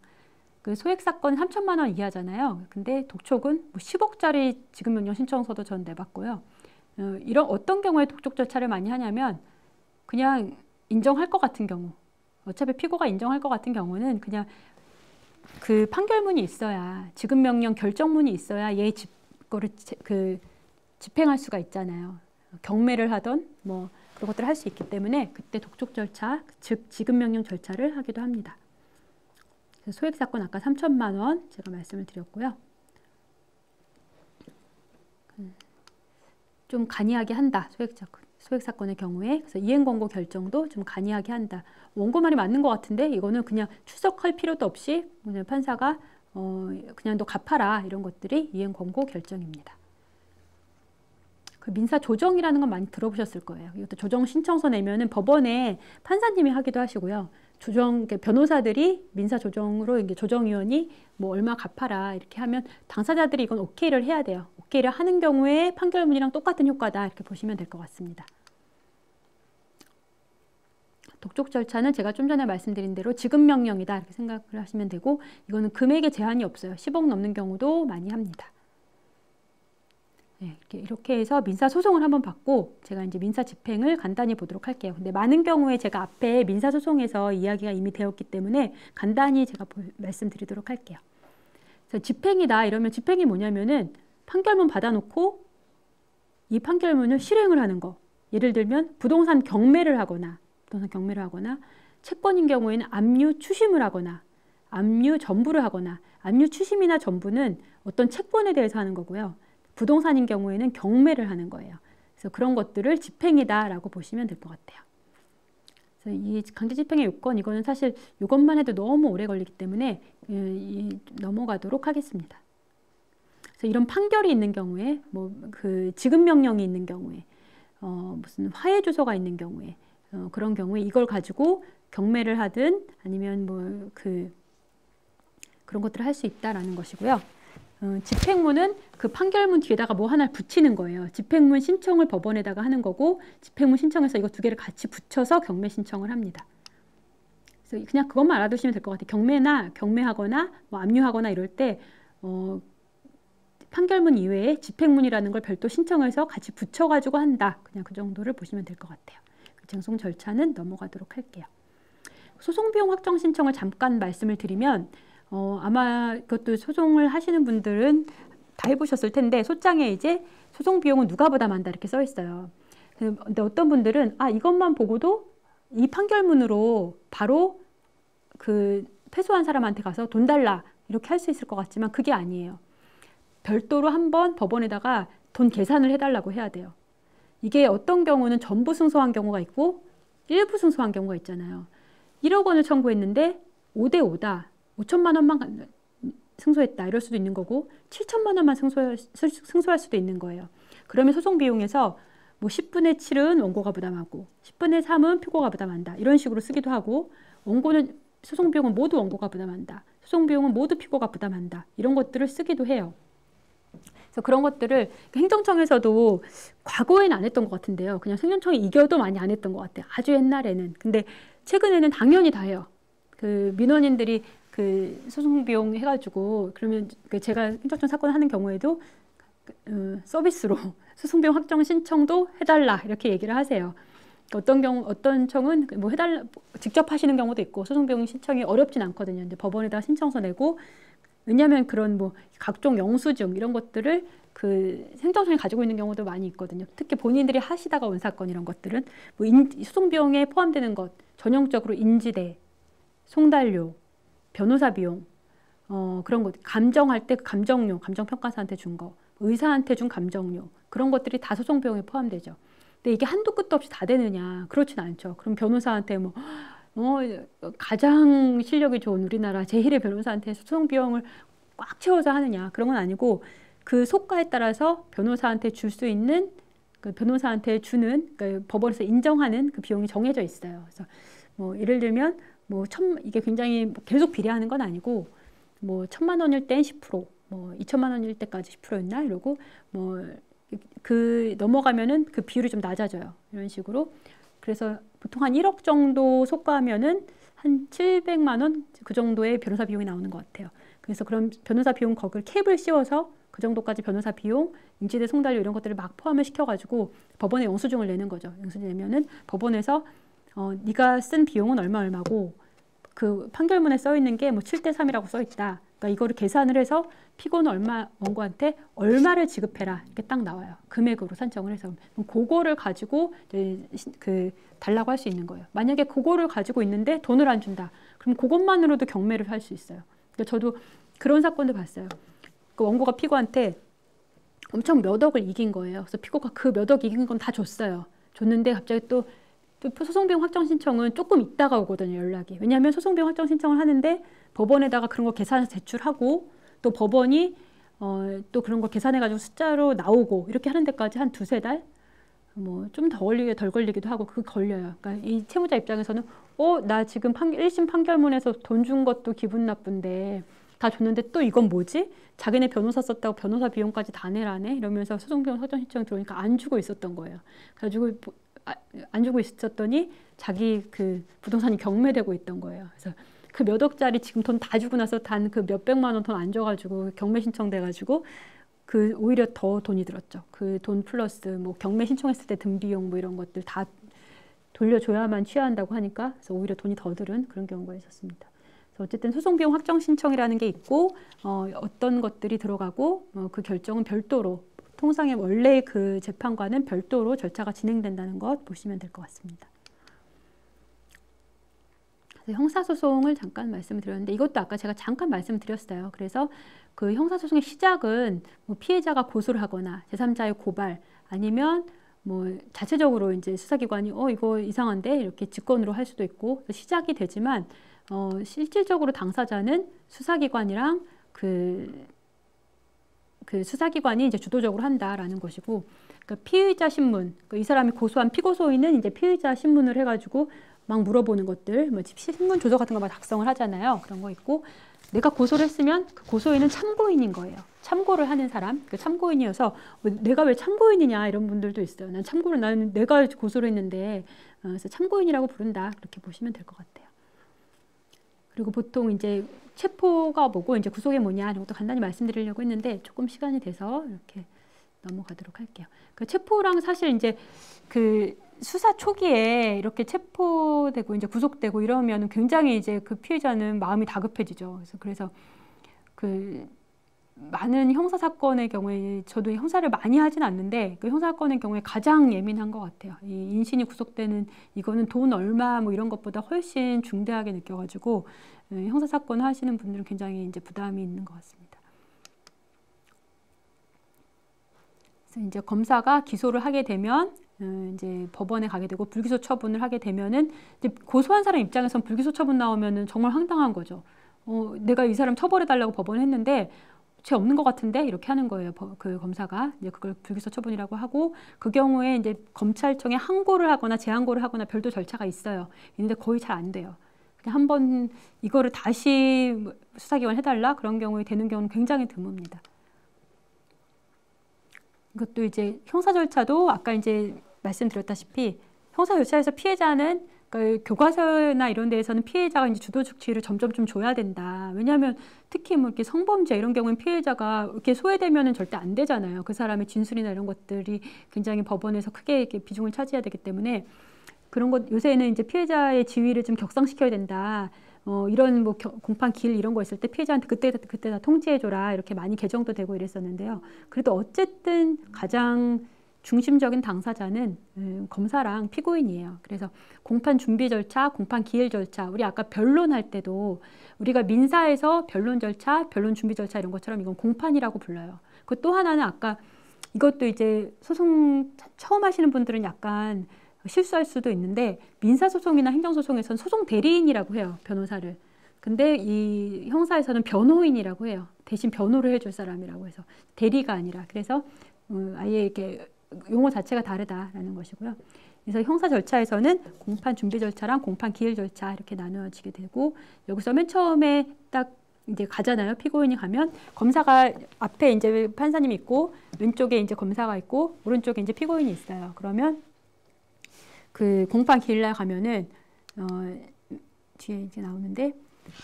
그 소액사건 3천만 원 이하잖아요. 근데 독촉은 10억짜리 지급명령 신청서도 전 내봤고요. 이런 어떤 경우에 독촉 절차를 많이 하냐면, 그냥 인정할 것 같은 경우, 어차피 피고가 인정할 것 같은 경우는 그냥 그 판결문이 있어야, 지급명령 결정문이 있어야 얘 거를 집행할 수가 있잖아요. 경매를 하던 그런 것들을 할 수 있기 때문에 그때 독촉 절차, 즉 지급명령 절차를 하기도 합니다. 소액사건 아까 3천만 원 제가 말씀을 드렸고요. 좀 간이하게 한다. 소액사건의 경우에. 그래서 이행권고 결정도 좀 간이하게 한다. 원고만이 맞는 것 같은데 이거는 그냥 출석할 필요도 없이 그냥 판사가 그냥 너 갚아라. 이런 것들이 이행권고 결정입니다. 그 민사조정이라는 건 많이 들어보셨을 거예요. 이것도 조정신청서 내면은 법원에 판사님이 하기도 하시고요. 변호사들이 민사조정으로 이제 조정위원이 얼마 갚아라 이렇게 하면 당사자들이 이건 오케이를 해야 돼요. 오케이를 하는 경우에 판결문이랑 똑같은 효과다 이렇게 보시면 될 것 같습니다. 독촉 절차는 제가 좀 전에 말씀드린 대로 지급명령이다 이렇게 생각을 하시면 되고, 이거는 금액에 제한이 없어요. 10억 넘는 경우도 많이 합니다. 네, 이렇게 해서 민사소송을 한번 받고 제가 이제 민사집행을 간단히 보도록 할게요. 근데 많은 경우에 제가 앞에 민사소송에서 이야기가 이미 되었기 때문에 간단히 제가 말씀드리도록 할게요. 그래서 집행이다 이러면 집행이 뭐냐면은 판결문 받아놓고 이 판결문을 실행을 하는 거. 예를 들면 부동산 경매를 하거나 채권인 경우에는 압류 추심을 하거나 압류 전부를 하거나, 압류 추심이나 전부는 어떤 채권에 대해서 하는 거고요. 부동산인 경우에는 경매를 하는 거예요. 그래서 그런 것들을 집행이다라고 보시면 될 것 같아요. 그래서 이 강제집행의 요건, 이거는 사실 이것만 해도 너무 오래 걸리기 때문에 넘어가도록 하겠습니다. 그래서 이런 판결이 있는 경우에, 그 지급명령이 있는 경우에, 무슨 화해조서가 있는 경우에, 그런 경우에 이걸 가지고 경매를 하든 아니면 그런 것들을 할 수 있다라는 것이고요. 집행문은 그 판결문 뒤에다가 뭐 하나 붙이는 거예요. 집행문 신청을 법원에다가 하는 거고, 집행문 신청에서 이거 두 개를 같이 붙여서 경매 신청을 합니다. 그래서 그냥 그것만 알아두시면 될 것 같아요. 경매나 경매하거나 뭐 압류하거나 이럴 때 판결문 이외에 집행문이라는 걸 별도 신청해서 같이 붙여가지고 한다. 그냥 그 정도를 보시면 될 것 같아요. 쟁송 절차는 넘어가도록 할게요. 소송비용 확정 신청을 잠깐 말씀을 드리면 아마 그것도 소송을 하시는 분들은 다 해보셨을 텐데 소장에 이제 소송비용은 누가 부담한다 이렇게 써 있어요. 근데 어떤 분들은 아 이것만 보고도 이 판결문으로 바로 그 패소한 사람한테 가서 돈 달라 이렇게 할 수 있을 것 같지만 그게 아니에요. 별도로 한번 법원에다가 돈 계산을 해달라고 해야 돼요. 이게 어떤 경우는 전부 승소한 경우가 있고 일부 승소한 경우가 있잖아요. 1억 원을 청구했는데 5대 5다. 5천만 원만 승소했다. 이럴 수도 있는 거고 7천만 원만 승소할 수도 있는 거예요. 그러면 소송 비용에서 뭐 10분의 7은 원고가 부담하고 10분의 3은 피고가 부담한다. 이런 식으로 쓰기도 하고 원고는 소송 비용은 모두 원고가 부담한다. 소송 비용은 모두 피고가 부담한다. 이런 것들을 쓰기도 해요. 그래서 그런 것들을 행정청에서도 과거에는 안 했던 것 같은데요. 그냥 행정청이 이겨도 많이 안 했던 것 같아요. 아주 옛날에는. 근데 최근에는 당연히 다 해요. 그 민원인들이 그 소송비용 해가지고 그러면 제가 행정청 사건 하는 경우에도 서비스로 소송비용 확정 신청도 해달라 이렇게 얘기를 하세요. 어떤 경우 어떤 청은 뭐 해달라 직접 하시는 경우도 있고 소송비용 신청이 어렵진 않거든요. 이제 법원에다가 신청서 내고. 왜냐하면 그런 뭐 각종 영수증 이런 것들을 그 행정청이 가지고 있는 경우도 많이 있거든요. 특히 본인들이 하시다가 온 사건 이런 것들은 뭐 소송 비용에 포함되는 것 전형적으로 인지대, 송달료, 변호사 비용 그런 것 감정할 때 감정료, 감정평가사한테 준 거, 의사한테 준 감정료 그런 것들이 다 소송 비용에 포함되죠. 근데 이게 한도 끝도 없이 다 되느냐 그렇진 않죠. 그럼 변호사한테 뭐 가장 실력이 좋은 우리나라 제1의 변호사한테 소송 비용을 꽉 채워서 하느냐 그런 건 아니고 그 속가에 따라서 변호사한테 줄 수 있는 그 변호사한테 주는 그 법원에서 인정하는 그 비용이 정해져 있어요. 그래서 뭐 예를 들면 뭐 이게 굉장히 계속 비례하는 건 아니고 뭐 1,000만 원일 땐 10%, 뭐 2,000만 원일 때까지 10%였나 이러고 뭐 그 넘어가면은 그 비율이 좀 낮아져요. 이런 식으로. 그래서 보통 한 1억 정도 속가하면은 한 700만 원 그 정도의 변호사 비용이 나오는 것 같아요. 그래서 그런 변호사 비용 거기를 캡을 씌워서 그 정도까지 변호사 비용, 인지대 송달료 이런 것들을 막 포함을 시켜가지고 법원에 영수증을 내는 거죠. 영수증 내면은 법원에서 네가 쓴 비용은 얼마고 그 판결문에 써 있는 게 뭐 7대 3이라고 써 있다. 그러니까 이거를 계산을 해서 피고는 얼마 원고한테 얼마를 지급해라 이렇게 딱 나와요. 금액으로 산정을 해서 그럼 그거를 가지고 그 달라고 할 수 있는 거예요. 만약에 그거를 가지고 있는데 돈을 안 준다. 그럼 그것만으로도 경매를 할 수 있어요. 그러니까 저도 그런 사건도 봤어요. 그 원고가 피고한테 엄청 몇 억을 이긴 거예요. 그래서 피고가 그 몇 억 이긴 건 다 줬어요. 줬는데 갑자기 또 소송비용 확정 신청은 조금 있다가 오거든요. 연락이. 왜냐하면 소송비용 확정 신청을 하는데 법원에다가 그런 거 계산해서 제출하고 또 법원이 또 그런 거 계산해가지고 숫자로 나오고 이렇게 하는 데까지 한 두세 달? 뭐 좀 더 걸리게 덜 걸리기도 하고 그 걸려요. 그러니까 이 채무자 입장에서는 나 지금 1심 판결문에서 돈 준 것도 기분 나쁜데 다 줬는데 또 이건 뭐지? 자기네 변호사 썼다고 변호사 비용까지 다 내라네? 이러면서 소송비용 확정 신청 들어오니까 안 주고 있었던 거예요. 그래가지고 안 주고 있었더니 자기 그 부동산이 경매되고 있던 거예요. 그래서 그 몇 억짜리 지금 돈 다 주고 나서 단 그 몇백만 원 돈 안 줘가지고 경매 신청돼가지고 그 오히려 더 돈이 들었죠. 그 돈 플러스 뭐 경매 신청했을 때 든 비용 뭐 이런 것들 다 돌려줘야만 취하한다고 하니까 그래서 오히려 돈이 더 들은 그런 경우가 있었습니다. 그래서 어쨌든 소송 비용 확정 신청이라는 게 있고 어떤 것들이 들어가고 그 결정은 별도로 통상의 원래 그 재판과는 별도로 절차가 진행된다는 것 보시면 될 것 같습니다. 형사소송을 잠깐 말씀을 드렸는데 이것도 아까 제가 잠깐 말씀드렸어요. 그래서 그 형사소송의 시작은 뭐 피해자가 고소를 하거나 제3자의 고발 아니면 뭐 자체적으로 이제 수사기관이 이거 이상한데 이렇게 직권으로 할 수도 있고 시작이 되지만 실질적으로 당사자는 수사기관이랑 그 수사기관이 이제 주도적으로 한다라는 것이고 그러니까 피의자 신문 이 사람이 고소한 피고소인은 이제 피의자 신문을 해가지고 막 물어보는 것들, 뭐 신문 조서 같은 거 막 작성을 하잖아요. 그런 거 있고 내가 고소를 했으면 그 고소인은 참고인인 거예요. 참고를 하는 사람, 그 참고인이어서 내가 왜 참고인이냐 이런 분들도 있어요. 난 참고를, 나는 내가 고소를 했는데 그래서 참고인이라고 부른다. 그렇게 보시면 될 것 같아요. 그리고 보통 이제 체포가 뭐고 이제 구속이 뭐냐 이런 것도 간단히 말씀드리려고 했는데 조금 시간이 돼서 이렇게 넘어가도록 할게요. 그 체포랑 사실 이제 그 수사 초기에 이렇게 체포되고 이제 구속되고 이러면 굉장히 이제 그 피해자는 마음이 다급해지죠. 그래서 그 많은 형사 사건의 경우에 저도 형사를 많이 하진 않는데 그 형사 사건의 경우에 가장 예민한 것 같아요. 이 인신이 구속되는 이거는 돈 얼마 뭐 이런 것보다 훨씬 중대하게 느껴가지고 형사 사건 하시는 분들은 굉장히 이제 부담이 있는 것 같습니다. 그래서 이제 검사가 기소를 하게 되면 이제 법원에 가게 되고 불기소 처분을 하게 되면은 이제 고소한 사람 입장에선 불기소 처분 나오면은 정말 황당한 거죠. 내가 이 사람 처벌해 달라고 법원에 했는데 죄 없는 것 같은데 이렇게 하는 거예요. 그 검사가 이제 그걸 불기소 처분이라고 하고 그 경우에 이제 검찰청에 항고를 하거나 재항고를 하거나 별도 절차가 있어요. 있는데 거의 잘 안 돼요. 그냥 한번 이거를 다시 수사기관 해달라 그런 경우에 되는 경우는 굉장히 드뭅니다. 이것도 이제 형사 절차도 아까 이제 말씀드렸다시피 형사 절차에서 피해자는 그러니까 교과서나 이런 데에서는 피해자가 이제 주도적 지위를 점점 좀 줘야 된다. 왜냐하면 특히 뭐 이렇게 성범죄 이런 경우는 피해자가 이렇게 소외되면은 절대 안 되잖아요. 그 사람의 진술이나 이런 것들이 굉장히 법원에서 크게 이렇게 비중을 차지해야 되기 때문에 그런 것 요새는 이제 피해자의 지위를 좀 격상시켜야 된다. 이런 뭐 공판 길 이런 거 있을 때 피해자한테 그때 다 통지해줘라 이렇게 많이 개정도 되고 이랬었는데요. 그래도 어쨌든 가장 중심적인 당사자는 검사랑 피고인이에요. 그래서 공판 준비 절차, 공판 기일 절차, 우리 아까 변론할 때도 우리가 민사에서 변론 절차, 변론 준비 절차 이런 것처럼 이건 공판이라고 불러요. 그 또 하나는 아까 이것도 이제 소송 처음 하시는 분들은 약간 실수할 수도 있는데 민사소송이나 행정소송에서는 소송 대리인이라고 해요. 변호사를. 근데 이 형사에서는 변호인이라고 해요. 대신 변호를 해줄 사람이라고 해서 대리가 아니라 그래서 아예 이렇게 용어 자체가 다르다라는 것이고요. 그래서 형사 절차에서는 공판 준비 절차랑 공판 기일 절차 이렇게 나누어지게 되고 여기서 맨 처음에 딱 이제 가잖아요. 피고인이 가면 검사가 앞에 이제 판사님이 있고 왼쪽에 이제 검사가 있고 오른쪽에 이제 피고인이 있어요. 그러면 그 공판 기일날 가면은 뒤에 이제 나오는데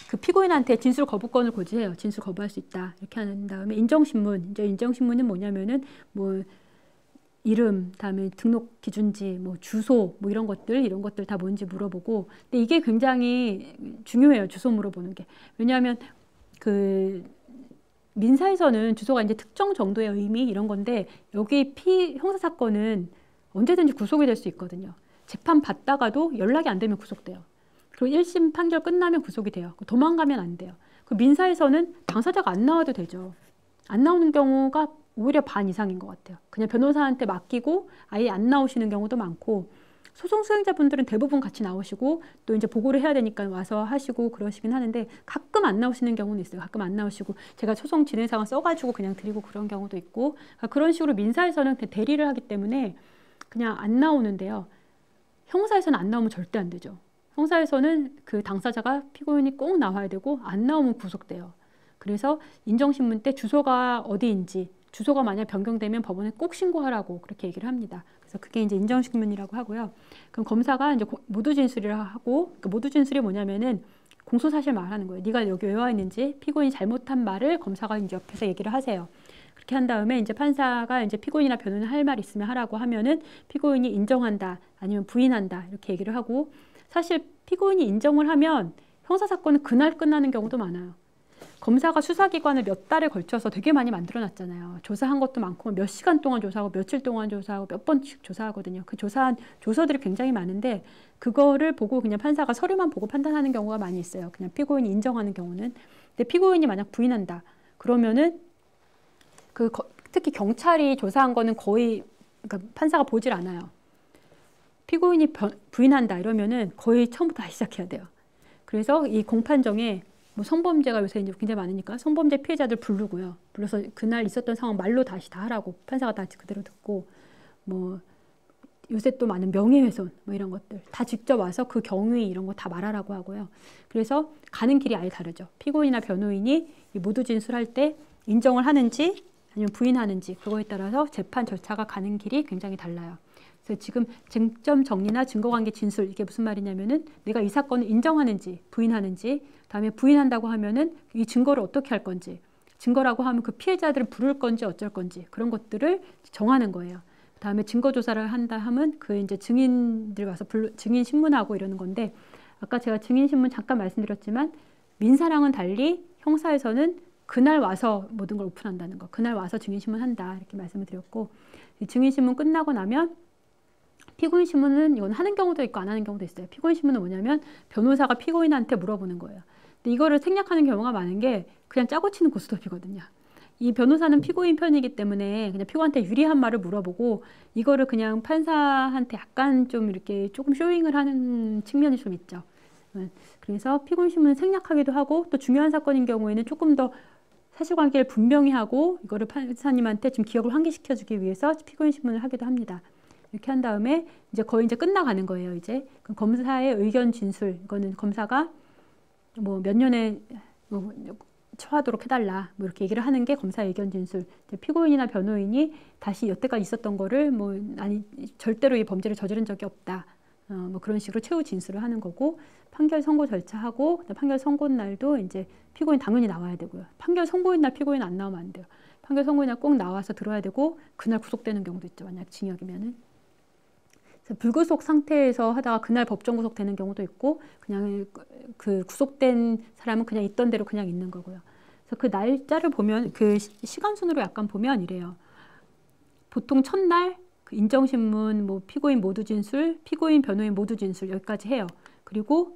그 피고인한테 진술 거부권을 고지해요. 진술 거부할 수 있다 이렇게 한 다음에 인정신문. 이제 인정신문은 뭐냐면은 뭐 이름, 다음에 등록 기준지, 뭐 주소, 뭐 이런 것들 다 뭔지 물어보고. 근데 이게 굉장히 중요해요. 주소 물어보는 게. 왜냐하면 그 민사에서는 주소가 이제 특정 정도의 의미 이런 건데 여기 형사 사건은 언제든지 구속이 될 수 있거든요. 재판 받다가도 연락이 안 되면 구속돼요. 그리고 1심 판결 끝나면 구속이 돼요. 도망가면 안 돼요. 그 민사에서는 당사자가 안 나와도 되죠. 안 나오는 경우가 오히려 반 이상인 것 같아요. 그냥 변호사한테 맡기고 아예 안 나오시는 경우도 많고 소송 수행자분들은 대부분 같이 나오시고 또 이제 보고를 해야 되니까 와서 하시고 그러시긴 하는데 가끔 안 나오시는 경우는 있어요. 가끔 안 나오시고 제가 소송 진행 상황 써가지고 그냥 드리고 그런 경우도 있고 그런 식으로 민사에서는 대리를 하기 때문에 그냥 안 나오는데요. 형사에서는 안 나오면 절대 안 되죠. 형사에서는 그 당사자가 피고인이 꼭 나와야 되고 안 나오면 구속돼요. 그래서 인정신문 때 주소가 어디인지 주소가 만약 변경되면 법원에 꼭 신고하라고 그렇게 얘기를 합니다. 그래서 그게 이제 인정신문이라고 하고요. 그럼 검사가 이제 모두 진술이라고 하고 그러니까 모두 진술이 뭐냐면은 공소사실 말하는 거예요. 네가 여기 왜 와 있는지 피고인이 잘못한 말을 검사가 이제 옆에서 얘기를 하세요. 그렇게 한 다음에 이제 판사가 이제 피고인이나 변호인은 할 말 있으면 하라고 하면은 피고인이 인정한다 아니면 부인한다 이렇게 얘기를 하고 사실 피고인이 인정을 하면 형사사건은 그날 끝나는 경우도 많아요. 검사가 수사기관을 몇 달에 걸쳐서 되게 많이 만들어놨잖아요. 조사한 것도 많고 몇 시간 동안 조사하고 며칠 동안 조사하고 몇 번씩 조사하거든요. 그 조사한 조서들이 굉장히 많은데 그거를 보고 그냥 판사가 서류만 보고 판단하는 경우가 많이 있어요. 그냥 피고인이 인정하는 경우는. 근데 피고인이 만약 부인한다 그러면은 특히 경찰이 조사한 거는 거의 그러니까 판사가 보질 않아요. 피고인이 부인한다 이러면은 거의 처음부터 다시 시작해야 돼요. 그래서 이 공판정에 뭐 성범죄가 요새 이제 굉장히 많으니까 성범죄 피해자들 부르고요. 불러서 그날 있었던 상황 말로 다시 다 하라고 판사가 다 그대로 듣고 뭐 요새 또 많은 명예훼손 뭐 이런 것들 다 직접 와서 그 경위 이런 거 다 말하라고 하고요. 그래서 가는 길이 아예 다르죠. 피고인이나 변호인이 이 모두 진술할 때 인정을 하는지 아니면 부인하는지 그거에 따라서 재판 절차가 가는 길이 굉장히 달라요. 그래서 지금 쟁점 정리나 증거관계 진술 이게 무슨 말이냐면은 내가 이 사건을 인정하는지 부인하는지 그다음에 부인한다고 하면은 이 증거를 어떻게 할 건지 증거라고 하면 그 피해자들을 부를 건지 어쩔 건지 그런 것들을 정하는 거예요. 그다음에 증거 조사를 한다 하면 그 이제 증인들 와서 증인 신문하고 이러는 건데 아까 제가 증인 신문 잠깐 말씀드렸지만 민사랑은 달리 형사에서는 그날 와서 모든 걸 오픈한다는 거, 그날 와서 증인 신문한다 이렇게 말씀을 드렸고 이 증인 신문 끝나고 나면 피고인 신문은 이건 하는 경우도 있고 안 하는 경우도 있어요. 피고인 신문은 뭐냐면 변호사가 피고인한테 물어보는 거예요. 근데 이거를 생략하는 경우가 많은 게 그냥 짜고 치는 고스톱이거든요. 이 변호사는 피고인 편이기 때문에 그냥 피고한테 유리한 말을 물어보고 이거를 그냥 판사한테 약간 좀 이렇게 조금 쇼잉을 하는 측면이 좀 있죠. 그래서 피고인 신문은 생략하기도 하고 또 중요한 사건인 경우에는 조금 더 사실관계를 분명히 하고 이거를 판사님한테 지금 기억을 환기시켜주기 위해서 피고인 신문을 하기도 합니다. 이렇게 한 다음에 이제 거의 이제 끝나가는 거예요. 이제 그럼 검사의 의견 진술 이거는 검사가 뭐 몇 년에 뭐 처하도록 해달라 뭐 이렇게 얘기를 하는 게 검사의 의견 진술. 피고인이나 변호인이 다시 여태까지 있었던 거를 뭐 아니 절대로 이 범죄를 저지른 적이 없다. 뭐 그런 식으로 최후 진술을 하는 거고 판결 선고 절차하고 판결 선고 날도 이제 피고인 당연히 나와야 되고요. 판결 선고인 날 피고인 안 나오면 안 돼요. 판결 선고인 날 꼭 나와서 들어야 되고 그날 구속되는 경우도 있죠. 만약 징역이면은. 불구속 상태에서 하다가 그날 법정 구속되는 경우도 있고 그냥 그 구속된 사람은 그냥 있던 대로 그냥 있는 거고요. 그래서 그 날짜를 보면 그 시간순으로 약간 보면 이래요. 보통 첫날 인정신문, 뭐 피고인 모두 진술, 피고인 변호인 모두 진술 여기까지 해요. 그리고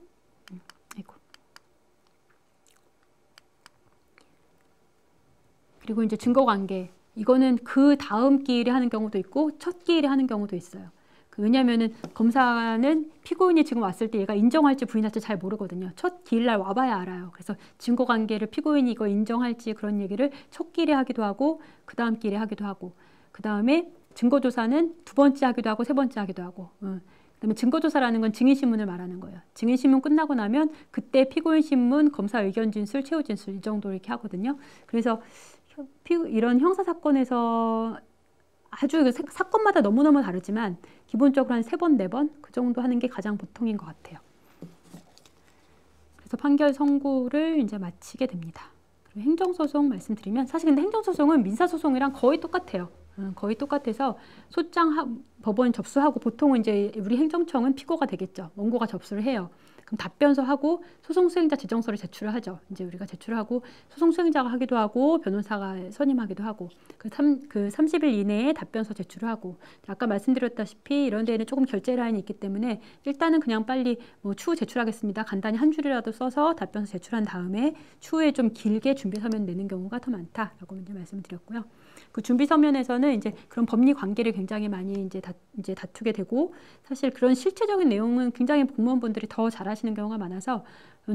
이제 증거관계 이거는 그 다음 기일에 하는 경우도 있고 첫 기일에 하는 경우도 있어요. 왜냐하면은 검사는 피고인이 지금 왔을 때 얘가 인정할지 부인할지 잘 모르거든요. 첫 기일날 와봐야 알아요. 그래서 증거관계를 피고인이 이거 인정할지 그런 얘기를 첫 기일에 하기도 하고 그 다음 기일에 하기도 하고 그 다음에 증거조사는 두 번째 하기도 하고 세 번째 하기도 하고 그 다음에 증거조사라는 건 증인신문을 말하는 거예요. 증인신문 끝나고 나면 그때 피고인신문, 검사 의견진술, 최후진술 이 정도 이렇게 하거든요. 그래서 이런 형사사건에서 아주 사건마다 너무너무 다르지만 기본적으로 한 3번, 4번 그 정도 하는 게 가장 보통인 것 같아요. 그래서 판결 선고를 이제 마치게 됩니다. 그리고 행정소송 말씀드리면 사실 근데 행정소송은 민사소송이랑 거의 똑같아요. 거의 똑같아서 소장 법원 접수하고 보통은 이제 우리 행정청은 피고가 되겠죠. 원고가 접수를 해요. 그럼 답변서하고 소송 수행자 지정서를 제출을 하죠. 이제 우리가 제출하고 소송 수행자가 하기도 하고 변호사가 선임하기도 하고 그 30일 이내에 답변서 제출을 하고 아까 말씀드렸다시피 이런 데에는 조금 결제 라인이 있기 때문에 일단은 그냥 빨리 뭐 추후 제출하겠습니다. 간단히 한 줄이라도 써서 답변서 제출한 다음에 추후에 좀 길게 준비 서면 내는 경우가 더 많다라고 먼저 말씀드렸고요. 그 준비 서면에서는 이제 그런 법리 관계를 굉장히 많이 이제 다투게 되고 사실 그런 실체적인 내용은 굉장히 공무원분들이 더 잘하시는 경우가 많아서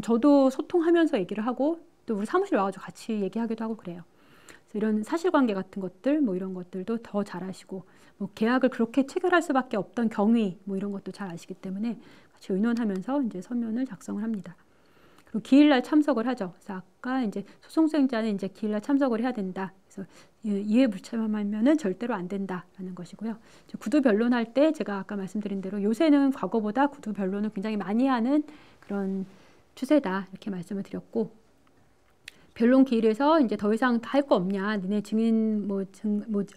저도 소통하면서 얘기를 하고 또 우리 사무실 와가지고 같이 얘기하기도 하고 그래요. 그래서 이런 사실관계 같은 것들 뭐 이런 것들도 더 잘하시고 뭐 계약을 그렇게 체결할 수밖에 없던 경위 뭐 이런 것도 잘 아시기 때문에 같이 의논하면서 이제 서면을 작성을 합니다. 그리고 기일날 참석을 하죠. 그래서 아까 이제 소송 수행자는 이제 기일날 참석을 해야 된다. 그래서 이에 불참하면은 절대로 안 된다라는 것이고요. 구두 변론할 때 제가 아까 말씀드린 대로 요새는 과거보다 구두 변론을 굉장히 많이 하는 그런 추세다 이렇게 말씀을 드렸고 변론 기일에서 이제 더 이상 다 할 거 없냐, 니네 증인 뭐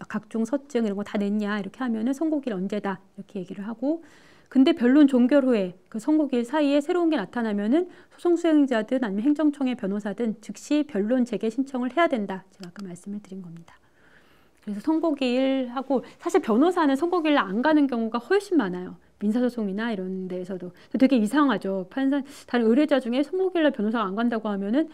각종 서증 이런 거 다 냈냐 이렇게 하면은 선고기일 언제다 이렇게 얘기를 하고. 근데 변론 종결 후에 그 선고기일 사이에 새로운 게 나타나면은 소송 수행자든 아니면 행정청의 변호사든 즉시 변론 재개 신청을 해야 된다. 제가 아까 말씀을 드린 겁니다. 그래서 선고기일하고 사실 변호사는 선고기일 안 가는 경우가 훨씬 많아요. 민사소송이나 이런 데에서도 되게 이상하죠. 판사 다른 의뢰자 중에 선고기일날 변호사가 안 간다고 하면은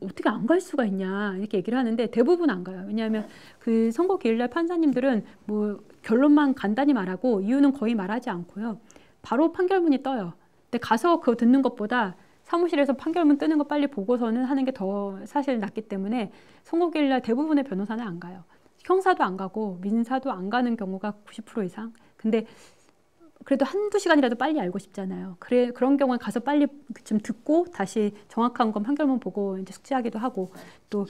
어떻게 안 갈 수가 있냐 이렇게 얘기를 하는데 대부분 안 가요. 왜냐하면 그 선고 기일날 판사님들은 뭐 결론만 간단히 말하고 이유는 거의 말하지 않고요. 바로 판결문이 떠요. 근데 가서 그거 듣는 것보다 사무실에서 판결문 뜨는 거 빨리 보고서는 하는 게 더 사실 낫기 때문에 선고 기일날 대부분의 변호사는 안 가요. 형사도 안 가고 민사도 안 가는 경우가 90% 이상. 근데 그래도 한두 시간이라도 빨리 알고 싶잖아요. 그래, 그런 경우에 가서 빨리 좀 듣고 다시 정확한 건 판결문 보고 이제 숙지하기도 하고, 또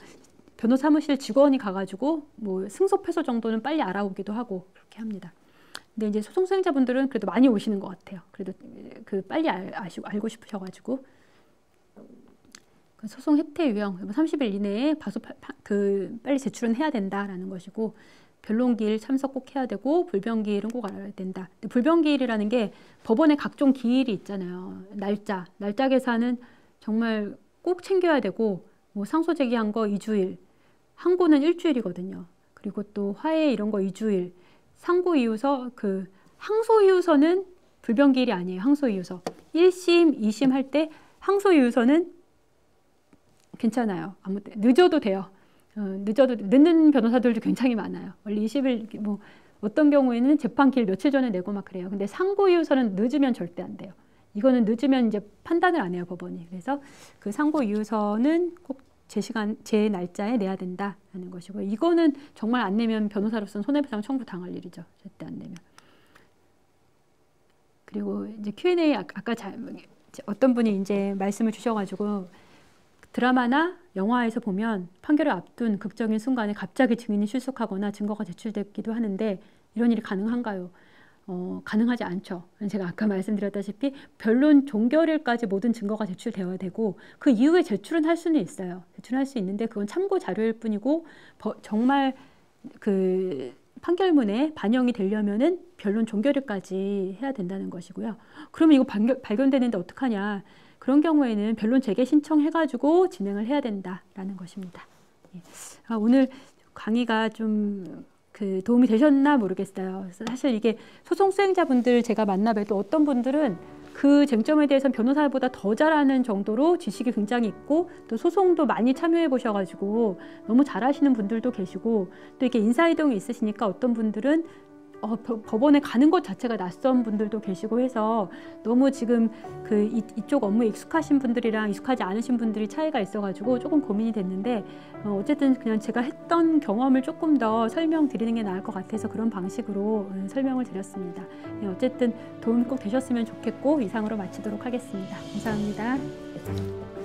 변호사 사무실 직원이 가가지고 뭐 승소 패소 정도는 빨리 알아오기도 하고 그렇게 합니다. 근데 이제 소송 수행자분들은 그래도 많이 오시는 것 같아요. 그래도 그 빨리 알고 싶으셔가지고. 소송 혜택 유형 30일 이내에 바소 빨리 제출은 해야 된다라는 것이고, 변론기일 참석 꼭 해야 되고 불변기일은 꼭 알아야 된다. 근데 불변기일이라는 게 법원에 각종 기일이 있잖아요. 날짜 계산은 정말 꼭 챙겨야 되고, 뭐 상소 제기한 거 2주일, 항고는 일주일이거든요. 그리고 또 화해 이런 거 2주일, 상고 이유서, 그 항소 이유서는 불변기일이 아니에요. 항소 이유서 1심, 2심 할 때 항소 이유서는 괜찮아요. 아무 때 늦어도 돼요. 늦는 변호사들도 굉장히 많아요. 원래 20일 뭐 어떤 경우에는 재판 기일 며칠 전에 내고 막 그래요. 근데 상고 이유서는 늦으면 절대 안 돼요. 이거는 늦으면 이제 판단을 안 해요, 법원이. 그래서 그 상고 이유서는 꼭 제 날짜에 내야 된다라는 것이고, 이거는 정말 안 내면 변호사로서는 손해배상 청구 당할 일이죠. 절대 안 내면. 그리고 이제 Q&A 아까 어떤 분이 이제 말씀을 주셔가지고, 드라마나 영화에서 보면 판결을 앞둔 극적인 순간에 갑자기 증인이 실속하거나 증거가 제출되기도 하는데 이런 일이 가능한가요? 가능하지 않죠. 제가 아까 말씀드렸다시피 변론 종결일까지 모든 증거가 제출되어야 되고, 그 이후에 제출은 할 수는 있어요. 제출할 수 있는데 그건 참고 자료일 뿐이고, 정말 그 판결문에 반영이 되려면은 변론 종결일까지 해야 된다는 것이고요. 그러면 이거 발견되는데 어떡하냐? 그런 경우에는 변론 재개 신청해가지고 진행을 해야 된다라는 것입니다. 예. 오늘 강의가 좀 그 도움이 되셨나 모르겠어요. 사실 이게 소송 수행자분들 제가 만나봐도 어떤 분들은 그 쟁점에 대해서는 변호사보다 더 잘하는 정도로 지식이 굉장히 있고, 또 소송도 많이 참여해 보셔가지고 너무 잘하시는 분들도 계시고, 또 이렇게 인사이동이 있으시니까 어떤 분들은 법원에 가는 것 자체가 낯선 분들도 계시고 해서, 너무 지금 그 이쪽 업무에 익숙하신 분들이랑 익숙하지 않으신 분들이 차이가 있어가지고 조금 고민이 됐는데, 어쨌든 그냥 제가 했던 경험을 조금 더 설명드리는 게 나을 것 같아서 그런 방식으로 설명을 드렸습니다. 네, 어쨌든 도움이 꼭 되셨으면 좋겠고, 이상으로 마치도록 하겠습니다. 감사합니다.